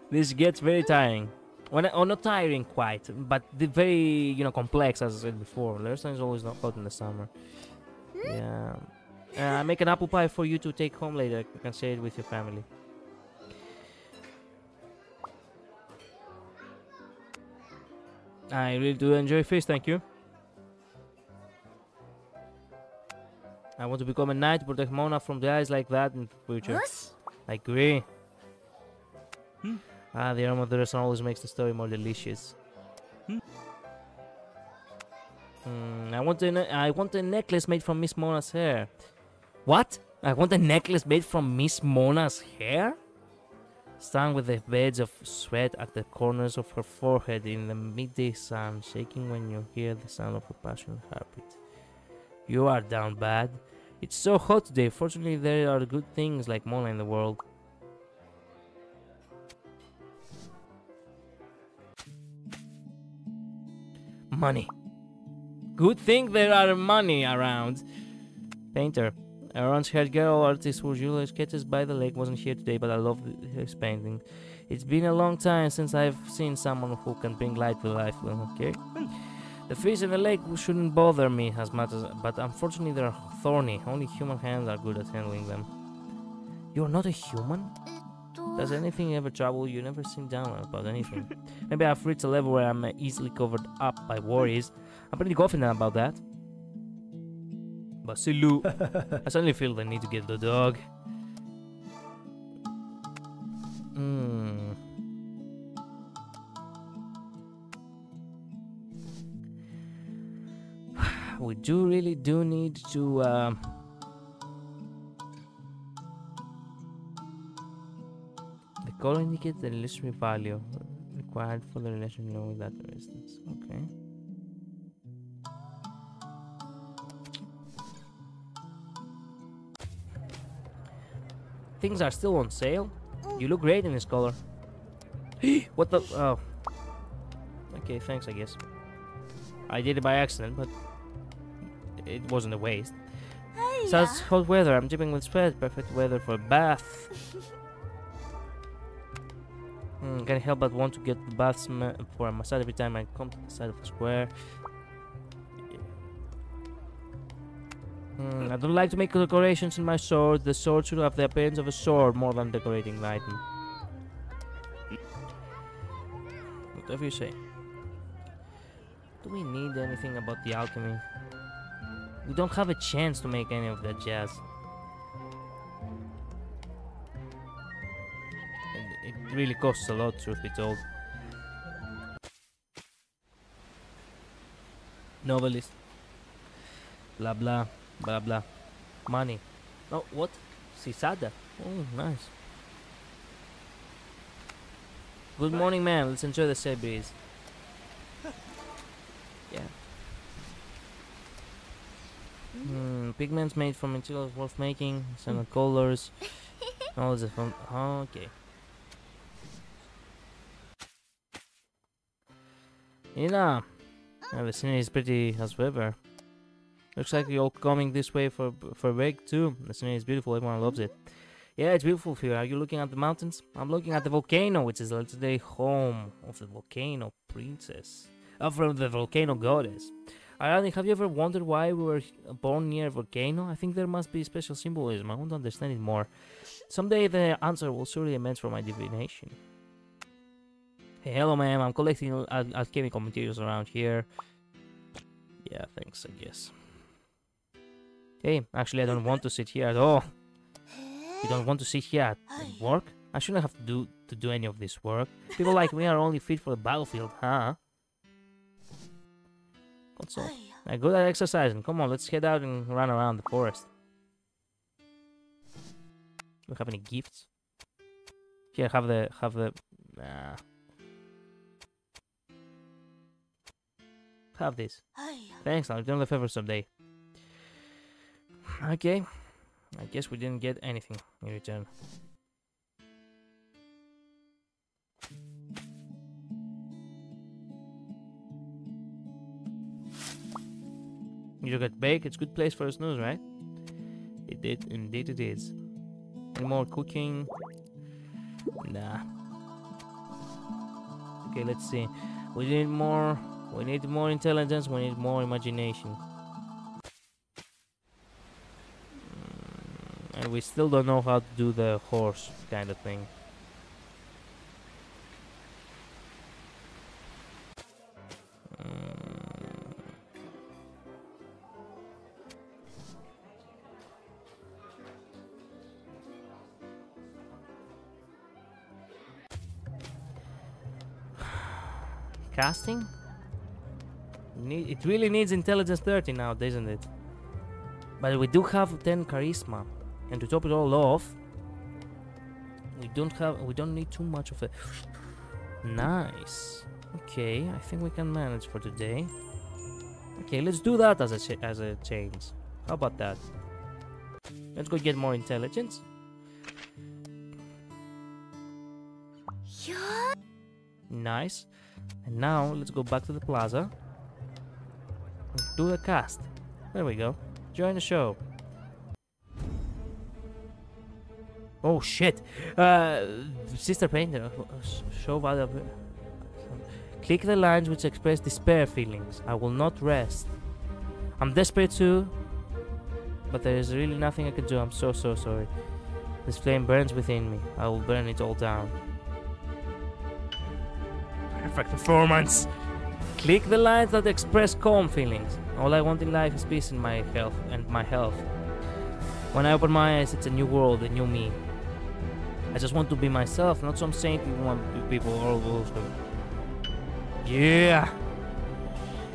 This gets very tiring. When I, oh, not tiring quite, but the very, you know, complex, as I said before. Learning is always not hot in the summer. Yeah. Uh, I make an apple pie for you to take home later. You can share it with your family. I really do enjoy fish, thank you. I want to become a knight to protect Mona from the eyes like that in the future. What? I agree. Hmm? Ah, the aroma of the restaurant always makes the story more delicious. Mm, I want a I want a necklace made from Miss Mona's hair. What? I want a necklace made from Miss Mona's hair? Stand with the beds of sweat at the corners of her forehead in the midday sun, shaking when you hear the sound of a passionate heartbeat. You are down bad. It's so hot today. Fortunately, there are good things like Mona in the world. Money. Good thing there are money around. Painter. A orange-haired girl artist who usually sketches by the lake wasn't here today, but I love his painting. It's been a long time since I've seen someone who can bring light to life. Okay. The fish in the lake shouldn't bother me as much as, but unfortunately they are thorny. Only human hands are good at handling them. You're not a human? Does anything ever trouble you? Never seem down about anything. Maybe I've reached a level where I'm easily covered up by worries. I'm pretty confident about that. Basilou. I suddenly feel the need to get the dog. Mm. We do really do need to... Uh, the color indicates the illusory value required for the relation with that resistance. Okay. Things are still on sale. You look great in this color. What the? Oh. Okay, thanks, I guess. I did it by accident, but it wasn't a waste. Hey, such yeah. Hot weather. I'm dripping with sweat. Perfect weather for a bath. mm, can't help but want to get the baths for a massage every time I come to the side of the square. Mm, I don't like to make decorations in my sword. The sword should have the appearance of a sword more than decorating an item. Whatever you say. Do we need anything about the alchemy? We don't have a chance to make any of that jazz. And it really costs a lot, truth be told. Novelist. Blah blah. Blah blah. Money. Oh, what? Sisada. Oh, nice. Good Bye. morning, man. Let's enjoy the sea breeze. Yeah. Mm, pigments made from materials worth making. Some colors. All this from. Oh, okay. Nina. Yeah, the scenery is pretty as ever. Looks like you're all coming this way for for a break too. The scenery is beautiful. Everyone loves it. Yeah, it's beautiful here. Are you looking at the mountains? I'm looking at the volcano, which is today home of the Volcano Princess, uh, from the Volcano Goddess. Ariadne, have you ever wondered why we were born near a volcano? I think there must be special symbolism. I want to understand it more. Someday the answer will surely emerge from my divination. Hey, hello, ma'am. I'm collecting al alchemical materials around here. Yeah, thanks, I guess. Hey, actually I don't want to sit here at all. You don't want to sit here at work? I shouldn't have to do to do any of this work. People like me are only fit for the battlefield, huh? Console. I'm good at exercising. Come on, let's head out and run around the forest. Do we have any gifts? Here, have the have the nah. Have this. Thanks, I'll return the favor someday. Okay, I guess we didn't get anything in return. You got baked, it's a good place for a snooze, right? It did, indeed it is. Any more cooking? Nah. Okay, let's see. We need more, we need more intelligence, we need more imagination. And we still don't know how to do the horse kind of thing. Mm. Casting? It really needs intelligence thirty now, doesn't it? But we do have ten charisma, and to top it all off, we don't have, we don't need too much of it. Nice. Okay, I think we can manage for today. Okay, let's do that as a as a change. How about that? Let's go get more intelligence. Nice. And now let's go back to the plaza. Do a cast. There we go. Join the show. Oh shit! Uh, Sister Painter, show other. Click the lines which express despair feelings. I will not rest. I'm desperate too, but there is really nothing I can do. I'm so so sorry. This flame burns within me. I will burn it all down. Perfect performance. Click the lines that express calm feelings. All I want in life is peace in my health and my health. When I open my eyes, it's a new world, a new me. I just want to be myself, not some saint people want people all those. Yeah.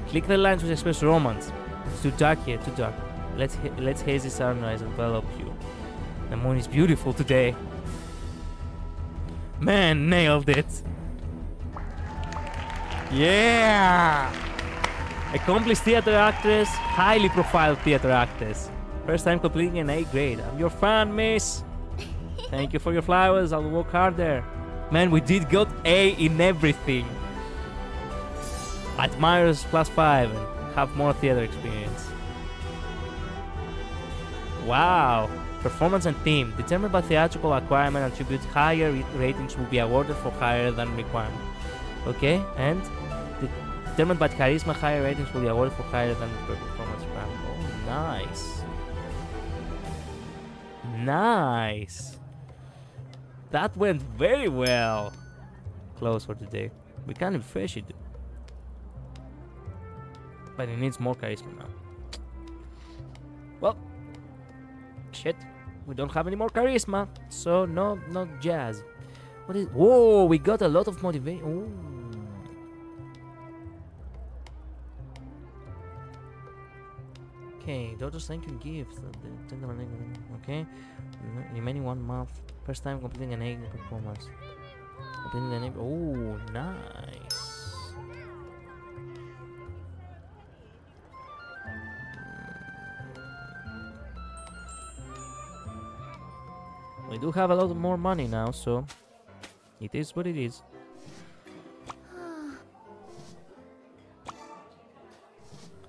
Click the lines which express romance. It's too dark here, too dark. Let's let's hazy sunrise envelop you. The moon is beautiful today. Man, nailed it. Yeah! Accomplished theater actress, highly profiled theater actress. First time completing an A grade. I'm your fan, miss. Thank you for your flowers. I'll work harder. Man, we did got A in everything. Admirers plus five and have more theater experience. Wow! Performance and theme. Determined by theatrical requirement attributes, higher ratings will be awarded for higher than requirement. Okay, and determined by charisma, higher ratings will be awarded for higher than the performance plan. Oh, nice. Nice. That went very well. Close for today. We can refresh it. But it needs more charisma now. Well, shit. We don't have any more charisma. So, no, not jazz. What is. Whoa, we got a lot of motivation. Okay, Dodo's thank you gift. Okay, remaining one month. First time completing an egg performance. Completing an egg. Oh, nice. We do have a lot more money now, so it is what it is.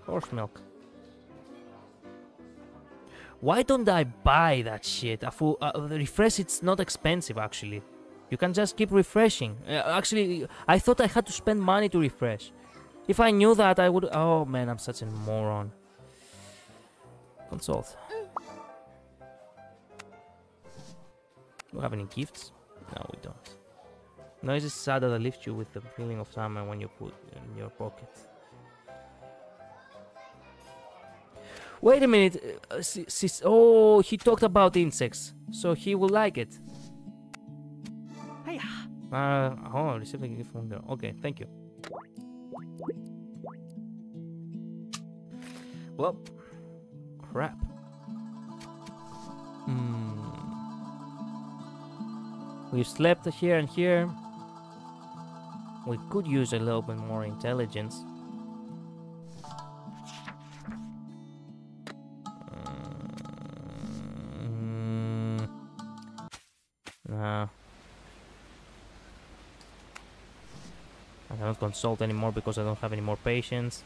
Horse milk. Why don't I buy that shit? Afu, uh, the refresh, it's not expensive actually. You can just keep refreshing. Uh, actually, I thought I had to spend money to refresh. If I knew that, I would. Oh man, I'm such a moron. Consult. Do you have any gifts? No, we don't. Noises sadder that lift you with the feeling of summer when you put in your pocket. Wait a minute, uh, she, she's, oh, he talked about insects, so he will like it. Hiya. Uh, oh, received a gift from there. Okay, thank you. Well, crap. Hmm. We've slept here and here. We could use a little bit more intelligence. I cannot consult anymore because I don't have any more patience.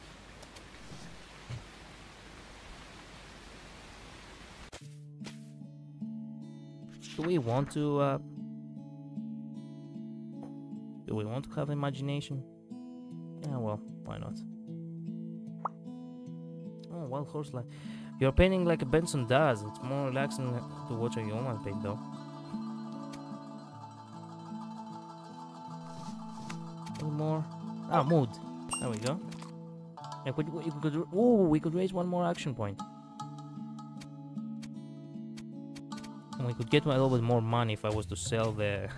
Do we want to uh, do we want to have imagination? Yeah, well, why not? Oh, well, horse like you're painting like a Benson does. It's more relaxing to watch a human paint though. More. Ah, mood. There we go. I could, we could, ooh, we could raise one more action point. And we could get a little bit more money if I was to sell the.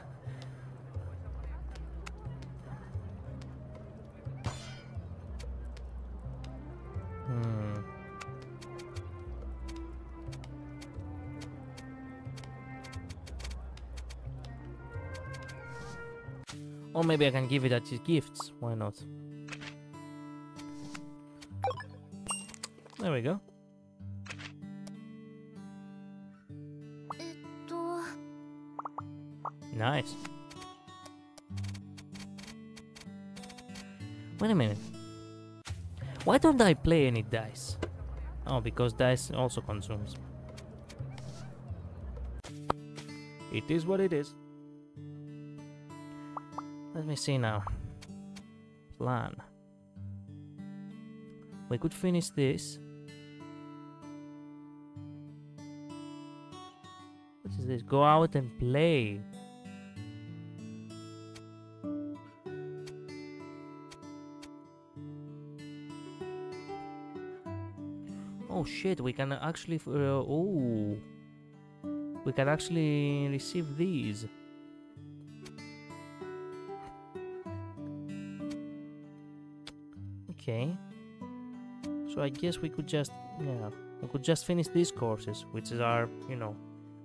Or maybe I can give it as gifts, why not? There we go. Nice. Wait a minute. Why don't I play any dice? Oh, because dice also consumes. It is what it is. Let me see now. Plan. We could finish this. What is this? Go out and play. Oh shit, we can actually... Uh, oh... We can actually receive these. Okay. So I guess we could just... Yeah. We could just finish these courses, which is our, you know...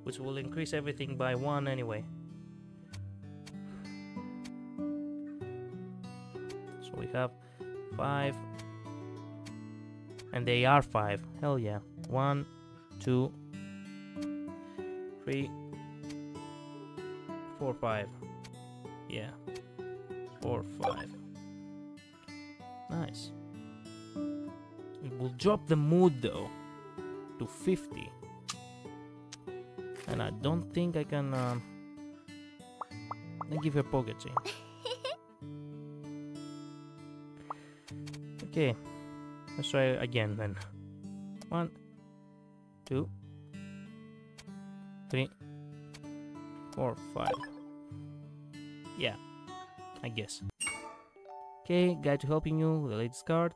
Which will increase everything by one anyway. So we have five... And they are five. Hell yeah. One, two, three, four, five. Yeah. Four, five. Nice. It will drop the mood though to fifty. And I don't think I can. Uh, I'll give her pocket change. Okay. Let's try again then. One, two, three, four, five. Yeah, I guess. Okay, guide to helping you, the latest card.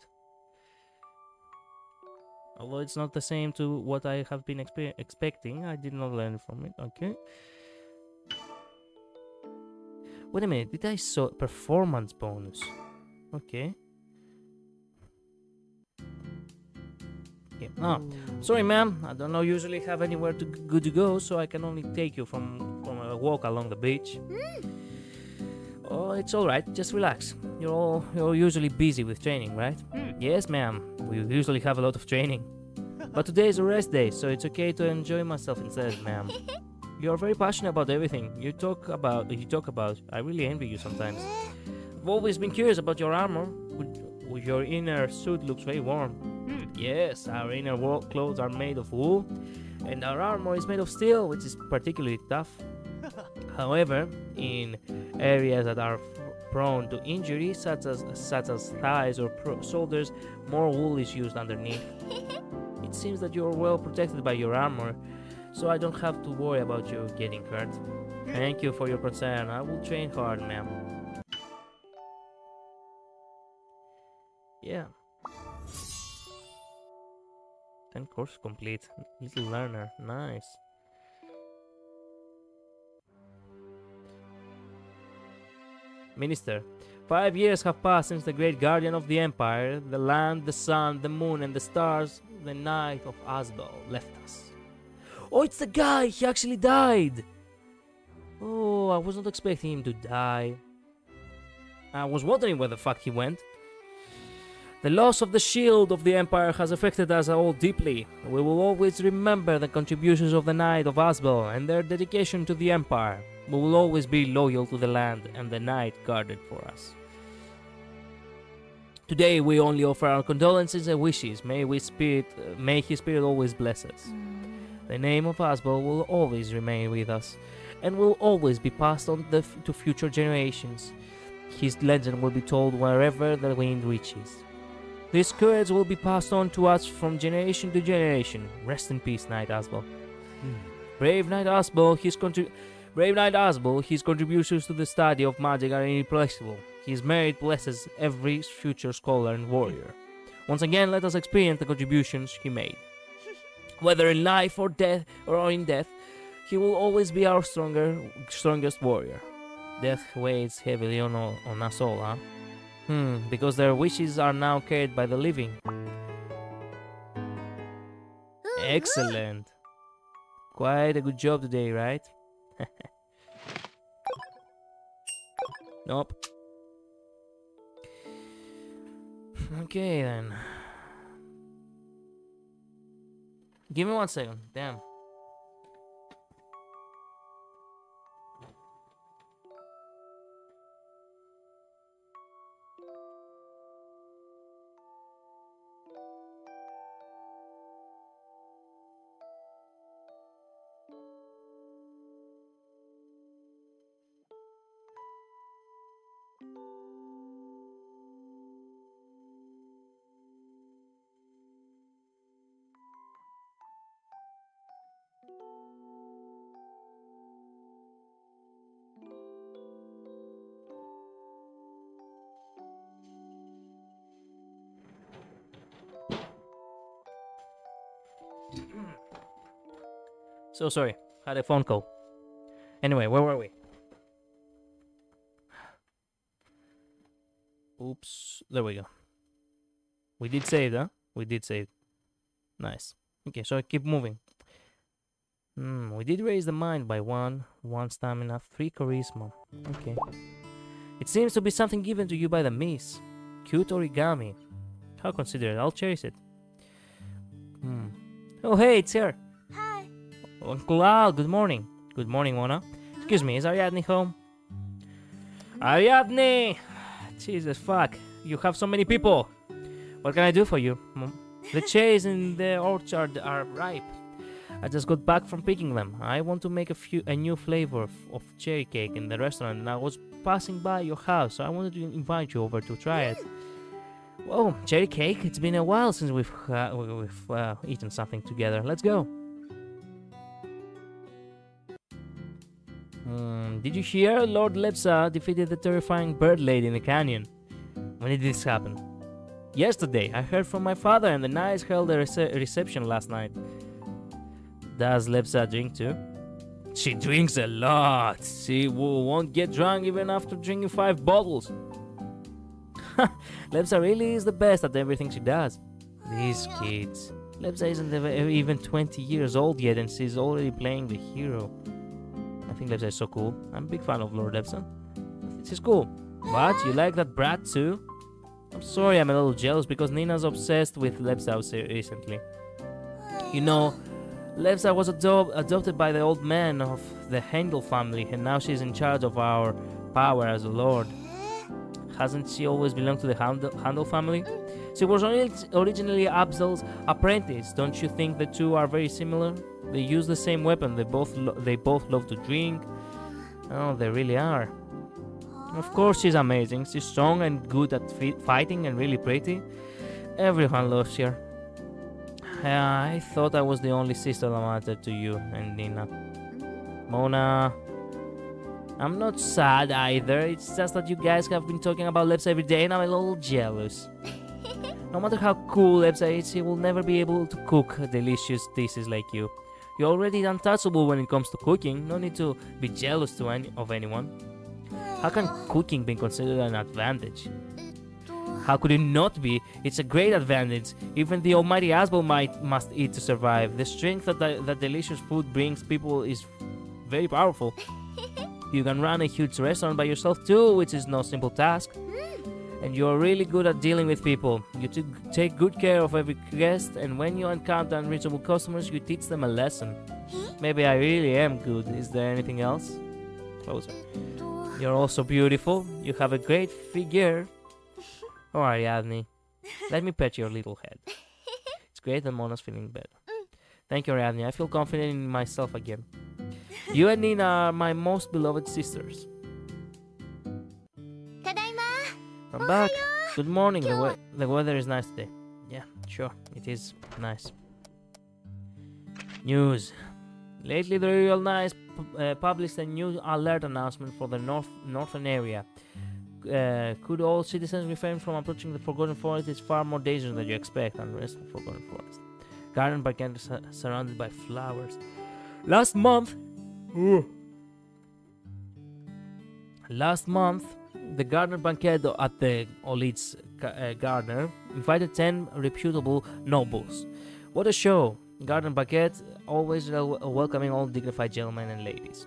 Although it's not the same to what I have been expe expecting, I did not learn from it. Okay. Wait a minute, did I saw performance bonus? Okay. Oh, sorry ma'am, I don't know usually have anywhere to good to go, so I can only take you from, from a walk along the beach. Mm. Oh, it's alright, just relax. You're all, you're usually busy with training, right? Mm. Yes ma'am, we usually have a lot of training. But today is a rest day, so it's okay to enjoy myself instead, ma'am. You're very passionate about everything you talk about, you talk about. I really envy you sometimes. I've always been curious about your armor. Your inner suit looks very warm. Yes, our inner world clothes are made of wool, and our armor is made of steel, which is particularly tough. However, in areas that are prone to injury, such as such as thighs or shoulders, more wool is used underneath. It seems that you are well protected by your armor, so I don't have to worry about you getting hurt. Thank you for your concern. I will train hard, ma'am. Yeah. ten course complete. Little learner. Nice. Minister. Five years have passed since the great guardian of the empire, the land, the sun, the moon and the stars, the Knight of Asbel, left us. Oh, it's the guy! He actually died! Oh, I was not expecting him to die. I was wondering where the fuck he went. The loss of the shield of the Empire has affected us all deeply. We will always remember the contributions of the Knight of Asbel and their dedication to the Empire. We will always be loyal to the land and the Knight guarded for us. Today we only offer our condolences and wishes. May, we spirit, uh, may his spirit always bless us. The name of Asbel will always remain with us and will always be passed on the f to future generations. His legend will be told wherever the wind reaches. This courage will be passed on to us from generation to generation. Rest in peace, Knight Asbel. Mm. Brave Knight Asbel, his contri Brave Knight Asbel, his contributions to the study of magic are irreplaceable. His merit blesses every future scholar and warrior. Once again, let us experience the contributions he made. Whether in life or death, or in death, he will always be our stronger, strongest warrior. Death weighs heavily on, all, on us all, huh? Hmm, because their wishes are now carried by the living. Excellent. Quite a good job today, right? Nope. Okay, then. Give me one second. Damn. So sorry, had a phone call. Anyway, where were we? Oops, there we go. We did save, huh? We did save. Nice. Okay, so I keep moving. Hmm, we did raise the mind by one, one stamina, three charisma. Okay. It seems to be something given to you by the miss. Cute origami. How considerate, I'll chase it. Hmm. Oh hey, it's here. Uncle Al, good morning. Good morning, Mona. Excuse me, is Ariadne home? Ariadne! Jesus, fuck. You have so many people. What can I do for you? The cherries in the orchard are ripe. I just got back from picking them. I want to make a few a new flavor of cherry cake in the restaurant, and I was passing by your house, so I wanted to invite you over to try it. Whoa, cherry cake? It's been a while since we've, uh, we've uh, eaten something together. Let's go. Mm, did you hear? Lord Lepsa defeated the terrifying bird lady in the canyon. When did this happen? Yesterday. I heard from my father, and the knights held a rece reception last night. Does Lepsa drink too? She drinks a lot. She won't get drunk even after drinking five bottles. Lepsa really is the best at everything she does. These kids. Lepsa isn't even twenty years old yet, and she's already playing the hero. I think Lepsa is so cool. I'm a big fan of Lord Lepsa. She's cool. What? You like that brat too? I'm sorry, I'm a little jealous because Nina's obsessed with Lepsa recently. You know, Lepsa was ado adopted by the old man of the Handel family, and now she's in charge of our power as a lord. Hasn't she always belonged to the Handel family? She was originally Asbel's apprentice. Don't you think the two are very similar? They use the same weapon. They both lo they both love to drink. Oh, they really are. Of course, she's amazing. She's strong and good at fighting and really pretty. Everyone loves her. Uh, I thought I was the only sister that mattered to you and Nina. Mona. I'm not sad either. It's just that you guys have been talking about Lepsa every day, and I'm a little jealous. No matter how cool Lepsa is, she will never be able to cook delicious dishes like you. You're already untouchable when it comes to cooking, no need to be jealous to any of anyone. How can cooking be considered an advantage? How could it not be? It's a great advantage. Even the almighty Asbel might must eat to survive. The strength that the, that delicious food brings people is very powerful. You can run a huge restaurant by yourself too, which is no simple task. And you're really good at dealing with people. You take good care of every guest, and when you encounter unreachable customers, you teach them a lesson. Maybe I really am good. Is there anything else? Closer. You're also beautiful. You have a great figure. Oh, Ariadne. Let me pet your little head. It's great that Mona's feeling better. Thank you, Ariadne. I feel confident in myself again. You and Nina are my most beloved sisters. I'm back. Good morning. The, we the weather is nice today. Yeah, sure. It is nice. News. Lately, the Royal Knights uh, published a new alert announcement for the north northern area. Uh, could all citizens refrain from approaching the Forgotten Forest? It's far more dangerous than you expect. Unrest in the Forgotten Forest. Garden by candles sur surrounded by flowers. Last month... Ooh. Last month... The gardener banquet at the Olitz uh, Gardener invited ten reputable nobles. What a show! Garden banquet, always welcoming all dignified gentlemen and ladies.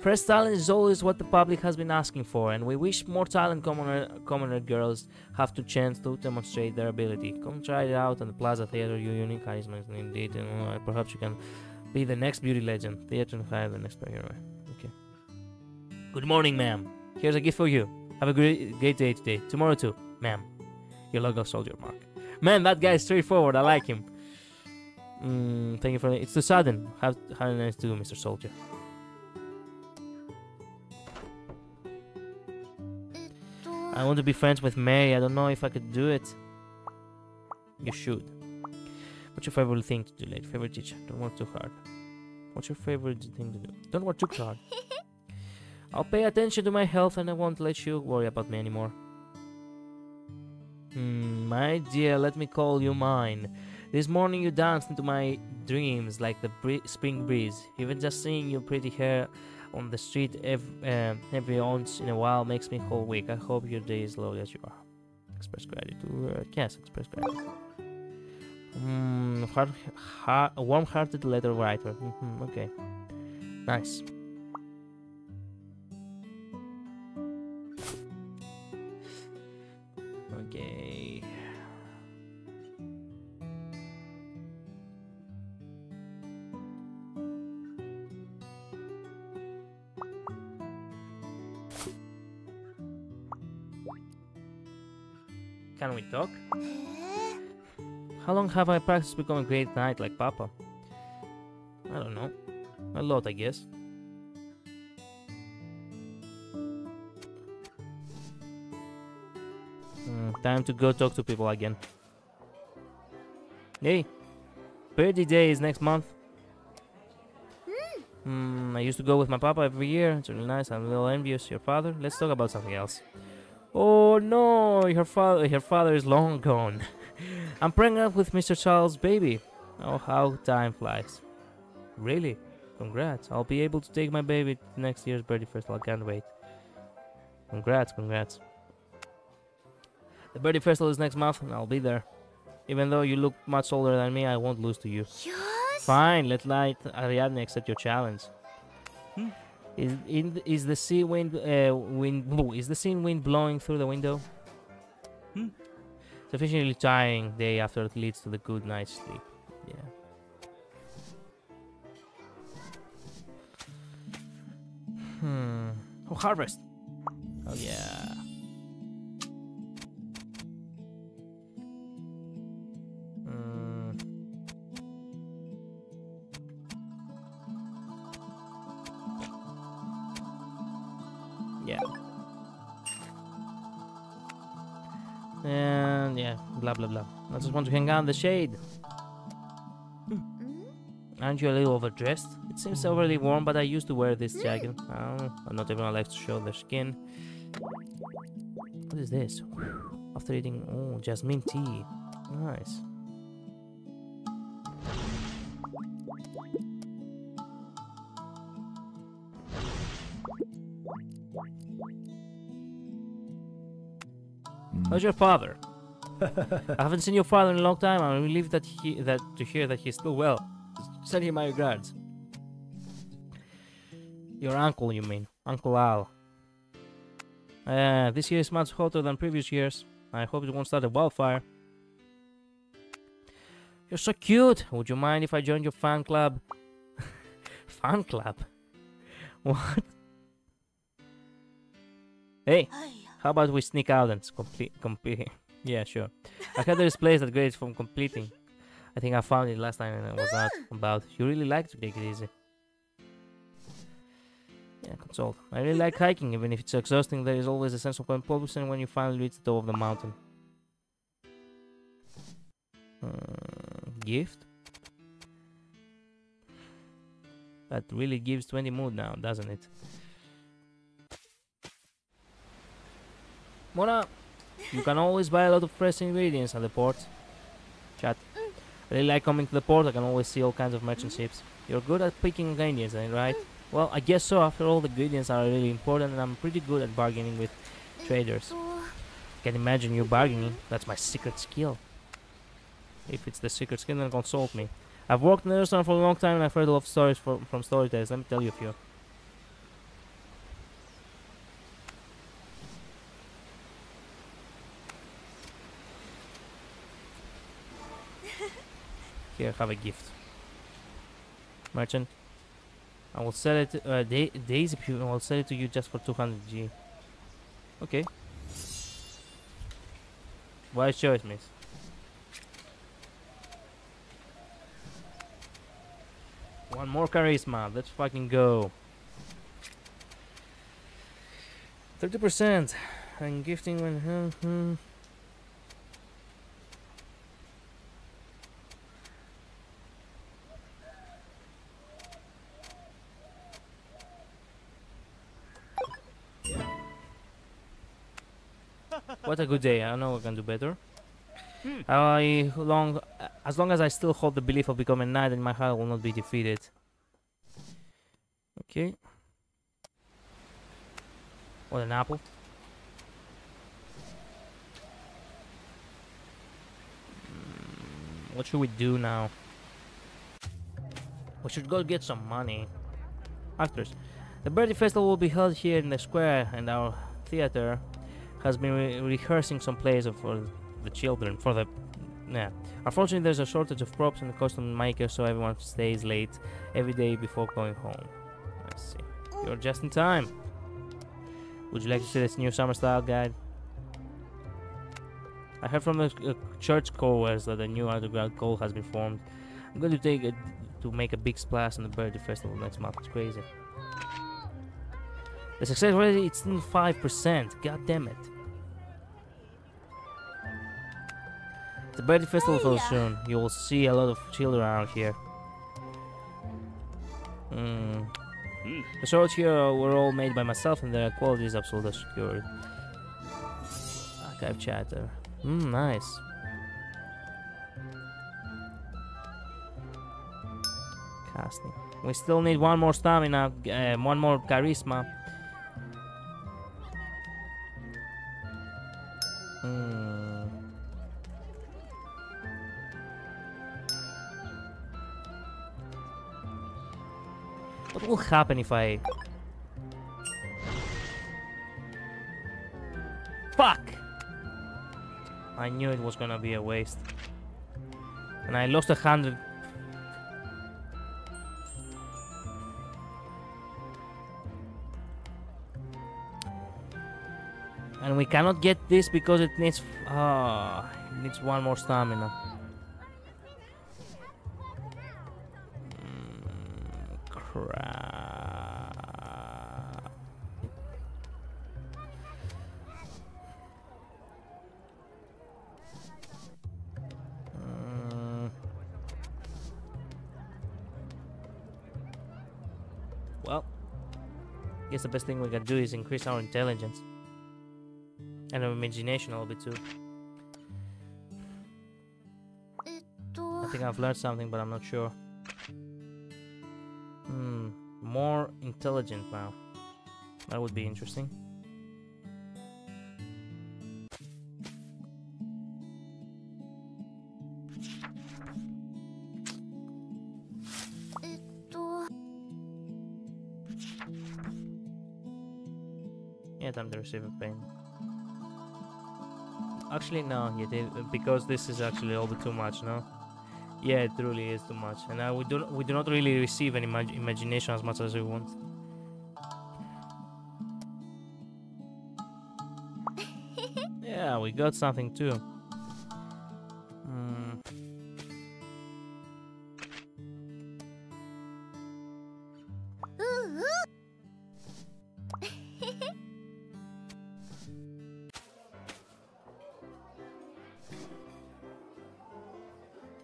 Press talent is always what the public has been asking for, and we wish more talent commoner, commoner girls have the chance to demonstrate their ability. Come try it out at the Plaza Theater, your unique charisma is indeed, and uh, perhaps you can be the next beauty legend. Theater and hire the next hero. Okay. Good morning, ma'am. Here's a gift for you. Have a great, great day today. Tomorrow too, ma'am. Your local soldier, Mark. Man, that guy is straightforward. I like him. Mm, thank you for it. It's too sudden. Have, have a nice day, Mister Soldier. I want to be friends with Mary. I don't know if I could do it. You should. What's your favorite thing to do late? Favorite teacher? Don't work too hard. What's your favorite thing to do? Don't work too hard. I'll pay attention to my health and I won't let you worry about me anymore. Hmm, my dear, let me call you mine. This morning you danced into my dreams like the bree spring breeze. Even just seeing your pretty hair on the street every, uh, every once in a while makes me whole week. I hope your day is lovely as you are. Express gratitude. Yes, express gratitude. Mm, heart, heart, warm-hearted letter writer. Mm-hmm, okay. Nice. Okay. Can we talk? How long have I practiced to become a great knight like Papa? I don't know. A lot, I guess. Mm, time to go talk to people again. Hey! Birdie Day is next month. Mm, I used to go with my Papa every year. It's really nice. I'm a little envious. Your father? Let's talk about something else. Oh no! Her father, her father is long gone. I'm pregnant with Mister Charles' baby. Oh, how time flies. Really? Congrats. I'll be able to take my baby to next year's birthday festival. I can't wait. Congrats, congrats. The birthday festival is next month and I'll be there. Even though you look much older than me, I won't lose to you. Yes? Fine, let Light Ariadne accept your challenge. Hmm. Is, in, is the sea wind, uh, wind... Is the sea wind blowing through the window? Hmm. Sufficiently tiring day after it leads to the good night's sleep. Yeah. Hmm. Oh, harvest! Oh, yeah. Mm. Yeah. And yeah, blah blah blah. I just want to hang out in the shade. Mm. Aren't you a little overdressed? It seems overly warm, but I used to wear this jacket. Oh, I'm not even allowed to show their skin. What is this? After eating, oh, jasmine tea. Nice. How's your father? I haven't seen your father in a long time. I'm relieved that he that to hear that he's still well. Send him my regards. Your uncle, you mean? Uncle Al. Uh, this year is much hotter than previous years. I hope it won't start a wildfire. You're so cute. Would you mind if I joined your fan club? Fan club? What? Hey. How about we sneak out and complete, complete? Yeah, sure. I heard there's a place that grades from completing. I think I found it last time and I was out about. You really like to take it easy. Yeah, consult. I really like hiking, even if it's exhausting. There is always a sense of compulsion when you finally reach the top of the mountain. Uh, gift. That really gives twenty mood now, doesn't it? Mona, you can always buy a lot of fresh ingredients at the port. Chat. I really like coming to the port, I can always see all kinds of merchant ships. You're good at picking ingredients, right? Well, I guess so. After all, the ingredients are really important and I'm pretty good at bargaining with traders. I can imagine you bargaining. That's my secret skill. If it's the secret skill, then consult me. I've worked in the restaurant for a long time and I've heard a lot of stories from, from storytellers. Let me tell you a few. Here, have a gift. Merchant. I will sell it, uh, da Daisy Pew, I will sell it to you just for two hundred G. Okay. Wise choice, miss. One more charisma, let's fucking go. thirty percent and gifting when... Uh, hmm. What a good day! I know I can do better. Hmm. I long, as long as I still hold the belief of becoming a knight, then my heart will not be defeated. Okay. What an apple! Mm, what should we do now? We should go get some money. Actors. The Birdie Festival will be held here in the square, and our theater has been re rehearsing some plays for the children, for the... yeah. Unfortunately, there's a shortage of props and costume makers, so everyone stays late every day before going home. Let's see. You're just in time. Would you like to see this new summer style guide? I heard from the uh, church chorus that a new underground cult has been formed. I'm going to take it to make a big splash on the Birdie Festival next month. It's crazy. The success rate, it's still five percent. God damn it. The Birdie Festival falls soon. You will see a lot of children around here. Mm. The swords here were all made by myself and their quality is absolutely secured. Archive chatter. Mm, nice. Casting. We still need one more stamina, uh, one more charisma. Mm. What will happen if I... Fuck! I knew it was gonna be a waste. And I lost a hundred... And we cannot get this because it needs uh, it needs one more stamina. Mm, crap. Mm. Well, I guess the best thing we can do is increase our intelligence. And imagination a little bit too. I think I've learned something, but I'm not sure. Hmm, more intelligent now. That would be interesting. Yeah, time to receive a pain. Actually, no, you did, because this is actually all too much, no? Yeah, it truly is too much, and uh, we do we do not really receive any imag imagination as much as we want. Yeah, we got something too. Mm.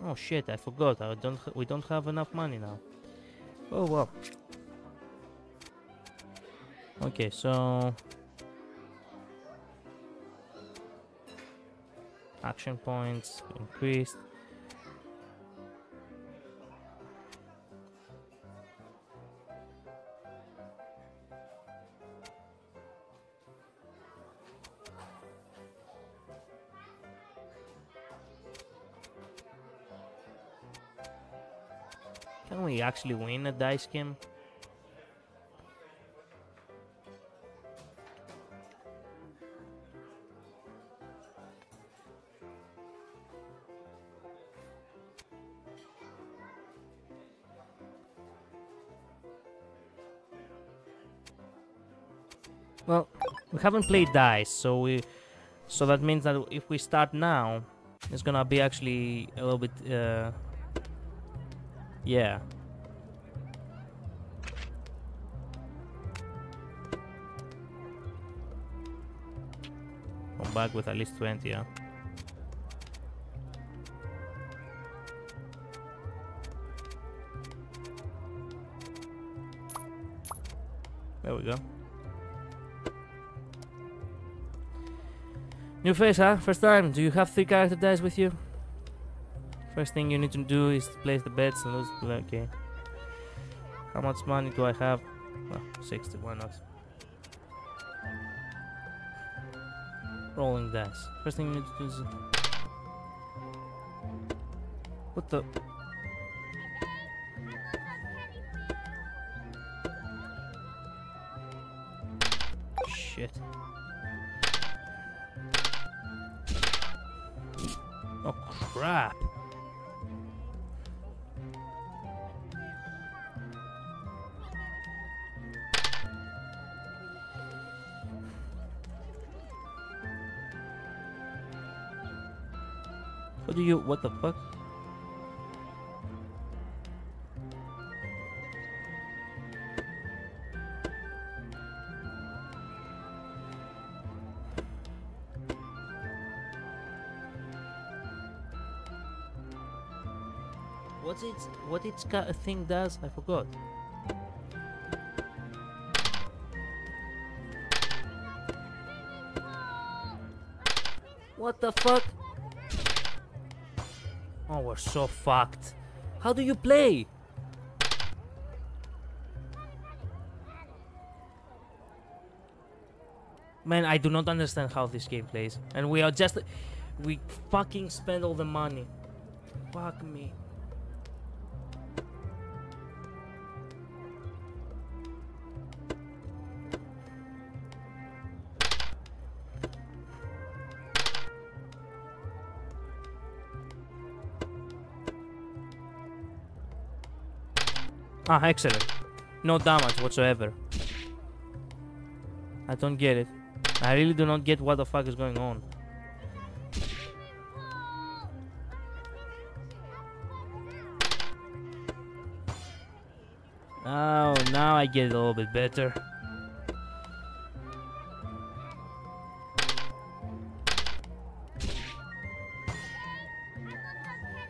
Oh shit, I forgot. I don't we don't have enough money now. Oh well. Okay, so action points increased. Can we actually win a dice game? Well, we haven't played dice, so we, so that means that if we start now, it's gonna be actually a little bit, uh, yeah. Come back with at least twenty, yeah. There we go. New face, huh? First time. Do you have three character dice with you? First thing you need to do is to place the bets and lose. Okay. How much money do I have? Well, sixty. Why not? Rolling dice. First thing you need to do is. What the? Shit. Oh crap. What do you, what the fuck? What's its, what its thing does? I forgot. What the fuck? Oh, we're so fucked. How do you play? Man, I do not understand how this game plays. And we are just... we fucking spend all the money. Fuck me. Ah, excellent. No damage whatsoever. I don't get it. I really do not get what the fuck is going on. Oh, now I get it a little bit better.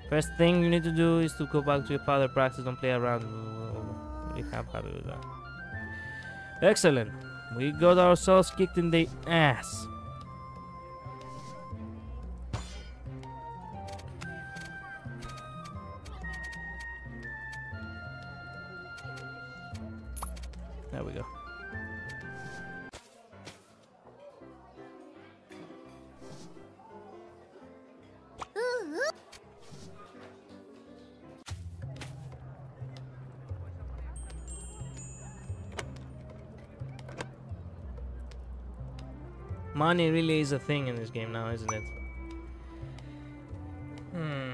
First thing you need to do is to go back to your father, practice, don't play around. We have happy with that. Excellent. We got ourselves kicked in the ass. There we go. Money really is a thing in this game now, isn't it? Hmm.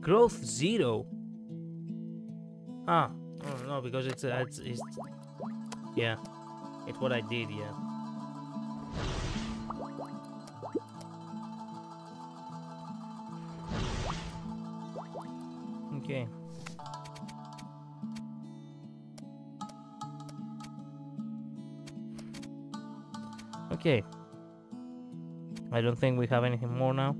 Growth zero. Ah, oh, no, because it's, uh, it's it's yeah, it's what I did, yeah. Okay. Okay. I don't think we have anything more now.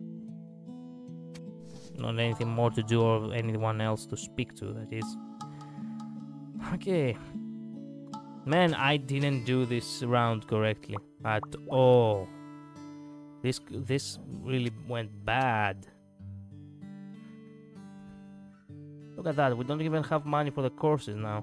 Not anything more to do or anyone else to speak to, that is. Okay. Man, I didn't do this round correctly at all. This this really went bad. Look at that, we don't even have money for the courses now.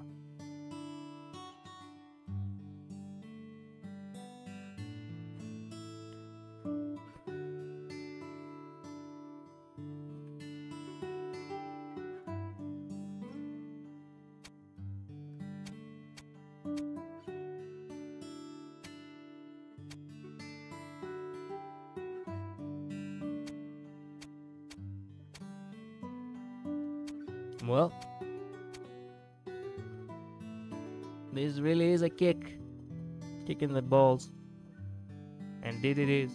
Well, this really is a kick. Kick in the balls. And did it is.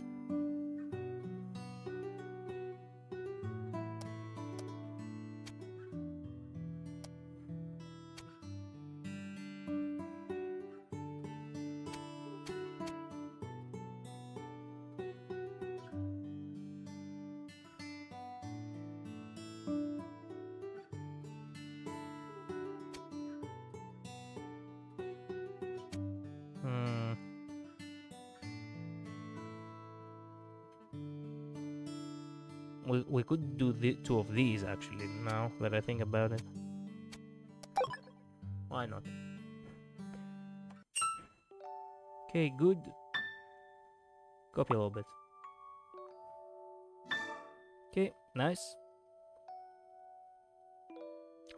We, we could do the two of these actually, now that I think about it. Why not? Okay, good. Copy a little bit. Okay, nice.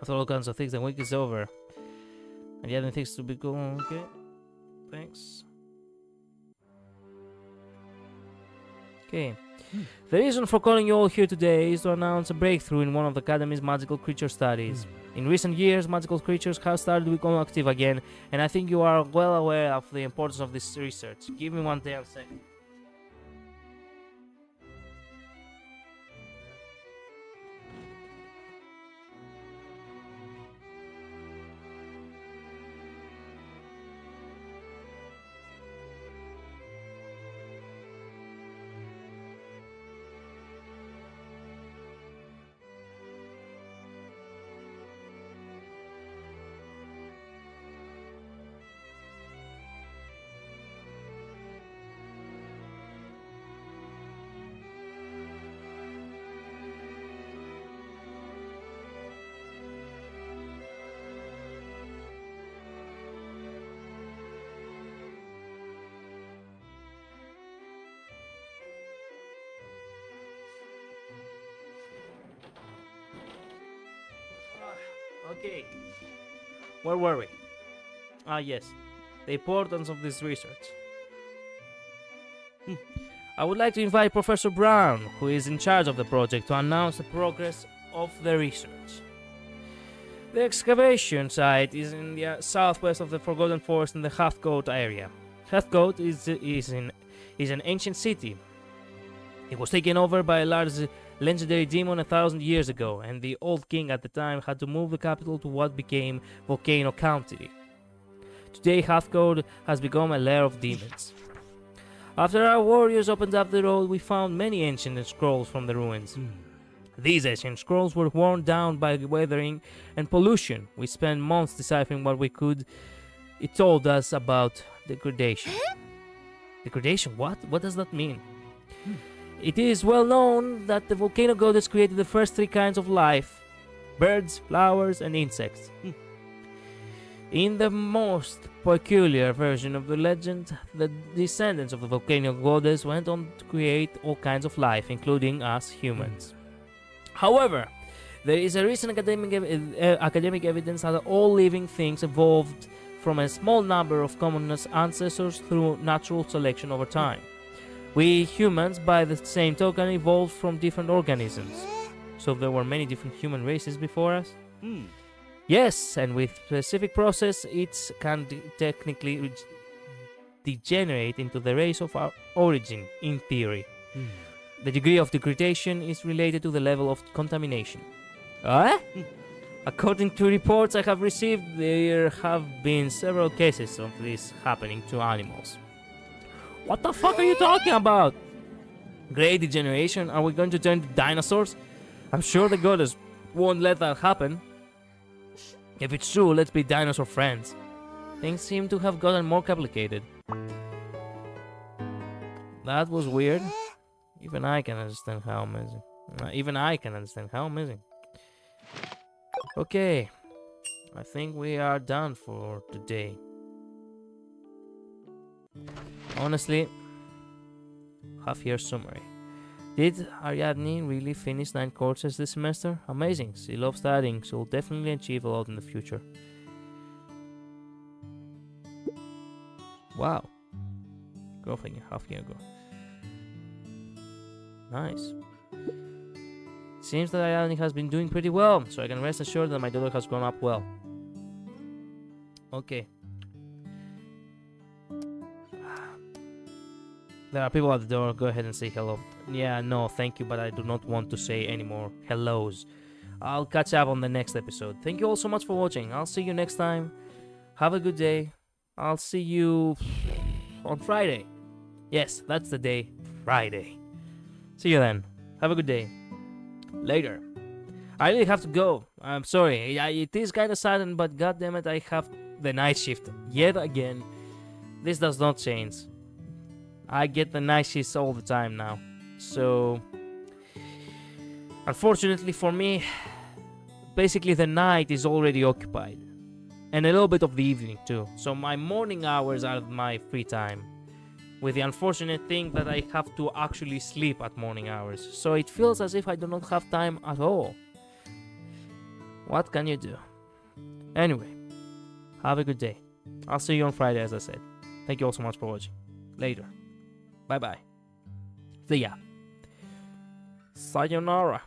After all kinds of things, the week is over. And the other things to be going, okay. Thanks. Okay. The reason for calling you all here today is to announce a breakthrough in one of the Academy's magical creature studies. In recent years, magical creatures have started to become active again, and I think you are well aware of the importance of this research. Give me one damn second. Okay, where were we? Ah yes, the importance of this research. Hmm. I would like to invite Professor Brown, who is in charge of the project, to announce the progress of the research. The excavation site is in the southwest of the Forgotten Forest in the Heathcote area. Heathcote is, is, in, is an ancient city. It was taken over by a large legendary demon a thousand years ago, and the old king at the time had to move the capital to what became Volcano County. Today Heathcote has become a lair of demons. After our warriors opened up the road, we found many ancient scrolls from the ruins. Mm. These ancient scrolls were worn down by weathering and pollution. We spent months deciphering what we could. It told us about degradation. Degradation? What? What does that mean? Mm. It is well known that the Volcano Goddess created the first three kinds of life: birds, flowers, and insects. In the most peculiar version of the legend, the descendants of the Volcano Goddess went on to create all kinds of life, including us humans. However, there is a recent academic, ev uh, academic evidence that all living things evolved from a small number of common ancestors through natural selection over time. We humans, by the same token, evolved from different organisms. So there were many different human races before us? Mm. Yes, and with specific process, it can technically degenerate into the race of our origin, in theory. Mm. The degree of degradation is related to the level of contamination. Huh? According to reports I have received, there have been several cases of this happening to animals. What the fuck are you talking about? Great degeneration? Are we going to turn to dinosaurs? I'm sure the goddess won't let that happen. If it's true, let's be dinosaur friends. Things seem to have gotten more complicated. That was weird. Even I can understand how amazing. Uh, even I can understand how amazing. Okay. I think we are done for today. Honestly, half-year summary. Did Ariadne really finish nine courses this semester? Amazing. She loves studying. She will definitely achieve a lot in the future. Wow. Girlfriend, half year ago. Nice. Seems that Ariadne has been doing pretty well, so I can rest assured that my daughter has grown up well. Okay. There are people at the door, go ahead and say hello. Yeah, no, thank you, but I do not want to say any more hellos. I'll catch up on the next episode. Thank you all so much for watching. I'll see you next time. Have a good day. I'll see you on Friday. Yes, that's the day, Friday. See you then. Have a good day. Later. I really have to go. I'm sorry. It is kind of sudden, but goddammit, I have the night shift yet again. This does not change. I get the night shifts all the time now. So, unfortunately for me, basically the night is already occupied. And a little bit of the evening too. So my morning hours are my free time. With the unfortunate thing that I have to actually sleep at morning hours. So it feels as if I do not have time at all. What can you do? Anyway, have a good day. I'll see you on Friday, as I said. Thank you all so much for watching. Later. Bye-bye. See ya. Sayonara.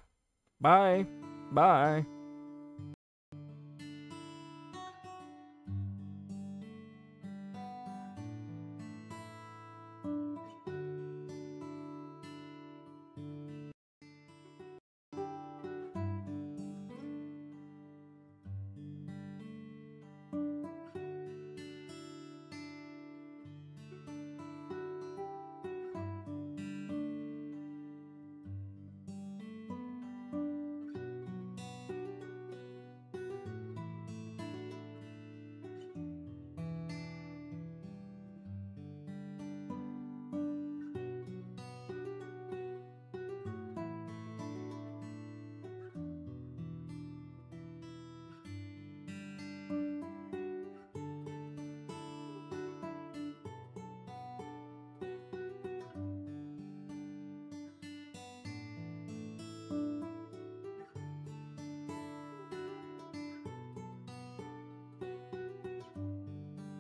Bye. Bye.